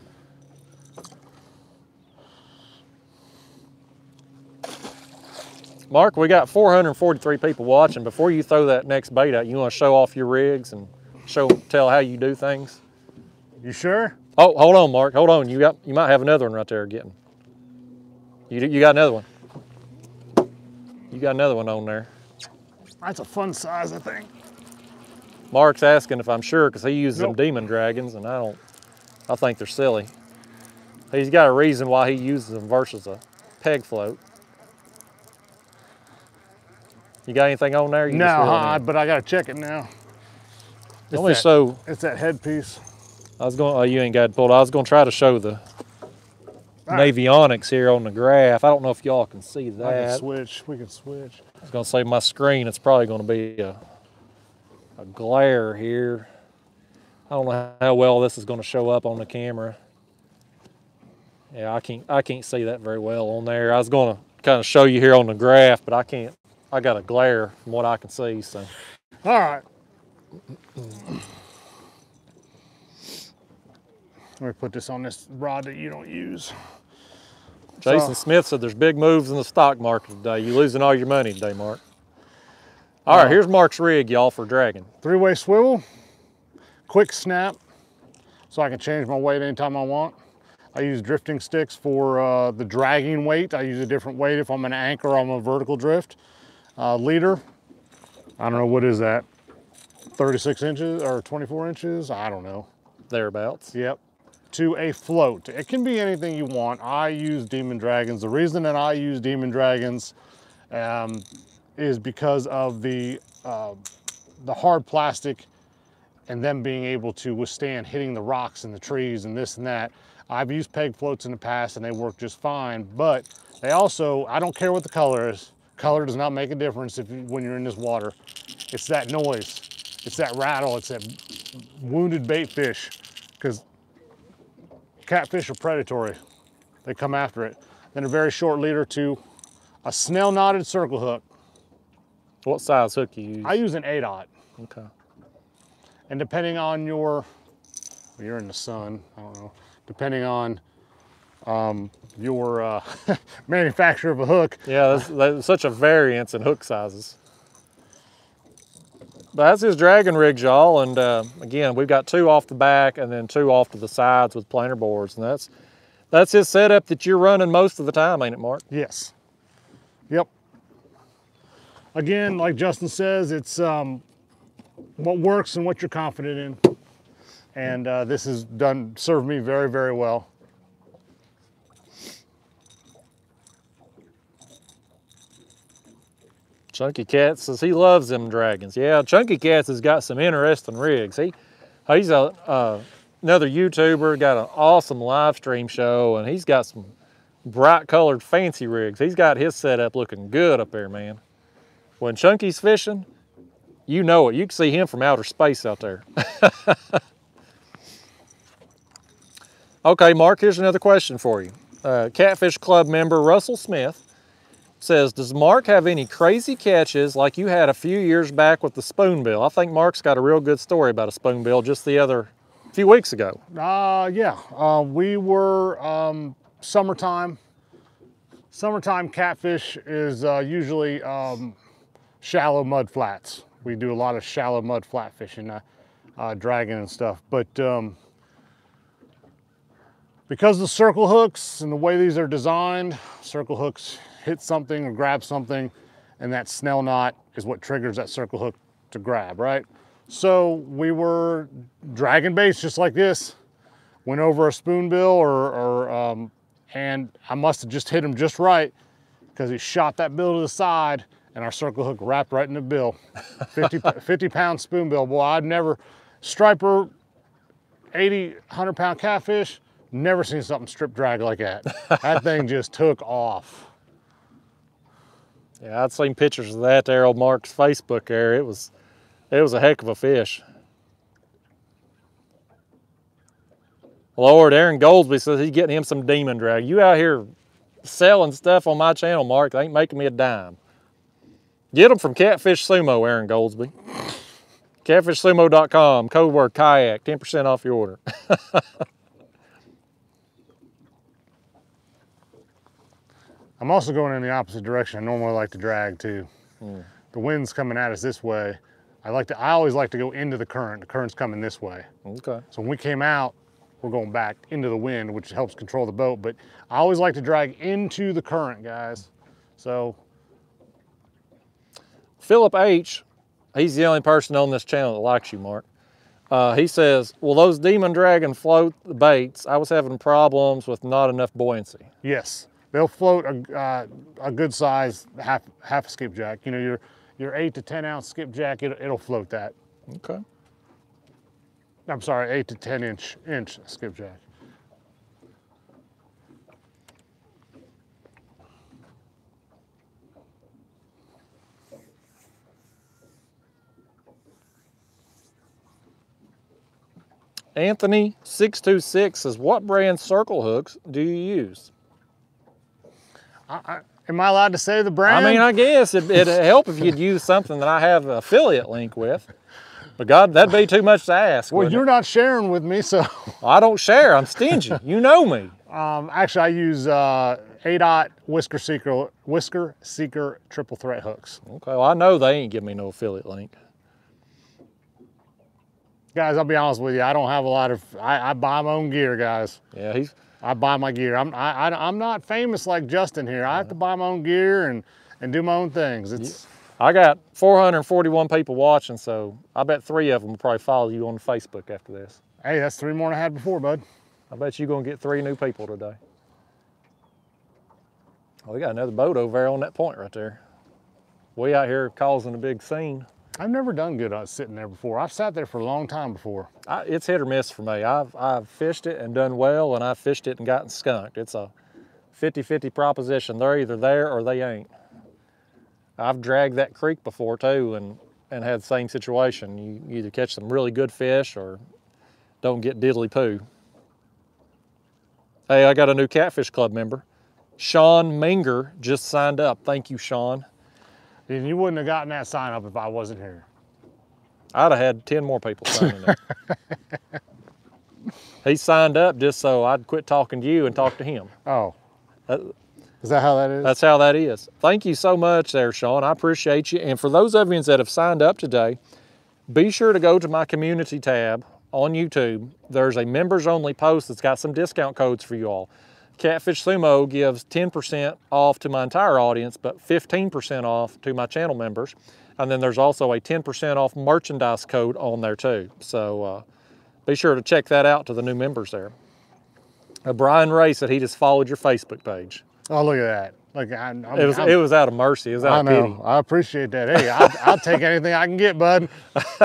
Mark, we got four hundred forty-three people watching. Before you throw that next bait out, you want to show off your rigs and show, tell how you do things? You sure? Oh, hold on, Mark. Hold on. You got, you might have another one right there getting. You, you got another one. You got another one on there. That's a fun size, I think. Mark's asking if I'm sure because he uses nope. them Demon Dragons, and I don't. I think they're silly. He's got a reason why he uses them versus a peg float. You got anything on there? You no, uh, but I gotta check it now. It's Only that, so it's that headpiece. I was going. Oh, you ain't got it pulled. I was going to try to show the right. Navionics here on the graph. I don't know if y'all can see that. I can switch. We can switch. I was going to say my screen. It's probably going to be a a glare here. I don't know how well this is going to show up on the camera. Yeah, I can't, I can't see that very well on there. I was going to kind of show you here on the graph, but I can't. I got a glare from what I can see, so. All right. Let me put this on this rod that you don't use. Jason so, Smith said there's big moves in the stock market today. You're losing all your money today, Mark. All right, uh, here's Mark's rig, y'all, for dragging. Three-way swivel, quick snap, so I can change my weight anytime I want. I use drifting sticks for uh, the dragging weight. I use a different weight if I'm an anchor or I'm a vertical drift. Uh, leader, I don't know, what is that? thirty-six inches or twenty-four inches? I don't know. Thereabouts. Yep. To a float. It can be anything you want. I use Demon Dragons. The reason that I use Demon Dragons um, is because of the, uh, the hard plastic and them being able to withstand hitting the rocks and the trees and this and that. I've used peg floats in the past and they work just fine, but they also, I don't care what the color is. Color does not make a difference if you, when you're in this water. It's that noise. It's that rattle. It's that wounded bait fish, because catfish are predatory. They come after it. Then a very short leader to a snell knotted circle hook. What size hook do you use? I use an eight aught. Okay. And depending on your, well, you're in the sun, I don't know. Depending on um, your uh, manufacturer of a hook. Yeah, there's, there's such a variance in hook sizes. But that's his dragon rig, y'all. And uh, again, we've got two off the back and then two off to the sides with planer boards. And that's that's his setup that you're running most of the time, ain't it, Mark? Yes. Yep. Again, like Justin says, it's um, what works and what you're confident in. And uh, this has done, served me very, very well. Chunky Cats says he loves them dragons. Yeah, Chunky Cats has got some interesting rigs. He, he's a, uh, another YouTuber, got an awesome live stream show, and he's got some bright colored fancy rigs. He's got his setup looking good up there, man. When Chunky's fishing, you know it. You can see him from outer space out there. Okay, Mark, here's another question for you. Uh, Catfish Club member Russell Smith says, does Mark have any crazy catches like you had a few years back with the spoonbill? I think Mark's got a real good story about a spoonbill just the other few weeks ago. Uh, yeah, uh, we were um, summertime. Summertime catfish is uh, usually um, shallow mud flats. We do a lot of shallow mud flat fishing, uh, uh, dragging and stuff. But um, because the circle hooks and the way these are designed, circle hooks hit something or grab something, and that snell knot is what triggers that circle hook to grab, right? So we were dragging baits just like this, went over a spoonbill or, or um, and I must've just hit him just right, because he shot that bill to the side and our circle hook wrapped right in the bill. fifty, fifty pound spoonbill. Boy, I'd never, striper, eighty, one hundred pound catfish, never seen something strip drag like that. That thing just took off. Yeah, I'd seen pictures of that there on Mark's Facebook there. It was, it was a heck of a fish. Lord, Aaron Goldsby says he's getting him some demon drag. You out here selling stuff on my channel, Mark. They ain't making me a dime. Get them from Catfish Sumo, Aaron Goldsby. Catfish Sumo dot com, code word kayak, ten percent off your order. I'm also going in the opposite direction. I normally like to drag too. Mm. The wind's coming at us this way. I like to. I always like to go into the current. The current's coming this way. Okay. So when we came out, we're going back into the wind, which helps control the boat. But I always like to drag into the current, guys. So Philip H, he's the only person on this channel that likes you, Mark. Uh, he says, "Will those demon dragon float the baits? I was having problems with not enough buoyancy." Yes. They'll float a, uh, a good size half half skipjack. You know, your your eight to ten ounce skipjack, it, it'll float that. Okay. I'm sorry, eight to ten inch inch skipjack. Anthony six two six says, what brand circle hooks do you use? I, I, am I allowed to say the brand? I mean, I guess it, it'd help if you'd use something that I have an affiliate link with. But God, that'd be too much to ask. Well, you're it? not sharing with me, so. I don't share, I'm stingy. You know me. Um, actually, I use uh, A DOT Whisker Seeker, Whisker Seeker triple threat hooks. Okay, well, I know they ain't giving me no affiliate link. Guys, I'll be honest with you. I don't have a lot of. I, I buy my own gear, guys. Yeah, he's. I buy my gear. I'm. I, I, I'm not famous like Justin here. I have to buy my own gear and and do my own things. It's. I got four hundred forty-one people watching, so I bet three of them will probably follow you on Facebook after this. Hey, that's three more than I had before, bud. I bet you're gonna get three new people today. Oh, we got another boat over there on that point right there. We out here causing a big scene. I've never done good on sitting there before. I've sat there for a long time before. I, it's hit or miss for me. I've, I've fished it and done well, and I've fished it and gotten skunked. It's a fifty fifty proposition. They're either there or they ain't. I've dragged that creek before too and, and had the same situation. You, you either catch some really good fish or don't get diddly poo. Hey, I got a new Catfish Club member. Sean Minger just signed up. Thank you, Sean. And you wouldn't have gotten that sign up if I wasn't here. I'd have had ten more people signing up. He signed up just so I'd quit talking to you and talk to him. Oh, that, is that how that is? That's how that is. Thank you so much there, Sean. I appreciate you. And for those of you that have signed up today, be sure to go to my community tab on YouTube. There's a members only post that's got some discount codes for you all. Catfish Sumo gives ten percent off to my entire audience, but fifteen percent off to my channel members. And then there's also a ten percent off merchandise code on there too. So uh, be sure to check that out to the new members there. Uh, Brian Ray said he just followed your Facebook page. Oh, look at that. Look, I, I mean, it, was, it was out of mercy. It was out I know. of pity. I appreciate that. Hey, I, I'll take anything I can get, bud.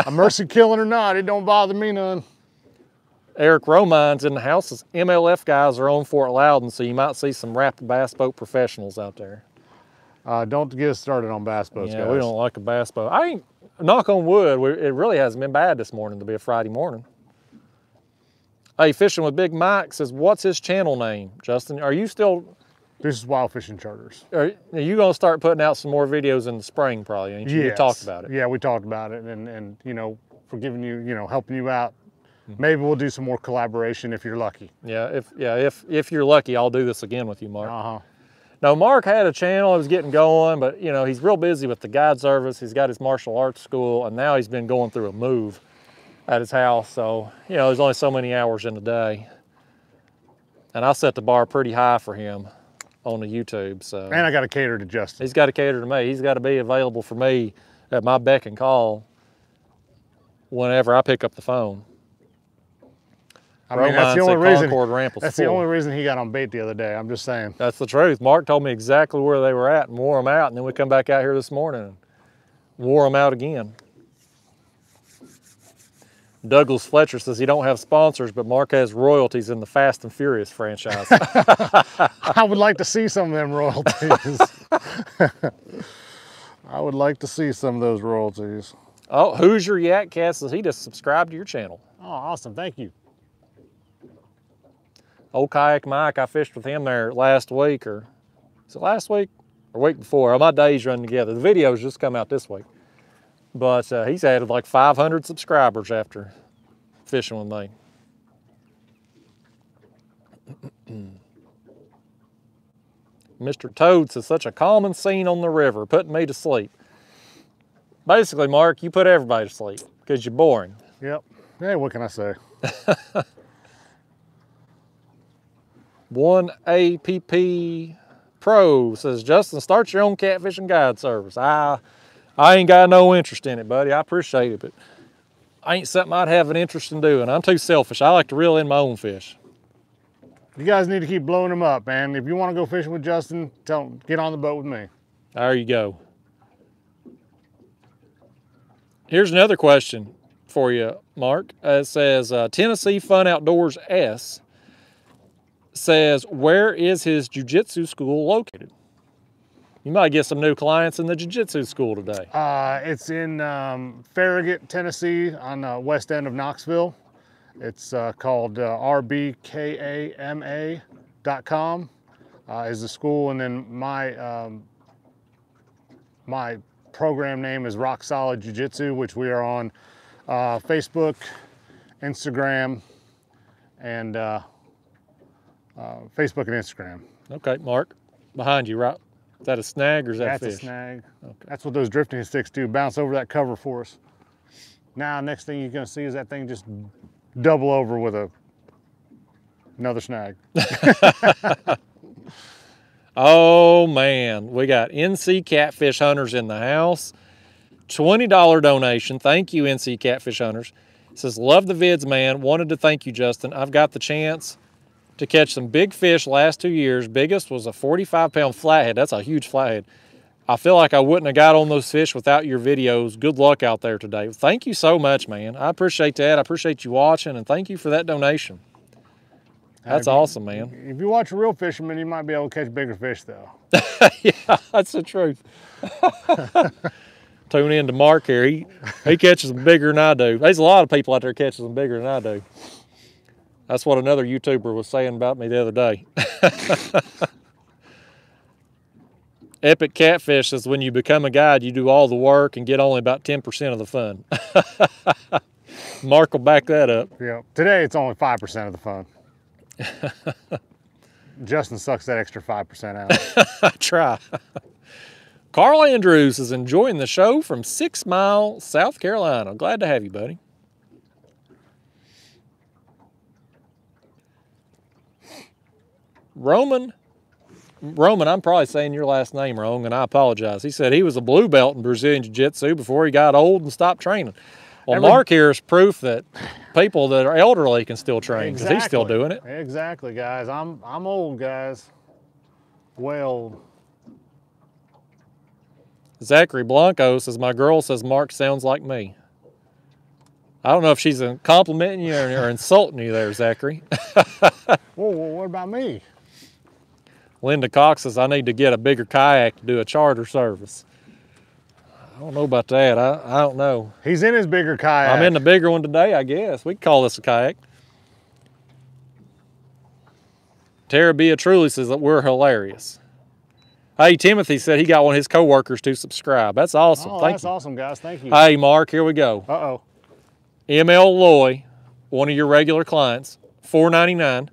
A mercy killing or not, it don't bother me none. Eric Romines in the house says, M L F guys are on Fort Loudon, so you might see some rapid bass boat professionals out there. Uh, don't get us started on bass boats, yeah, guys. We don't like a bass boat. I ain't, knock on wood, we, it really hasn't been bad this morning to be a Friday morning. Hey, Fishing with Big Mike says, what's his channel name, Justin? Are you still... Deuces Wild Fishing Charters. Are, are you going to start putting out some more videos in the spring probably, ain't you? Yes. You talked about it. Yeah, we talked about it, and, and you know, for giving you, you know, helping you out. Maybe we'll do some more collaboration if you're lucky. Yeah, if yeah, if if you're lucky, I'll do this again with you, Mark. Uh-huh. Now, Mark had a channel, he was getting going, but you know, he's real busy with the guide service. He's got his martial arts school, and now he's been going through a move at his house. So, you know, there's only so many hours in a day. And I set the bar pretty high for him on the YouTube. So and I gotta cater to Justin. He's gotta cater to me. He's gotta be available for me at my beck and call whenever I pick up the phone. I mean, that's the only reason. That's the only reason he got on bait the other day. I'm just saying. That's the truth. Mark told me exactly where they were at and wore them out, and then we come back out here this morning and wore them out again. Douglas Fletcher says he don't have sponsors, but Mark has royalties in the Fast and Furious franchise. I would like to see some of them royalties. I would like to see some of those royalties. Oh, Hoosier Yak Cat says he just subscribed to your channel. Oh, awesome! Thank you. Old Kayak Mike, I fished with him there last week, or is it last week or week before? My days run together. The video's just come out this week. But uh, he's added like five hundred subscribers after fishing with me. Mister Toad says, such a calming scene on the river, putting me to sleep. Basically, Mark, you put everybody to sleep because you're boring. Yep. Hey, what can I say? one A P P Pro says, Justin, start your own catfishing guide service. I, I ain't got no interest in it, buddy. I appreciate it, but I ain't something I'd have an interest in doing. I'm too selfish. I like to reel in my own fish. You guys need to keep blowing them up, man. If you want to go fishing with Justin, tell him, get on the boat with me. There you go. Here's another question for you, Mark. It says, uh, Tennessee Fun Outdoors S says, where is his jiu-jitsu school located? You might get some new clients in the jiu-jitsu school today. Uh, it's in um, Farragut, Tennessee, on the west end of Knoxville. It's uh, called uh, R B K A M A dot com uh, is the school, and then my um, my program name is Rock Solid Jiu-Jitsu, which we are on uh, Facebook, Instagram, and uh, uh, Facebook and Instagram. Okay, Mark, behind you, right? Is that a snag or is that a fish? That's a snag. Okay. That's what those drifting sticks do, bounce over that cover for us. Now, next thing you're gonna see is that thing just double over with a another snag. Oh man, we got N C Catfish Hunters in the house. twenty dollar donation. Thank you, N C Catfish Hunters. It says, love the vids, man. Wanted to thank you, Justin. I've got the chance to catch some big fish last two years. Biggest was a forty-five pound flathead. That's a huge flathead. I feel like I wouldn't have got on those fish without your videos. Good luck out there today. Thank you so much, man. I appreciate that. I appreciate you watching, and thank you for that donation. That's you, awesome, man. If you watch a real fisherman, you might be able to catch bigger fish, though. Yeah, that's the truth. Tune in to Mark here. He, he catches them bigger than I do. There's a lot of people out there catching them bigger than I do. That's what another YouTuber was saying about me the other day. Epic Catfish says, when you become a guide, you do all the work and get only about ten percent of the fun. Mark will back that up. Yeah, today it's only five percent of the fun. Justin sucks that extra five percent out. I try. Carl Andrews is enjoying the show from Six Mile, South Carolina. Glad to have you, buddy. Roman, Roman, I'm probably saying your last name wrong, and I apologize. He said he was a blue belt in Brazilian Jiu-Jitsu before he got old and stopped training. Well, Every, Mark here is proof that people that are elderly can still train, because exactly. He's still doing it. Exactly, guys. I'm I'm old, guys. Well. Zachary Blanco says, my girl says Mark sounds like me. I don't know if she's complimenting you or, or insulting you there, Zachary. Well, what about me? Linda Cox says, I need to get a bigger kayak to do a charter service. I don't know about that. I, I don't know. He's in his bigger kayak. I'm in the bigger one today, I guess. We can call this a kayak. Tara Bia truly says that we're hilarious. Hey, Timothy said he got one of his coworkers to subscribe. That's awesome. Oh, Thank that's you. awesome, guys. Thank you. Hey, Mark, here we go. Uh-oh. M L Loy, one of your regular clients, four ninety-nine,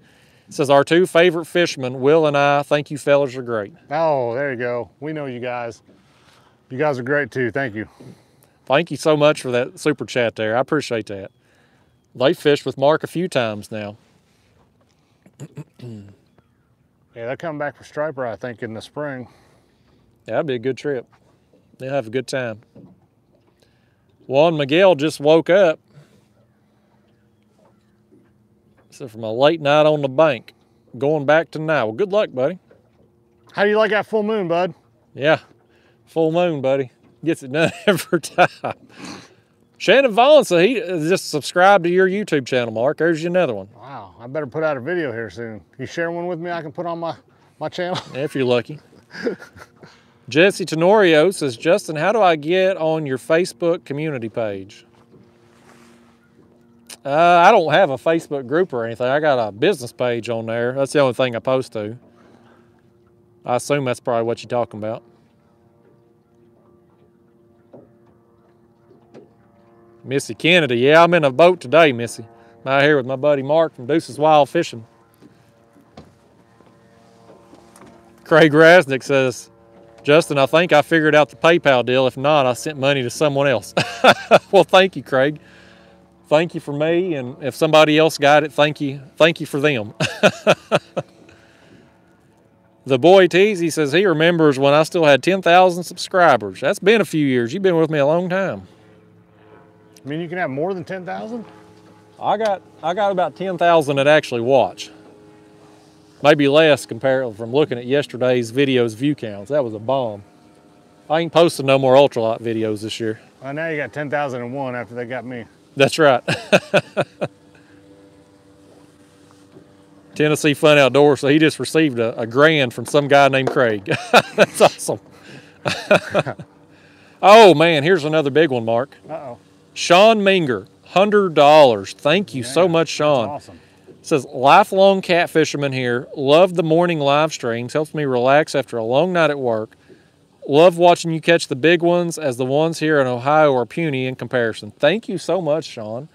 says, our two favorite fishermen, Will and I, thank you fellas are great. Oh, there you go. We know you guys. You guys are great too, thank you. Thank you so much for that super chat there. I appreciate that. They fished with Mark a few times now. Yeah, they're coming back for striper, I think, in the spring. Yeah, that'd be a good trip. They'll have a good time. Juan Miguel just woke up. So from a late night on the bank, going back to now. Well, good luck, buddy. How do you like that full moon, bud? Yeah. Full moon, buddy. Gets it done every time. Shannon Vaughn said he just subscribed to your YouTube channel, Mark. There's another one. Wow, I better put out a video here soon. You share one with me I can put on my, my channel? If you're lucky. Jesse Tenorio says, Justin, how do I get on your Facebook community page? Uh, I don't have a Facebook group or anything. I got a business page on there. That's the only thing I post to. I assume that's probably what you're talking about. Missy Kennedy, yeah, I'm in a boat today, Missy. I'm out here with my buddy Mark from Deuces Wild Fishing. Craig Rasnick says, Justin, I think I figured out the PayPal deal. If not, I sent money to someone else. Well, thank you, Craig. Thank you for me, and if somebody else got it, thank you, thank you for them. The boy Teasy says he remembers when I still had ten thousand subscribers. That's been a few years. You've been with me a long time. I mean, you can have more than ten thousand? I got I got about ten thousand that actually watch. Maybe less compared from looking at yesterday's video's view counts. That was a bomb. I ain't posting no more ultralight videos this year. Well, now you got ten thousand and one after they got me. That's right. Tennessee Fun Outdoors, so he just received a, a grand from some guy named Craig. That's awesome. Oh, man, here's another big one, Mark. Uh-oh. Sean Minger, one hundred dollars. Thank you yeah, so much, Sean. Awesome. It says, lifelong catfisherman here. Love the morning live streams. Helps me relax after a long night at work. Love watching you catch the big ones, as the ones here in Ohio are puny in comparison. Thank you so much, Sean.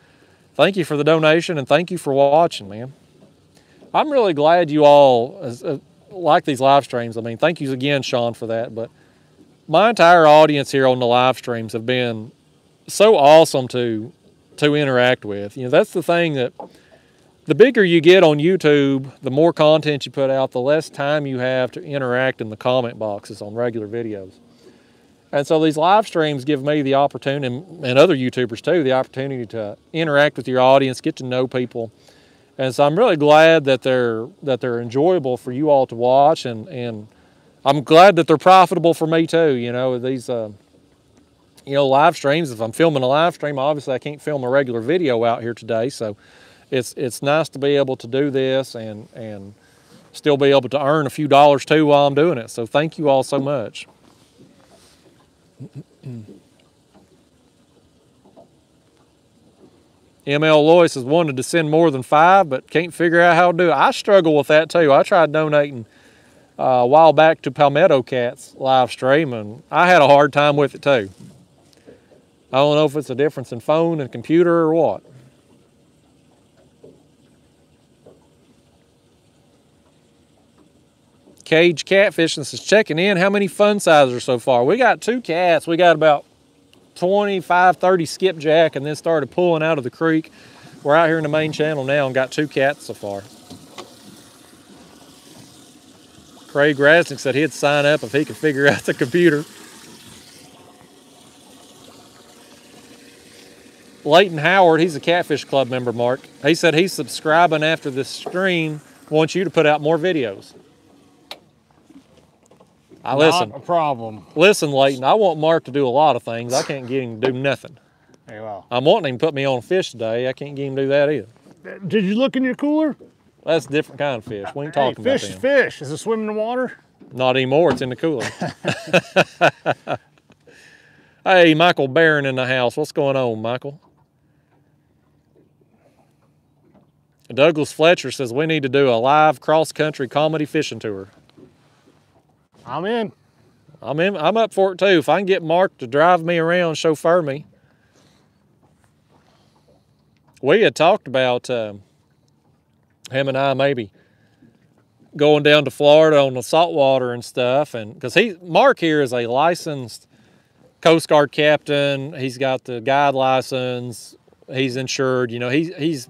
Thank you for the donation, and thank you for watching, man. I'm really glad you all uh, like these live streams. I mean, thank you again, Sean, for that. But my entire audience here on the live streams have been so awesome to to interact with. You know, that's the thing, that the bigger you get on YouTube, the more content you put out, the less time you have to interact in the comment boxes on regular videos. And so these live streams give me the opportunity, and other YouTubers too, the opportunity to interact with your audience, get to know people. And so I'm really glad that they're that they're enjoyable for you all to watch, and and I'm glad that they're profitable for me too. You know, these uh, you know, live streams. If I'm filming a live stream, obviously I can't film a regular video out here today, so. It's, it's nice to be able to do this and, and still be able to earn a few dollars too while I'm doing it. So thank you all so much. M L Loy says, wanted to send more than five, but can't figure out how to do it. I struggle with that too. I tried donating uh, a while back to Palmetto Cats live stream, and I had a hard time with it too. I don't know if it's a difference in phone and computer or what. Cage Catfish and says, checking in, how many fun sizers so far? We got two cats. We got about twenty-five, thirty skipjack, and then started pulling out of the creek. We're out here in the main channel now and got two cats so far. Craig Rasnick said he'd sign up if he could figure out the computer. Leighton Howard, he's a Catfish Club member, Mark. He said he's subscribing after this stream, wants you to put out more videos. I listen. Not a problem. Listen, Leighton, I want Mark to do a lot of things. I can't get him to do nothing. Hey, well. I'm wanting him to put me on a fish today. I can't get him to do that either. Did you look in your cooler? That's a different kind of fish. We ain't hey, talking fish, about fish is fish. Is it swimming in the water? Not anymore. It's in the cooler. Hey, Michael Barron in the house. What's going on, Michael? Douglas Fletcher says, we need to do a live cross-country comedy fishing tour. I'm in. I'm in. I'm up for it too. If I can get Mark to drive me around, chauffeur me. We had talked about um, him and I maybe going down to Florida on the saltwater and stuff, and because he Mark here is a licensed Coast Guard captain, he's got the guide license, he's insured. You know, he's he's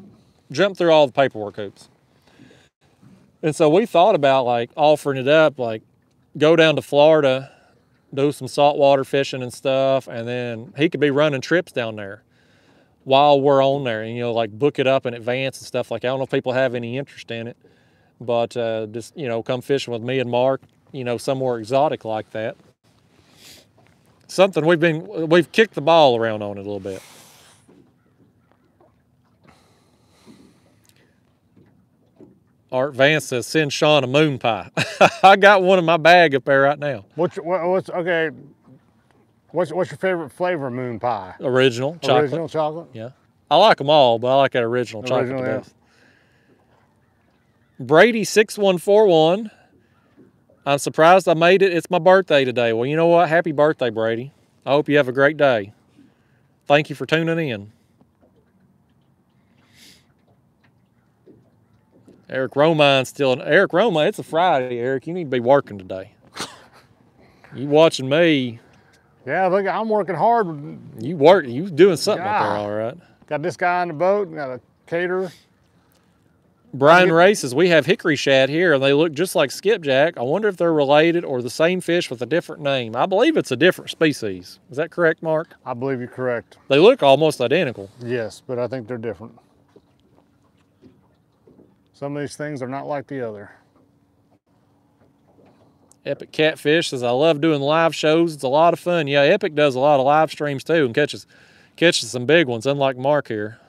jumped through all the paperwork hoops, and so we thought about like offering it up, like. Go down to Florida, do some saltwater fishing and stuff, and then he could be running trips down there while we're on there, and, you know, like book it up in advance and stuff like that. I don't know if people have any interest in it, but uh, just, you know, come fishing with me and Mark, you know, somewhere exotic like that. Something we've been, we've kicked the ball around on it a little bit. Art Vance says, send Sean a moon pie. I got one in my bag up there right now. What's, what, what's okay, what's, what's your favorite flavor of moon pie? Original chocolate. Original chocolate? Yeah. I like them all, but I like that original, original chocolate the best. Yeah. Brady six one four one, I'm surprised I made it. It's my birthday today. Well, you know what? Happy birthday, Brady. I hope you have a great day. Thank you for tuning in. Eric Romines still in. Eric Romine, it's a Friday, Eric. You need to be working today. You watching me. Yeah, look, I'm working hard. You work, you doing something God. Up there, all right. Got this guy on the boat, got a caterer. Brian get... Ray says, we have hickory shad here, and they look just like skipjack. I wonder if they're related or the same fish with a different name. I believe it's a different species. Is that correct, Mark? I believe you're correct. They look almost identical. Yes, but I think they're different. Some of these things are not like the other. Epic Catfish says, I love doing live shows. It's a lot of fun. Yeah, Epic does a lot of live streams too and catches catches some big ones, unlike Mark here.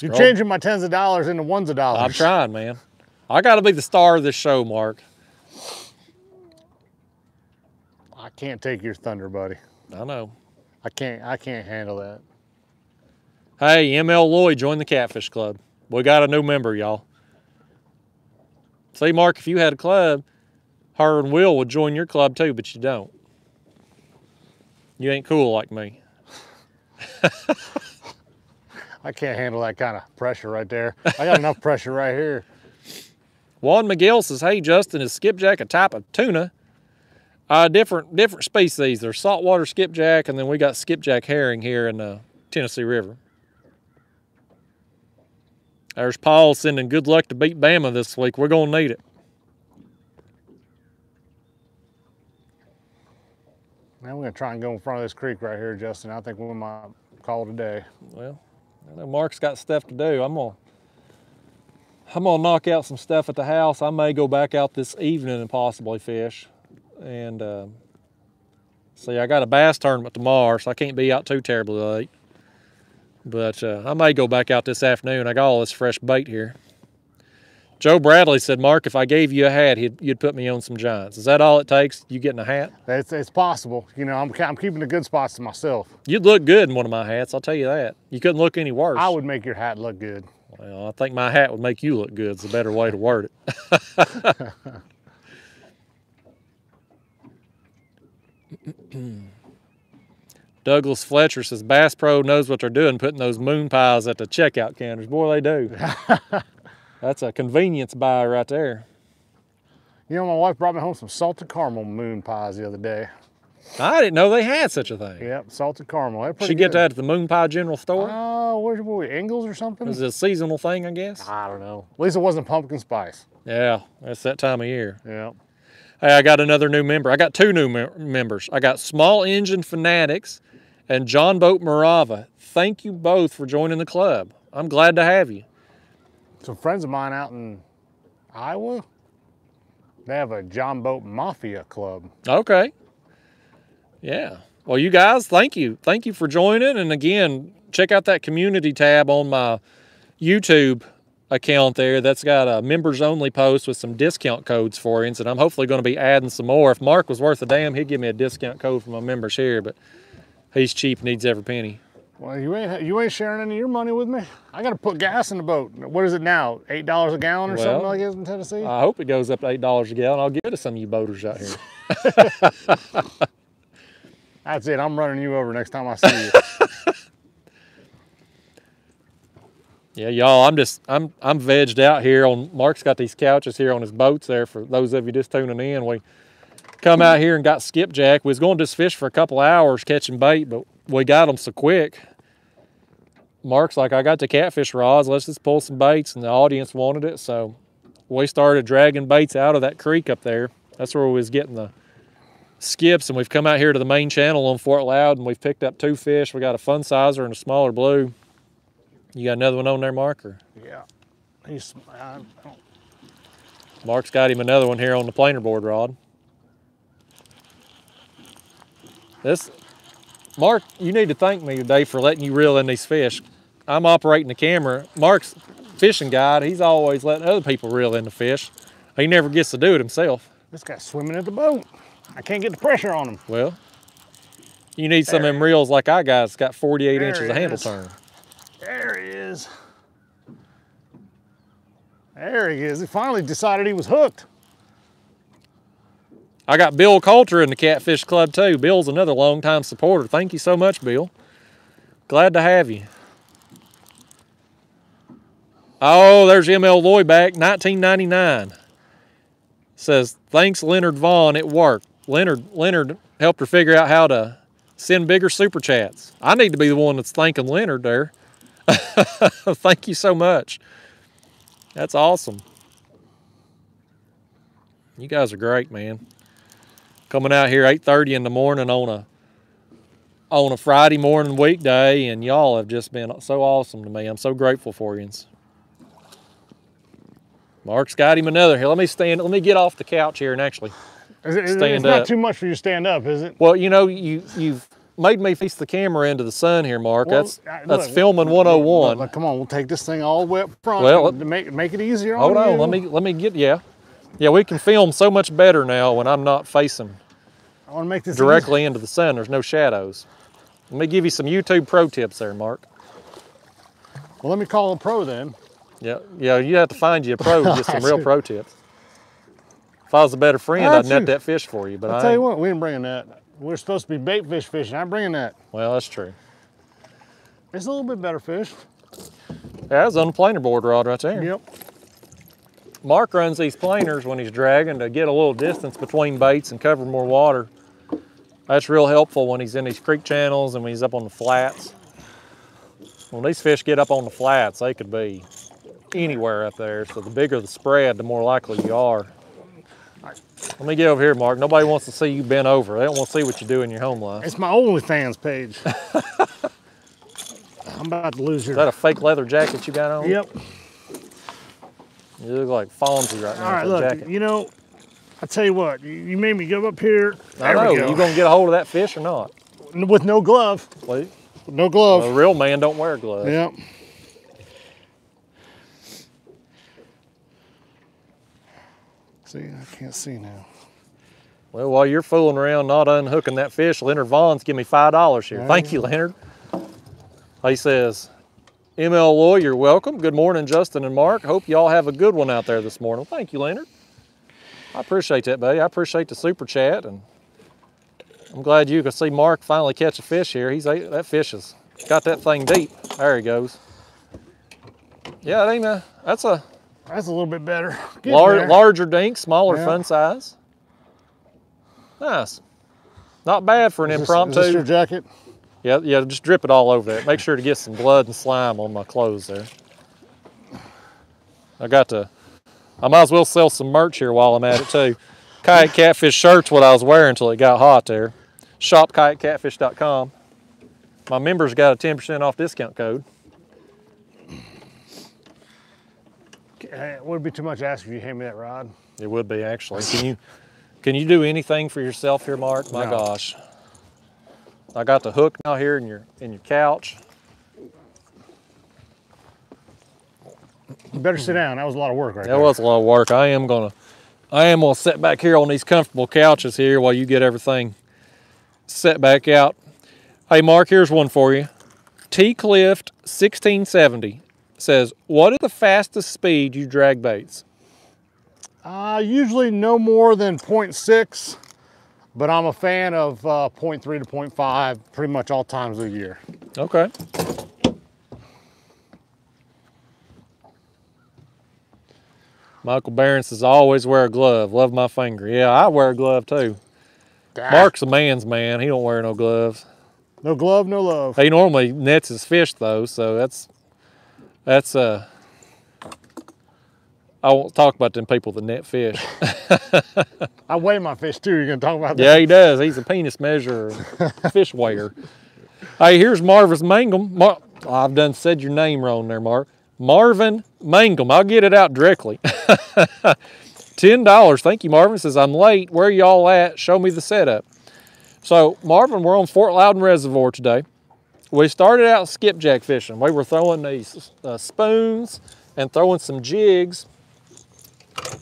You're changing my tens of dollars into ones of dollars. I'm trying, man. I got to be the star of this show, Mark. I can't take your thunder, buddy. I know. I can't, I can't handle that. Hey, M L Lloyd joined the Catfish Club. We got a new member, y'all. See, Mark, if you had a club, her and Will would join your club too, but you don't. You ain't cool like me. I can't handle that kind of pressure right there. I got enough pressure right here. Juan Miguel says, hey, Justin, is skipjack a type of tuna? Uh, different different species. There's saltwater skipjack, and then we got skipjack herring here in the Tennessee River. There's Paul sending good luck to beat Bama this week. We're going to need it. Now we're going to try and go in front of this creek right here, Justin. I think we might call today. Well, I know Mark's got stuff to do. I'm gonna, I'm gonna knock out some stuff at the house. I may go back out this evening and possibly fish. And uh, see, I got a bass tournament tomorrow, so I can't be out too terribly late. But uh, I may go back out this afternoon. I got all this fresh bait here. Joe Bradley said, Mark, if I gave you a hat, he'd, you'd put me on some giants. Is that all it takes? You getting a hat? It's, it's possible. You know, I'm, I'm keeping the good spots to myself. You'd look good in one of my hats, I'll tell you that. You couldn't look any worse. I would make your hat look good. Well, I think my hat would make you look good. It's a better way to word it. Douglas Fletcher says, Bass Pro knows what they're doing, putting those moon pies at the checkout counters. Boy, they do. That's a convenience buy right there. You know, my wife brought me home some salted caramel moon pies the other day. I didn't know they had such a thing. Yep, salted caramel. They're pretty good. She get that at the Moon Pie General Store? Oh, uh, where's your boy, Ingles or something? Is it a seasonal thing, I guess? I don't know. At least it wasn't pumpkin spice. Yeah, that's that time of year. Yeah. Hey, I got another new member. I got two new me members. I got Small Engine Fanatics and John Boat Morava. Thank you both for joining the club. I'm glad to have you. Some friends of mine out in Iowa, they have a John Boat Mafia Club. Okay. Yeah. Well, you guys, thank you. Thank you for joining. And again, check out that community tab on my YouTube account there. That's got a members only post with some discount codes for you. And I'm hopefully going to be adding some more. If Mark was worth a damn, he'd give me a discount code for my members here, but he's cheap, needs every penny. Well, you ain't, you ain't sharing any of your money with me. I got to put gas in the boat. What is it now, eight dollars a gallon or well, something like it is in Tennessee? I hope it goes up to eight dollars a gallon. I'll give it to some of you boaters out here. That's it. I'm running you over next time I see you. Yeah, y'all, I'm just, I'm I'm vegged out here. On Mark's got these couches here on his boats there for those of you just tuning in. We come out here and got skipjack. We was going to just fish for a couple hours catching bait, but we got them so quick. Mark's like, I got the catfish rods, let's just pull some baits, and the audience wanted it, so we started dragging baits out of that creek up there. That's where we was getting the skips, and we've come out here to the main channel on Fort Loudon, and we've picked up two fish. We got a fun sizer and a smaller blue. You got another one on there, Mark? Or? Yeah. He's, I don't... Mark's got him another one here on the planer board rod. This... Mark, you need to thank me today for letting you reel in these fish. I'm operating the camera. Mark's fishing guide, he's always letting other people reel in the fish. He never gets to do it himself. This guy's swimming at the boat. I can't get the pressure on him. Well, you need some of them reels like I got. It's got forty-eight inches of handle turn. There he is. There he is. He finally decided he was hooked. I got Bill Coulter in the Catfish Club too. Bill's another longtime supporter. Thank you so much, Bill. Glad to have you. Oh, there's M L Lloyd back, nineteen ninety-nine. Says, thanks Leonard Vaughn, it worked. Leonard, Leonard helped her figure out how to send bigger super chats. I need to be the one that's thanking Leonard there. Thank you so much. That's awesome. You guys are great, man. Coming out here eight thirty in the morning on a on a Friday morning weekday, and y'all have just been so awesome to me. I'm so grateful for you. Mark's got him another here. Let me stand. Let me get off the couch here and actually is it, stand up. It's not up. Too much for you to stand up, is it? Well, you know, you you've made me feast the camera into the sun here, Mark. Well, that's I, look, that's filming one oh one. Look, look, come on, we'll take this thing all the way up front. Well, to make make it easier. Hold on. on. Let me let me get yeah. Yeah, we can film so much better now when I'm not facing I want to make this directly easy. Into the sun. There's no shadows. Let me give you some YouTube pro tips there, Mark. Well, let me call them pro then. Yeah, yeah, you have to find you a pro to get some real pro tips. If I was a better friend, I'd net that fish for you. But I'll tell you what, we didn't bring that. We're supposed to be bait fish fishing. I'm bringing that. Well, that's true. It's a little bit better fish. Yeah, that's on the planer board rod right there. Yep. Mark runs these planers when he's dragging to get a little distance between baits and cover more water. That's real helpful when he's in these creek channels and when he's up on the flats. When these fish get up on the flats, they could be anywhere up there. So the bigger the spread, the more likely you are. Let me get over here, Mark. Nobody wants to see you bent over. They don't want to see what you do in your home life. It's my OnlyFans page. I'm about to lose your... Is that a fake leather jacket you got on? Yep. You look like Fonzie right now. All right, look, jacket. You know, I tell you what, you made me go up here. I know. Go. You gonna get a hold of that fish or not? With no glove. Please. With no glove. A real man don't wear gloves. Yep. See, I can't see now. Well, while you're fooling around not unhooking that fish, Leonard Vaughn's give me five dollars here. Right. Thank you, Leonard. He says, M L Loy, you're welcome. Good morning, Justin and Mark. Hope y'all have a good one out there this morning. Thank you, Leonard. I appreciate that, buddy. I appreciate the super chat, and I'm glad you could see Mark finally catch a fish here. He's ate, that fish has got that thing deep. There he goes. Yeah, it ain't a, that's a that's a little bit better. Lar, larger dink, smaller yeah. fun size. Nice. Not bad for an is this, impromptu. Is this your jacket? Yeah, yeah, just drip it all over it. Make sure to get some blood and slime on my clothes there. I got to, I might as well sell some merch here while I'm at it too. Kayak Catfish shirt's what I was wearing until it got hot there. Shop kayak catfish dot com. My members got a ten percent off discount code. It would be too much to ask if you hand me that rod. It would be actually. Can you, can you do anything for yourself here, Mark? My no. gosh. I got the hook now here in your in your couch. You better sit down. That was a lot of work right that there. That was a lot of work. I am gonna I am gonna sit back here on these comfortable couches here while you get everything set back out. Hey Mark, here's one for you. T Clift sixteen seventy says, what is the fastest speed you drag baits? Uh usually no more than zero point six. But I'm a fan of uh, zero point three to zero point five pretty much all times of the year. Okay. Michael Barron says, I always wear a glove. Love my finger. Yeah, I wear a glove too. Ah. Mark's a man's man. He don't wear no gloves. No glove, no love. He normally nets his fish though, so that's, that's, uh, I won't talk about them people that net fish. I weigh my fish too, you're gonna talk about that? Yeah, he does, he's a penis measurer, fish weigher. Hey, here's Marvis Mangum. Mar oh, I've done said your name wrong there, Mark. Marvin Mangum, I'll get it out directly. ten dollars, thank you, Marvin. Says, I'm late, where y'all at? Show me the setup. So, Marvin, we're on Fort Loudon Reservoir today. We started out skipjack fishing. We were throwing these uh, spoons and throwing some jigs.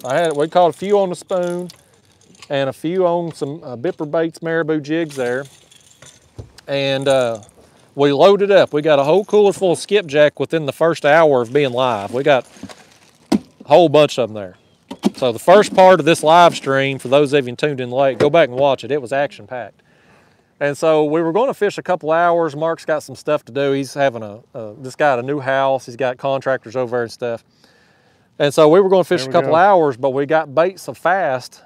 I had, we caught a few on the spoon and a few on some uh, Bipper Baits marabou jigs there. And uh, we loaded up. We got a whole cooler full of skipjack within the first hour of being live. We got a whole bunch of them there. So the first part of this live stream, for those of you tuned in late, go back and watch it. It was action packed. And so we were going to fish a couple hours. Mark's got some stuff to do. He's having a, uh, this guy had a new house. He's got contractors over there and stuff. And so we were going to fish a couple go. hours, but we got baits so fast,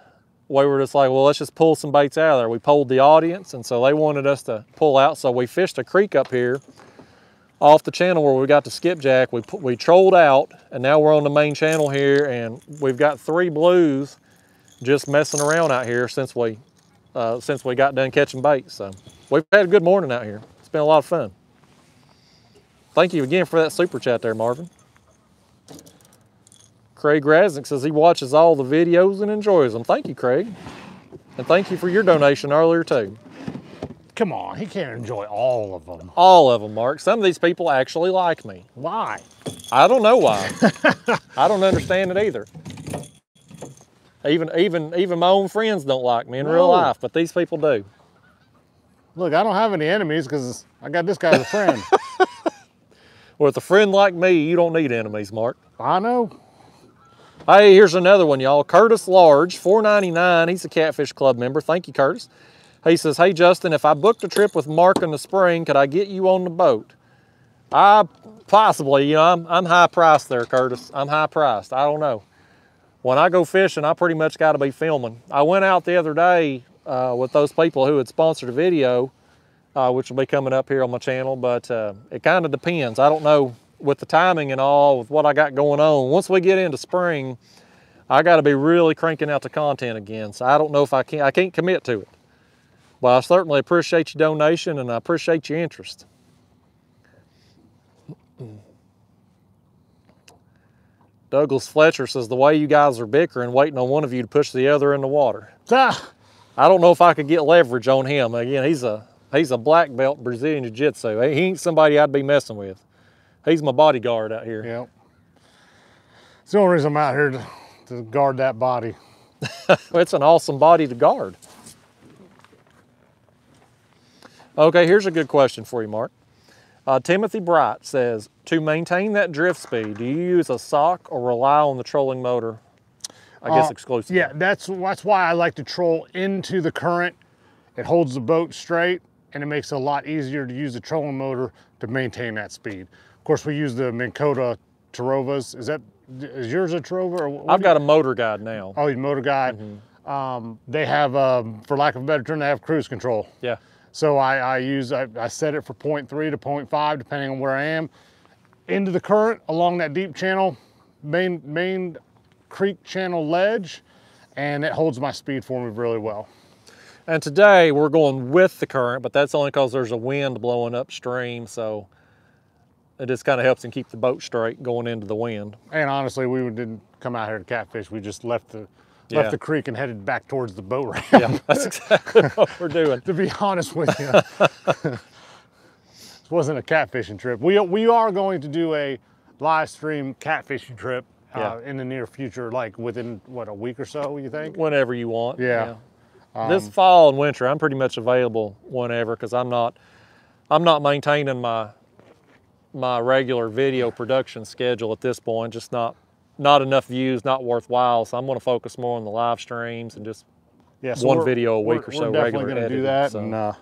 we were just like, well, let's just pull some baits out of there. We polled the audience, and so they wanted us to pull out. So we fished a creek up here off the channel where we got the skipjack. We, we trolled out, and now we're on the main channel here, and we've got three blues just messing around out here since we, uh, since we got done catching baits. So we've had a good morning out here. It's been a lot of fun. Thank you again for that super chat there, Marvin. Craig Rasnick says he watches all the videos and enjoys them. Thank you, Craig. And thank you for your donation earlier, too. Come on, he can't enjoy all of them. All of them, Mark. Some of these people actually like me. Why? I don't know why. I don't understand it either. Even, even, even my own friends don't like me in no. real life, but these people do. Look, I don't have any enemies because I got this guy as a friend. Well, with a friend like me, you don't need enemies, Mark. I know. Hey, here's another one, y'all. Curtis Large, four ninety-nine. He's a Catfish Club member. Thank you, Curtis. He says, hey, Justin, if I booked a trip with Mark in the spring, could I get you on the boat? I possibly, you know, I'm, I'm high priced there, Curtis. I'm high priced. I don't know. When I go fishing, I pretty much got to be filming. I went out the other day uh, with those people who had sponsored a video, uh, which will be coming up here on my channel, but uh, it kind of depends. I don't know. With the timing and all, with what I got going on. Once we get into spring, I gotta be really cranking out the content again. So I don't know if I can, I can't commit to it. But I certainly appreciate your donation and I appreciate your interest. Douglas Fletcher says, the way you guys are bickering, waiting on one of you to push the other in the water. Ah! I don't know if I could get leverage on him. Again, he's a, he's a black belt Brazilian Jiu-Jitsu. He ain't somebody I'd be messing with. He's my bodyguard out here. Yep. It's the only reason I'm out here to, to guard that body. It's an awesome body to guard. Okay, here's a good question for you, Mark. Uh, Timothy Bright says, to maintain that drift speed, do you use a sock or rely on the trolling motor? I guess uh, exclusively. Yeah, that's, that's why I like to troll into the current. It holds the boat straight and it makes it a lot easier to use the trolling motor to maintain that speed. Of course, we use the Minn Kota Tarovas. Is that, is yours a Tarova? Or what I've got you? A Motor Guide now. Oh, you Motor Guide. Mm-hmm. um, they have, um, for lack of a better term, they have cruise control. Yeah. So I, I use, I, I set it for point three to point five, depending on where I am. Into the current, along that deep channel, main, main creek channel ledge, and it holds my speed for me really well. And today we're going with the current, but that's only because there's a wind blowing upstream, so it just kind of helps and keep the boat straight going into the wind. And honestly, we didn't come out here to catfish. We just left the yeah. left the creek and headed back towards the boat ramp. Yeah, that's exactly what we're doing. To be honest with you, this wasn't a catfishing trip. We we are going to do a live stream catfishing trip uh, yeah. in the near future, like within what, a week or so. You think? Whenever you want. Yeah. yeah. Um, this fall and winter, I'm pretty much available whenever because I'm not I'm not maintaining my. my regular video production schedule at this point, just not not enough views, not worthwhile. So I'm gonna focus more on the live streams and just yeah, so one video a week or so regular. We're definitely gonna do that. So and, uh,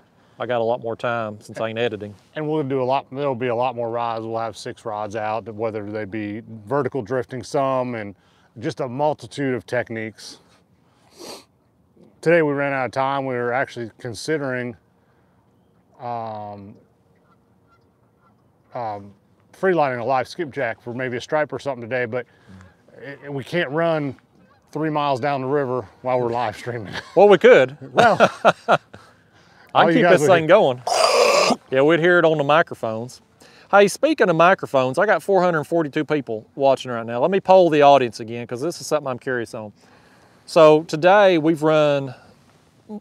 I got a lot more time since I ain't editing. And we'll do a lot, there'll be a lot more rods. We'll have six rods out, whether they be vertical drifting some and just a multitude of techniques. Today we ran out of time. We were actually considering um, Um, freelining a live skipjack for maybe a stripe or something today, but it, we can't run three miles down the river while we're live streaming. Well, we could. Well, I can keep this thing going. Yeah, we'd hear it on the microphones. Hey, speaking of microphones, I got four hundred forty-two people watching right now. Let me poll the audience again, because this is something I'm curious on. So today we've run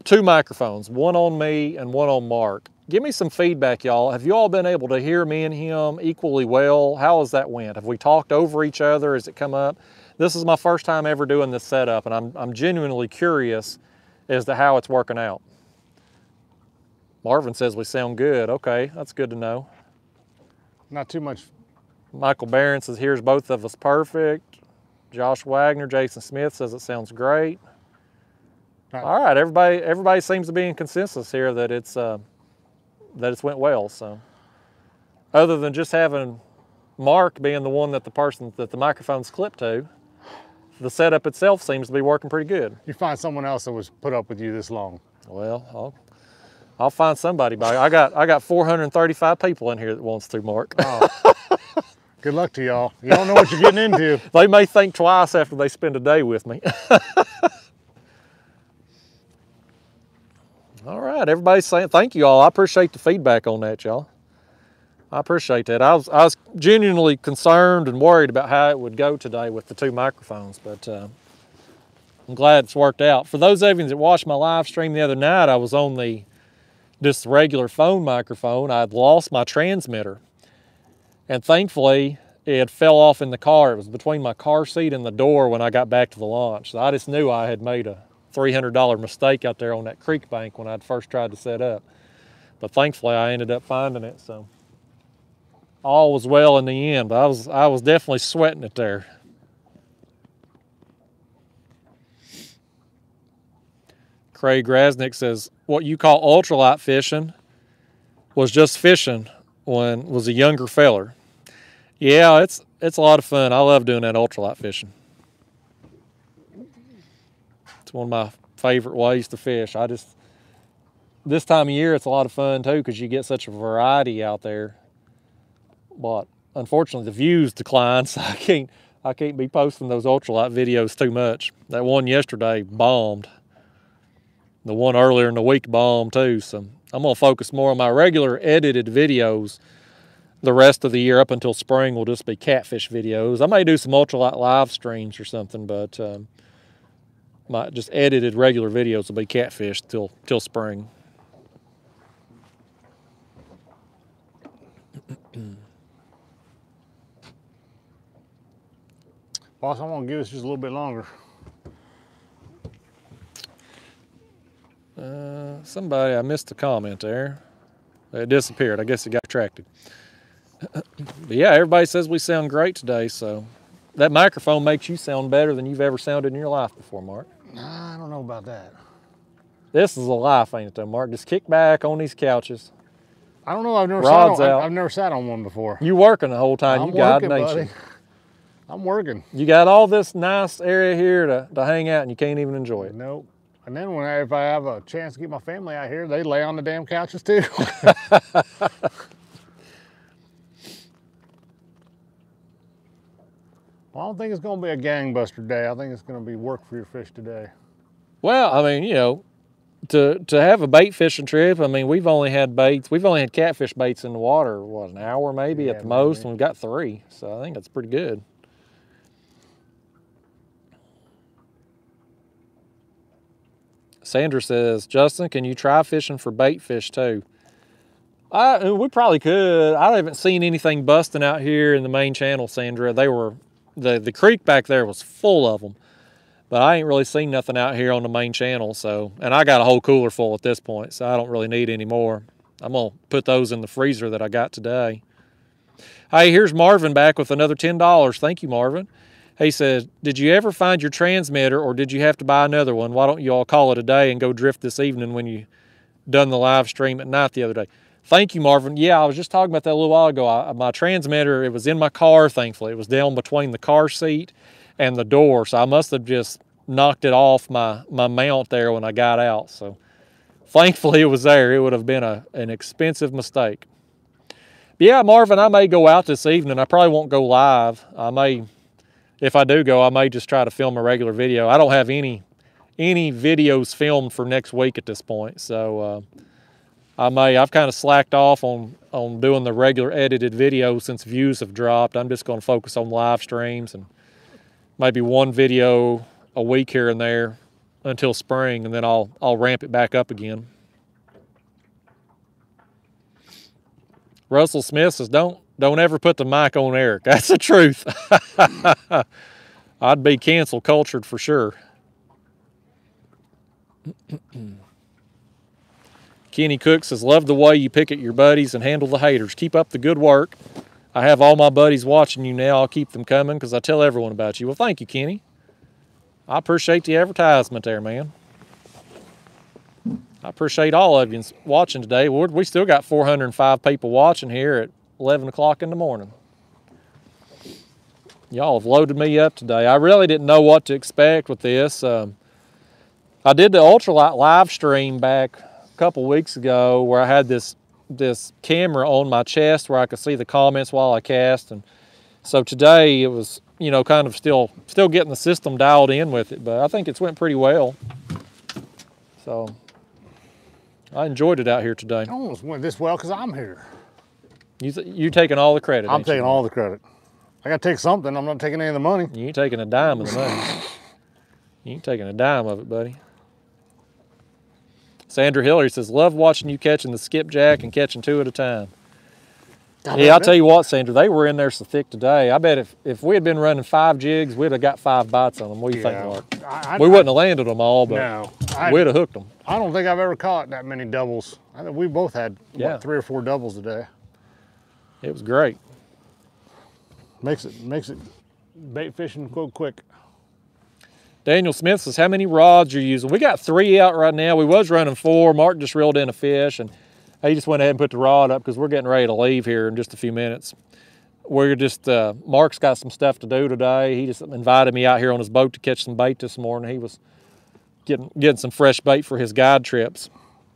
two microphones, one on me and one on Mark. Give me some feedback, y'all. Have you all been able to hear me and him equally well? How has that went? Have we talked over each other? Has it come up? This is my first time ever doing this setup, and I'm, I'm genuinely curious as to how it's working out. Marvin says we sound good. Okay, that's good to know. Not too much. Michael Barron says, here's both of us perfect. Josh Wagner, Jason Smith says it sounds great. All right, all right everybody, everybody seems to be in consensus here that it's... Uh, that it's went well, so. Other than just having Mark being the one that the person that the microphone's clipped to, the setup itself seems to be working pretty good. You find someone else that was put up with you this long. Well, I'll, I'll find somebody. By, I got I got four hundred thirty-five people in here that wants to, Mark. Oh. Good luck to y'all. You don't know what you're getting into. They may think twice after they spend a day with me. All right, everybody's saying thank you all. I appreciate the feedback on that, y'all. I appreciate that. I was, I was genuinely concerned and worried about how it would go today with the two microphones, but uh, I'm glad it's worked out. For those of you that watched my live stream the other night, I was on the just regular phone microphone. I had lost my transmitter, and thankfully it fell off in the car. It was between my car seat and the door when I got back to the launch. So I just knew I had made a three hundred dollar mistake out there on that creek bank when I'd first tried to set up. but thankfully I ended up finding it, so all was well in the end. But I was I was definitely sweating it there. Craig Rasnick says, what you call ultralight fishing was just fishing when was a younger feller. Yeah, it's it's a lot of fun. I love doing that ultralight fishing. It's one of my favorite ways to fish. I just, this time of year, it's a lot of fun too because you get such a variety out there. But unfortunately, the views decline, so I can't I can't be posting those ultralight videos too much. That one yesterday bombed. The one earlier in the week bombed too. So I'm gonna focus more on my regular edited videos the rest of the year. Up until spring will just be catfish videos. I may do some ultralight live streams or something, but um, my just edited regular videos will be catfish till till spring. Boss, I'm gonna give this just a little bit longer. Uh, somebody, I missed a comment there. It disappeared. I guess it got attracted. But yeah, everybody says we sound great today, so that microphone makes you sound better than you've ever sounded in your life before, Mark. I don't know about that. This is a life, ain't it though, Mark? Just kick back on these couches. I don't know. I've never, sat on, I've, I've never sat on one before. You working the whole time. I'm you got nation. I'm working. You got all this nice area here to, to hang out, and you can't even enjoy it. Nope. And then when I, if I have a chance to get my family out here, they lay on the damn couches too. Well, I don't think it's going to be a gangbuster day. I think it's going to be work for your fish today. Well, I mean, you know, to to have a bait fishing trip, I mean, we've only had baits. We've only had catfish baits in the water, what, an hour maybe yeah, at the maybe. most, and we've got three. So I think that's pretty good. Sandra says, Justin, can you try fishing for bait fish too? I, we probably could. I haven't seen anything busting out here in the main channel, Sandra. They were, the, the creek back there was full of them, but I ain't really seen nothing out here on the main channel. So, and I got a whole cooler full at this point, so I don't really need any more. I'm gonna put those in the freezer that I got today. Hey, here's Marvin back with another ten dollars. Thank you, Marvin. He said, did you ever find your transmitter or did you have to buy another one? Why don't you all call it a day and go drift this evening when you done the live stream at night the other day? Thank you, Marvin. Yeah, I was just talking about that a little while ago. I, my transmitter, it was in my car, thankfully. It was down between the car seat and the door, so I must have just knocked it off my, my mount there when I got out. So thankfully it was there. It would have been a, an expensive mistake. But yeah, Marvin, I may go out this evening. I probably won't go live. I may... If I do go, I may just try to film a regular video. I don't have any any videos filmed for next week at this point, so uh, I may. I've kind of slacked off on on doing the regular edited videos since views have dropped. I'm just going to focus on live streams and maybe one video a week here and there until spring, and then I'll I'll ramp it back up again. Russell Smith says, don't. Don't ever put the mic on Eric. That's the truth. I'd be cancel cultured for sure. Kenny Cook says, love the way you pick at your buddies and handle the haters. Keep up the good work. I have all my buddies watching you now. I'll keep them coming because I tell everyone about you. Well, thank you, Kenny. I appreciate the advertisement there, man. I appreciate all of you watching today. We still got four hundred and five people watching here at eleven o'clock in the morning. Y'all have loaded me up today. I really didn't know what to expect with this. Um, I did the ultralight live stream back a couple weeks ago where I had this, this camera on my chest where I could see the comments while I cast. And so today it was, you know, kind of still, still getting the system dialed in with it, but I think it's went pretty well. So I enjoyed it out here today. I almost went this well because I'm here. You th you taking all the credit? I'm taking you? all the credit. I got to take something. I'm not taking any of the money. You ain't taking a dime of the money. You ain't taking a dime of it, buddy. Sandra Hillary says, love watching you catching the skipjack and catching two at a time. Hey, I'll tell you what, Sandra, they were in there so thick today. I bet if, if we had been running five jigs, we'd have got five bites on them. What do you yeah. think, Mark? I, I, we wouldn't I, have landed them all, but no, I, we'd have hooked them. I don't think I've ever caught that many doubles. I think we both had yeah. what, three or four doubles today. It was great. Makes it, makes it bait fishing quote quick. Daniel Smith says, how many rods are you using? We got three out right now. We was running four. Mark just reeled in a fish, and he just went ahead and put the rod up because we're getting ready to leave here in just a few minutes. We're just, uh, Mark's got some stuff to do today. He just invited me out here on his boat to catch some bait this morning. He was getting getting some fresh bait for his guide trips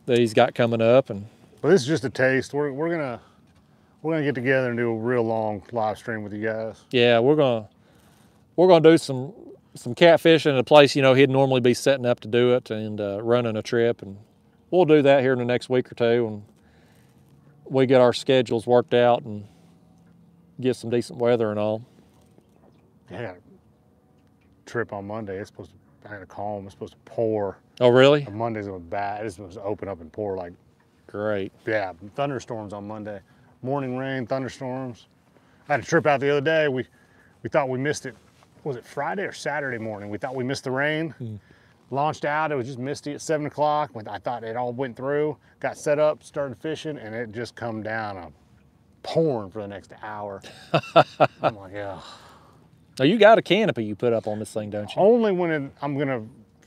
that he's got coming up. And but this is just a taste. We're, we're gonna we're gonna get together and do a real long live stream with you guys. Yeah, we're gonna we're gonna do some some catfishing in a place you know he'd normally be setting up to do it and uh, running a trip, and we'll do that here in the next week or two. And we get our schedules worked out and get some decent weather and all. Yeah, I got a trip on Monday. It's supposed to, I had a calm, it's supposed to pour. Oh, really? On Mondays it was bad. It's supposed to open up and pour like. Great. Yeah, thunderstorms on Monday. Morning rain, thunderstorms. I had a trip out the other day. We, we thought we missed it. Was it Friday or Saturday morning? We thought we missed the rain. Mm. Launched out, it was just misty at seven o'clock. I thought it all went through, got set up, started fishing, and it just come down a pouring for the next hour. I'm like, yeah. Now you got a canopy you put up on this thing, don't you? Only when it, I'm gonna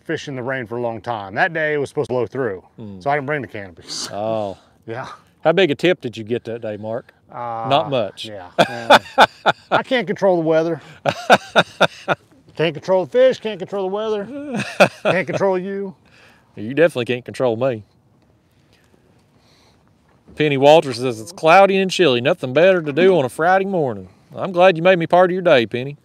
fish in the rain for a long time. That day it was supposed to blow through, mm. so I didn't bring the canopies. Oh. Yeah. How big a tip did you get that day, Mark? Uh, Not much. Yeah. Uh, I can't control the weather. Can't control the fish, can't control the weather, can't control you. You definitely can't control me. Penny Walters says, it's cloudy and chilly, nothing better to do on a Friday morning. I'm glad you made me part of your day, Penny.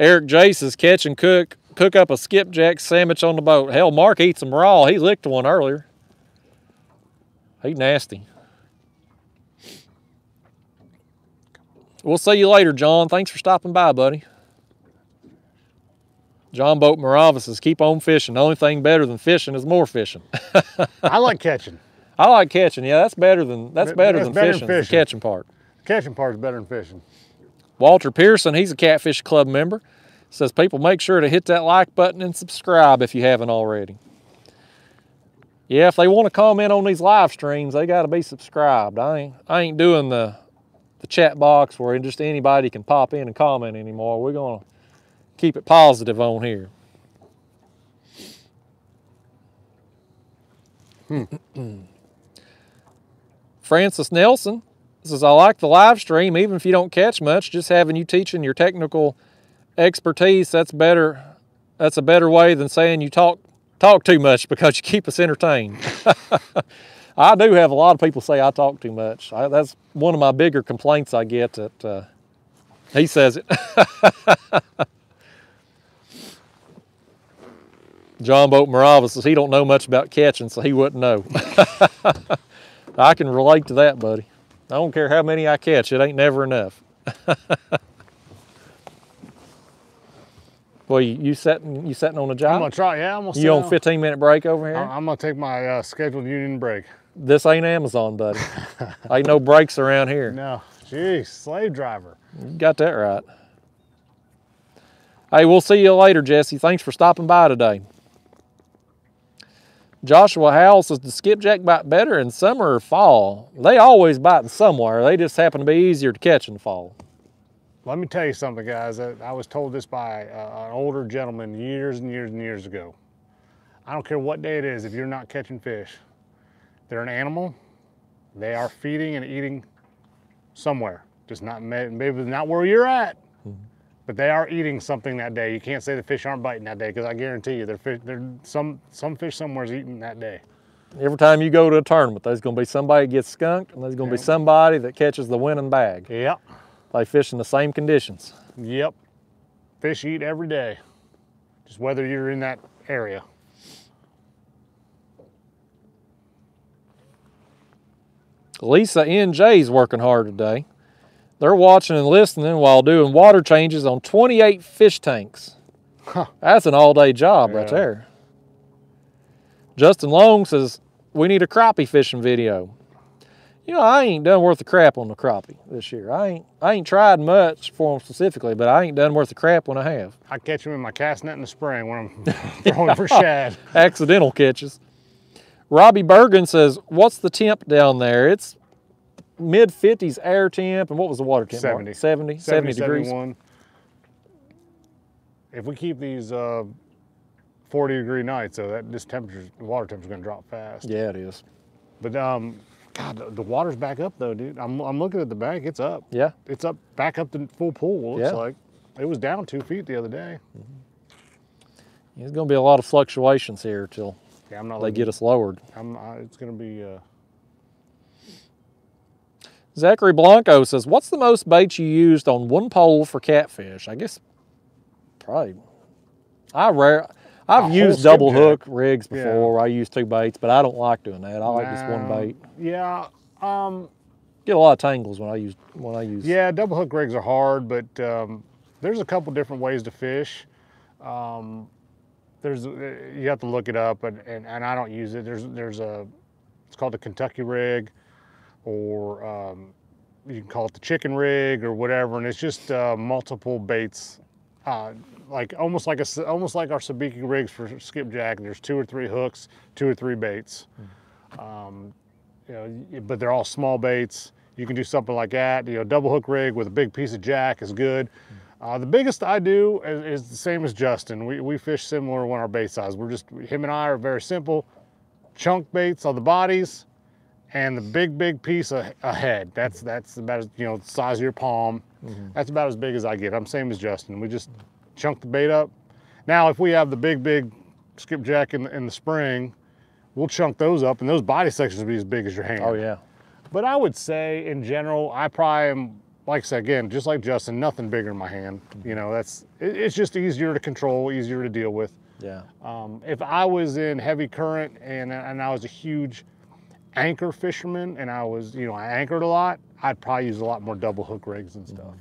Eric J says, catch and cook, cook up a skipjack sandwich on the boat. Hell, Mark eats them raw. He licked one earlier. He nasty. We'll see you later, John. Thanks for stopping by, buddy. John Boat Maravis says, keep on fishing. The only thing better than fishing is more fishing. I like catching. I like catching, yeah. That's better than that's better that's than better fishing. Than fishing. The catching part. The catching part is better than fishing. Walter Pearson, he's a Catfish Club member, says people make sure to hit that like button and subscribe if you haven't already. Yeah, if they want to comment on these live streams, they gotta be subscribed. I ain't I ain't doing the the chat box where just anybody can pop in and comment anymore. We're gonna keep it positive on here. Hmm. Francis Nelson says, I like the live stream, even if you don't catch much, just having you teaching your technical expertise, that's better. That's a better way than saying you talk talk too much because you keep us entertained. I do have a lot of people say I talk too much. I, that's one of my bigger complaints I get that uh, he says it. John Boat Maravis says he don't know much about catching, so he wouldn't know. I can relate to that, buddy. I don't care how many I catch, it ain't never enough. Well, you, you setting you setting on a job? I'm gonna try. Yeah, I'm gonna. You on fifteen minute break over here? I'm gonna take my uh, scheduled union break. This ain't Amazon, buddy. Ain't no breaks around here. No, jeez, slave driver. You got that right. Hey, we'll see you later, Jesse. Thanks for stopping by today. Joshua Howell says, does skipjack bite better in summer or fall? They always bite in somewhere. They just happen to be easier to catch in the fall. Let me tell you something, guys. I was told this by uh, an older gentleman years and years and years ago. I don't care what day it is, if you're not catching fish, they're an animal. They are feeding and eating somewhere. Just not, maybe not where you're at. Mm-hmm. But they are eating something that day. You can't say the fish aren't biting that day, because I guarantee you, they're fish, they're some some fish somewhere's eating that day. Every time you go to a tournament, there's going to be somebody that gets skunked, and there's going to be somebody that catches the winning bag. Yep. They fish in the same conditions. Yep. Fish eat every day, just whether you're in that area. Lisa N J's working hard today. They're watching and listening while doing water changes on twenty-eight fish tanks. Huh. That's an all-day job yeah. right there. Justin Long says, we need a crappie fishing video. you know, I ain't done worth a crap on the crappie this year. I ain't I ain't tried much for them specifically, but I ain't done worth a crap when I have. I catch them in my cast net in the spring when I'm throwing for shad. Accidental catches. Robbie Bergen says, what's the temp down there? It's mid fifties air temp, and what was the water temp? seventy. seventy, seventy, seventy degrees. seventy-one. If we keep these uh, forty degree nights, so that this temperature, the water temperature's gonna drop fast. Yeah, it is. But um, God, the, the water's back up though, dude. I'm, I'm looking at the bank, it's up. Yeah. It's up, back up to full pool, looks yeah. like. It was down two feet the other day. Mm-hmm. There's gonna be a lot of fluctuations here till yeah, I'm not they looking, get us lowered. I'm, I, it's gonna be. Uh... Zachary Blanco says, what's the most bait you used on one pole for catfish? I guess probably, I rare, I've used double hook rigs before. Yeah. I use two baits, but I don't like doing that. I like nah, just one bait. Yeah, um, get a lot of tangles when I use when I use. Yeah, double hook rigs are hard, but um, there's a couple different ways to fish. Um, there's you have to look it up, and, and and I don't use it. There's there's a it's called the Kentucky rig, or um, you can call it the chicken rig or whatever, and it's just uh, multiple baits. Uh, like almost like a almost like our sabiki rigs for skipjack. There's two or three hooks, two or three baits, um, you know, but they're all small baits. You can do something like that. You know, double hook rig with a big piece of jack is good. Uh, the biggest I do is, is the same as Justin. We we fish similar on our bait size. We're just him and I are very simple. Chunk baits on the bodies, and the big big piece of a head. That's that's about as, you know, the size of your palm. Mm-hmm. That's about as big as I get. I'm same as Justin. We just chunk the bait up. Now, if we have the big, big skipjack in the, in the spring, we'll chunk those up, and those body sections will be as big as your hand. Oh, yeah. But I would say, in general, I probably am, like I said, again, just like Justin, nothing bigger in my hand. Mm-hmm. You know, that's it, it's just easier to control, easier to deal with. Yeah. Um, if I was in heavy current and, and I was a huge anchor fisherman and I was, you know, I anchored a lot, I'd probably use a lot more double hook rigs and stuff.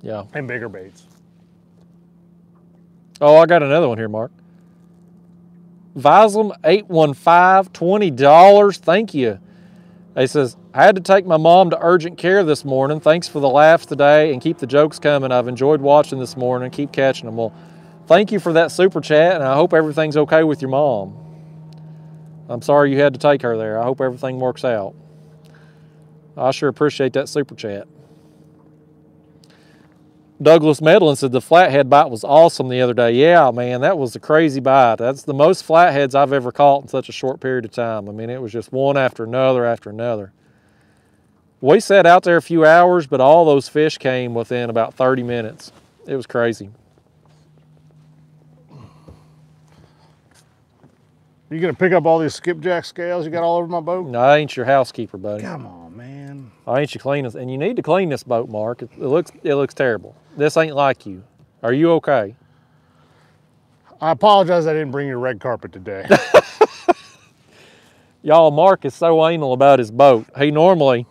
Yeah. And bigger baits. Oh, I got another one here, Mark. Vislam eight one five, twenty dollars. Thank you. He says, I had to take my mom to urgent care this morning. Thanks for the laughs today and keep the jokes coming. I've enjoyed watching this morning. Keep catching them. Well, thank you for that super chat, and I hope everything's okay with your mom. I'm sorry you had to take her there. I hope everything works out. I sure appreciate that super chat. Douglas Medlin said the flathead bite was awesome the other day. Yeah, man, that was a crazy bite. That's the most flatheads I've ever caught in such a short period of time. I mean, it was just one after another after another. We sat out there a few hours, but all those fish came within about thirty minutes. It was crazy. You gonna pick up all these skipjack scales you got all over my boat? No, I ain't your housekeeper, buddy. Come on, man. I ain't your cleanest, and you need to clean this boat, Mark. It, it looks, it looks terrible. This ain't like you. Are you okay? I apologize. I didn't bring your red carpet today. Y'all, Mark is so anal about his boat. He normally,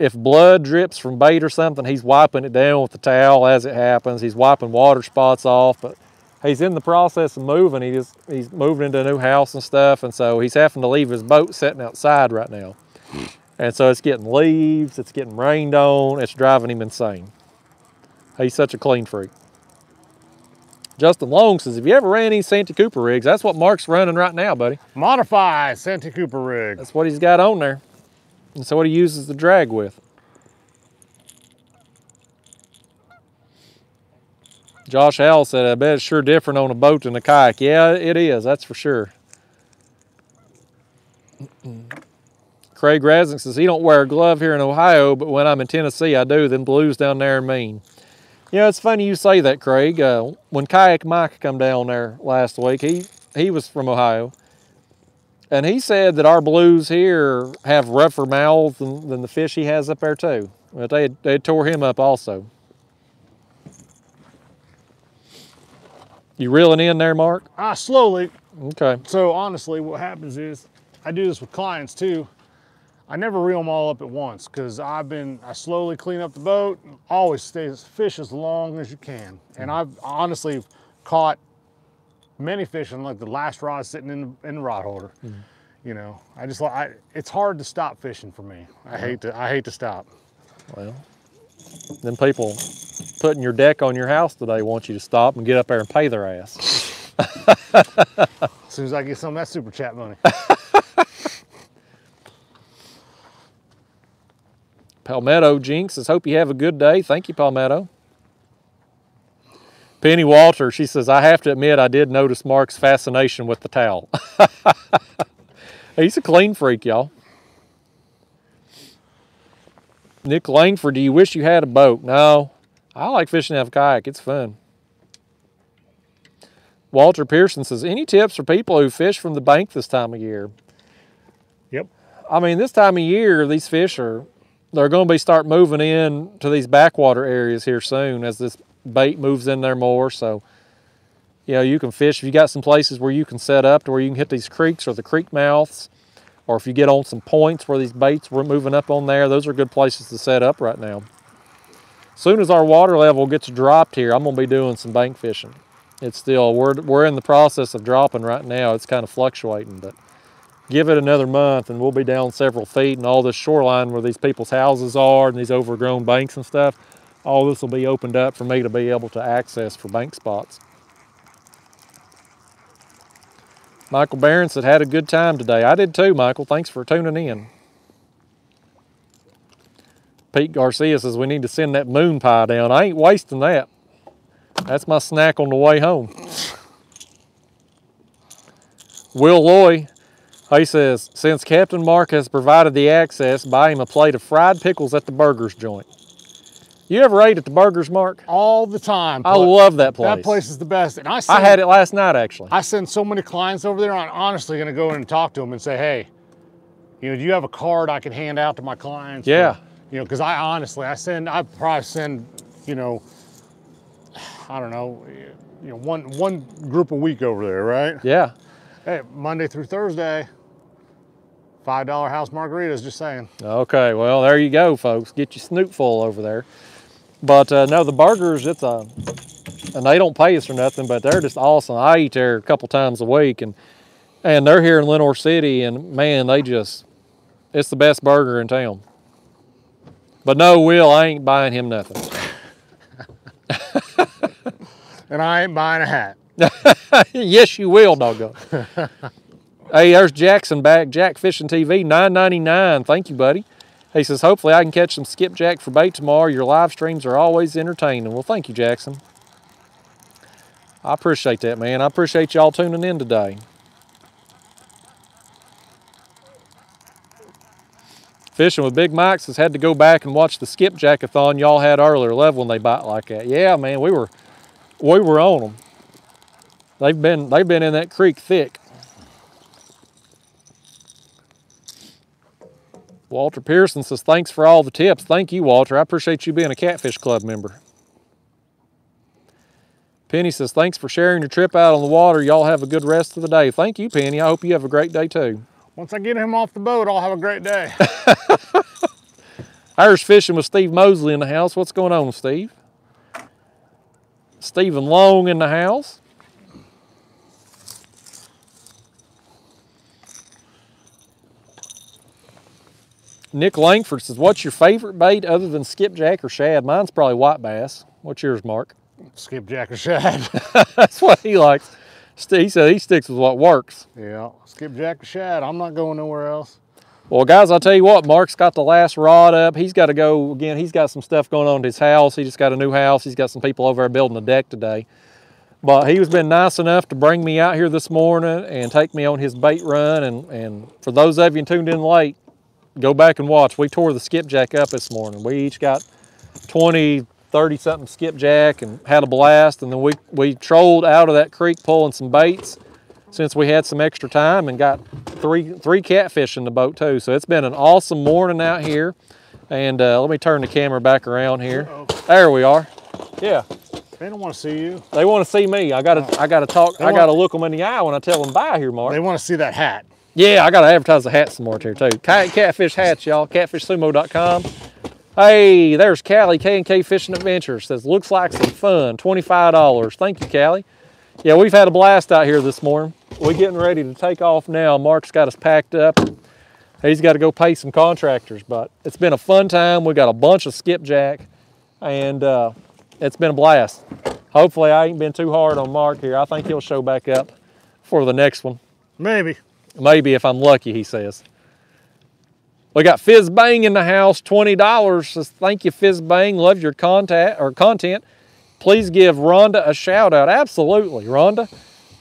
if blood drips from bait or something, he's wiping it down with the towel as it happens. He's wiping water spots off, but he's in the process of moving. He just, he's moving into a new house and stuff, and so he's having to leave his boat sitting outside right now. And so it's getting leaves, it's getting rained on, it's driving him insane. He's such a clean freak. Justin Long says, have you ever ran any Santa Cooper rigs? That's what Mark's running right now, buddy. Modify Santa Cooper rig. That's what he's got on there. And so what he uses the drag with. Josh Howell said, I bet it's sure different on a boat than a kayak. Yeah, it is, that's for sure. Craig Rasnick says, he don't wear a glove here in Ohio, but when I'm in Tennessee, I do. Then blues down there are mean. You know, it's funny you say that, Craig. Uh, when Kayak Mike come down there last week, he, he was from Ohio, and he said that our blues here have rougher mouths than, than the fish he has up there too. But they, they tore him up also. You reeling in there, Mark? Ah, slowly. Okay. So honestly, what happens is, I do this with clients too. I never reel them all up at once because I've been, I slowly clean up the boat, always stay fish as long as you can. And I've honestly caught many fish on like the last rod sitting in the, in the rod holder. Mm-hmm. you know, I just like, it's hard to stop fishing for me. I hate to, I hate to stop. Well, then people putting your deck on your house today want you to stop and get up there and pay their ass. As soon as I get some of that super chat money. Palmetto Jinx says, hope you have a good day. Thank you, Palmetto. Penny Walter, she says, I have to admit I did notice Mark's fascination with the towel. He's a clean freak, y'all. Nick Langford, do you wish you had a boat? No. I like fishing out of a kayak. It's fun. Walter Pearson says, any tips for people who fish from the bank this time of year? Yep. I mean, this time of year, these fish are, they're going to be start moving in to these backwater areas here soon as this bait moves in there more. So, you know, you can fish. If you got some places where you can set up to where you can hit these creeks or the creek mouths, or if you get on some points where these baits were moving up on there, those are good places to set up right now. As soon as our water level gets dropped here, I'm gonna be doing some bank fishing. It's still, we're, we're in the process of dropping right now. It's kind of fluctuating, but give it another month and we'll be down several feet, and all this shoreline where these people's houses are and these overgrown banks and stuff, all this will be opened up for me to be able to access for bank spots. Michael Barron said, had a good time today. I did too, Michael. Thanks for tuning in. Pete Garcia says, we need to send that moon pie down. I ain't wasting that. That's my snack on the way home. Will Loy, he says, since Captain Mark has provided the access, buy him a plate of fried pickles at the burgers joint. You ever ate at the burgers, Mark? All the time. I love that place. That place is the best. And I send, I had it last night, actually. I send so many clients over there. I'm honestly going to go in and talk to them and say, hey, you know, do you have a card I can hand out to my clients? Yeah. Or, you know, because I honestly, I send, I probably send, you know, I don't know, you know, one one group a week over there, right? Yeah. Hey, Monday through Thursday, five dollar house margaritas, just saying. Okay, well, there you go, folks. Get your snoot full over there. But uh, no, the burgers, it's a, and they don't pay us or nothing, but they're just awesome. I eat there a couple times a week, and and they're here in Lenoir City, and man, they just, it's the best burger in town. But no, Will, I ain't buying him nothing. And I ain't buying a hat. Yes, you will, doggone. Hey, there's Jackson back, Jack Fishing T V, nine ninety-nine. Thank you, buddy. He says, hopefully I can catch some skipjack for bait tomorrow. Your live streams are always entertaining. Well, thank you, Jackson. I appreciate that, man. I appreciate y'all tuning in today. Fishing with Big Mike has had to go back and watch the skipjack-a-thon y'all had earlier. Love when they bite like that. Yeah, man, we were, we were on them. They've been, they've been in that creek thick. Walter Pearson says, thanks for all the tips. Thank you, Walter. I appreciate you being a Catfish Club member. Penny says, thanks for sharing your trip out on the water. Y'all have a good rest of the day. Thank you, Penny. I hope you have a great day too. Once I get him off the boat, I'll have a great day. Irish Fishing with Steve Mosley in the house. What's going on, Steve? Stephen Long in the house. Nick Langford says, what's your favorite bait other than skipjack or shad? Mine's probably white bass. What's yours, Mark? Skipjack or shad. That's what he likes. He said he sticks with what works. Yeah, skipjack or shad. I'm not going nowhere else. Well, guys, I'll tell you what, Mark's got the last rod up. He's got to go again. He's got some stuff going on at his house. He just got a new house. He's got some people over there building a deck today. But he has been nice enough to bring me out here this morning and take me on his bait run. And, and for those of you tuned in late, go back and watch. We tore the skipjack up this morning. We each got twenty, thirty something skipjack and had a blast. And then we, we trolled out of that creek pulling some baits since we had some extra time, and got three, three catfish in the boat too. So it's been an awesome morning out here. And uh, let me turn the camera back around here. Uh-oh. There we are. Yeah. They don't want to see you. They want to see me. I gotta, oh. I gotta talk. They I gotta look them in the eye when I tell them bye here, Mark. They want to see that hat. Yeah, I gotta advertise the hats some more here too. Kayak Catfish hats, y'all. Catfish Sumo dot com. Hey, there's Callie, K and K Fishing Adventures. Says, looks like some fun. twenty-five dollars. Thank you, Callie. yeah, we've had a blast out here this morning. We're getting ready to take off now. Mark's got us packed up. He's got to go pay some contractors, but it's been a fun time. We got a bunch of skipjack, and uh, it's been a blast. Hopefully I ain't been too hard on Mark here. I think he'll show back up for the next one. Maybe. Maybe if I'm lucky, he says. We got Fizz Bang in the house, twenty dollars. Says, thank you, Fizz Bang. Love your contact or content. Please give Rhonda a shout out. Absolutely, Rhonda.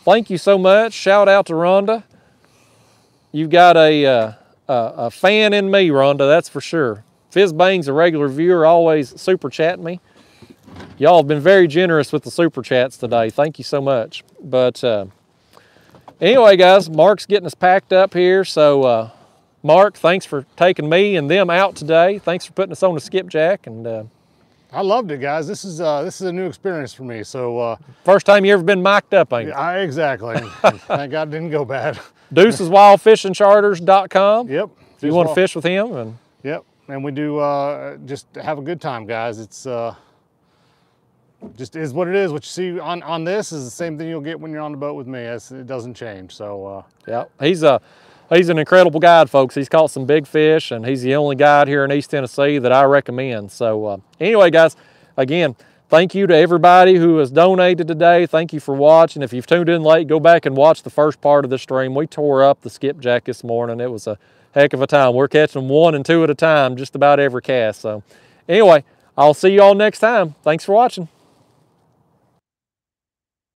Thank you so much. Shout out to Rhonda. You've got a, uh, a, a fan in me, Rhonda, that's for sure. Fizz Bang's a regular viewer, always super chatting me. Y'all have been very generous with the super chats today. Thank you so much. But uh, anyway, guys, Mark's getting us packed up here, so... Uh, Mark, thanks for taking me and them out today. Thanks for putting us on the skipjack. And uh, I loved it, guys. This is uh, this is a new experience for me. So uh, first time you ever been mic'd up, ain't it? I, exactly. Thank God it didn't go bad. Deuces Wild Fishing Charters dot com. Yep. If you want to fish with him, and yep, and we do uh, just have a good time, guys. It's uh, just is what it is. What you see on on this is the same thing you'll get when you're on the boat with me. It's, it doesn't change. So uh, yeah, he's a. Uh, He's an incredible guide, folks. He's caught some big fish, and he's the only guide here in East Tennessee that I recommend. So uh, anyway, guys, again, thank you to everybody who has donated today. Thank you for watching. If you've tuned in late, go back and watch the first part of the stream. We tore up the skipjack this morning. It was a heck of a time. We're catching one and two at a time just about every cast. So anyway, I'll see you all next time. Thanks for watching.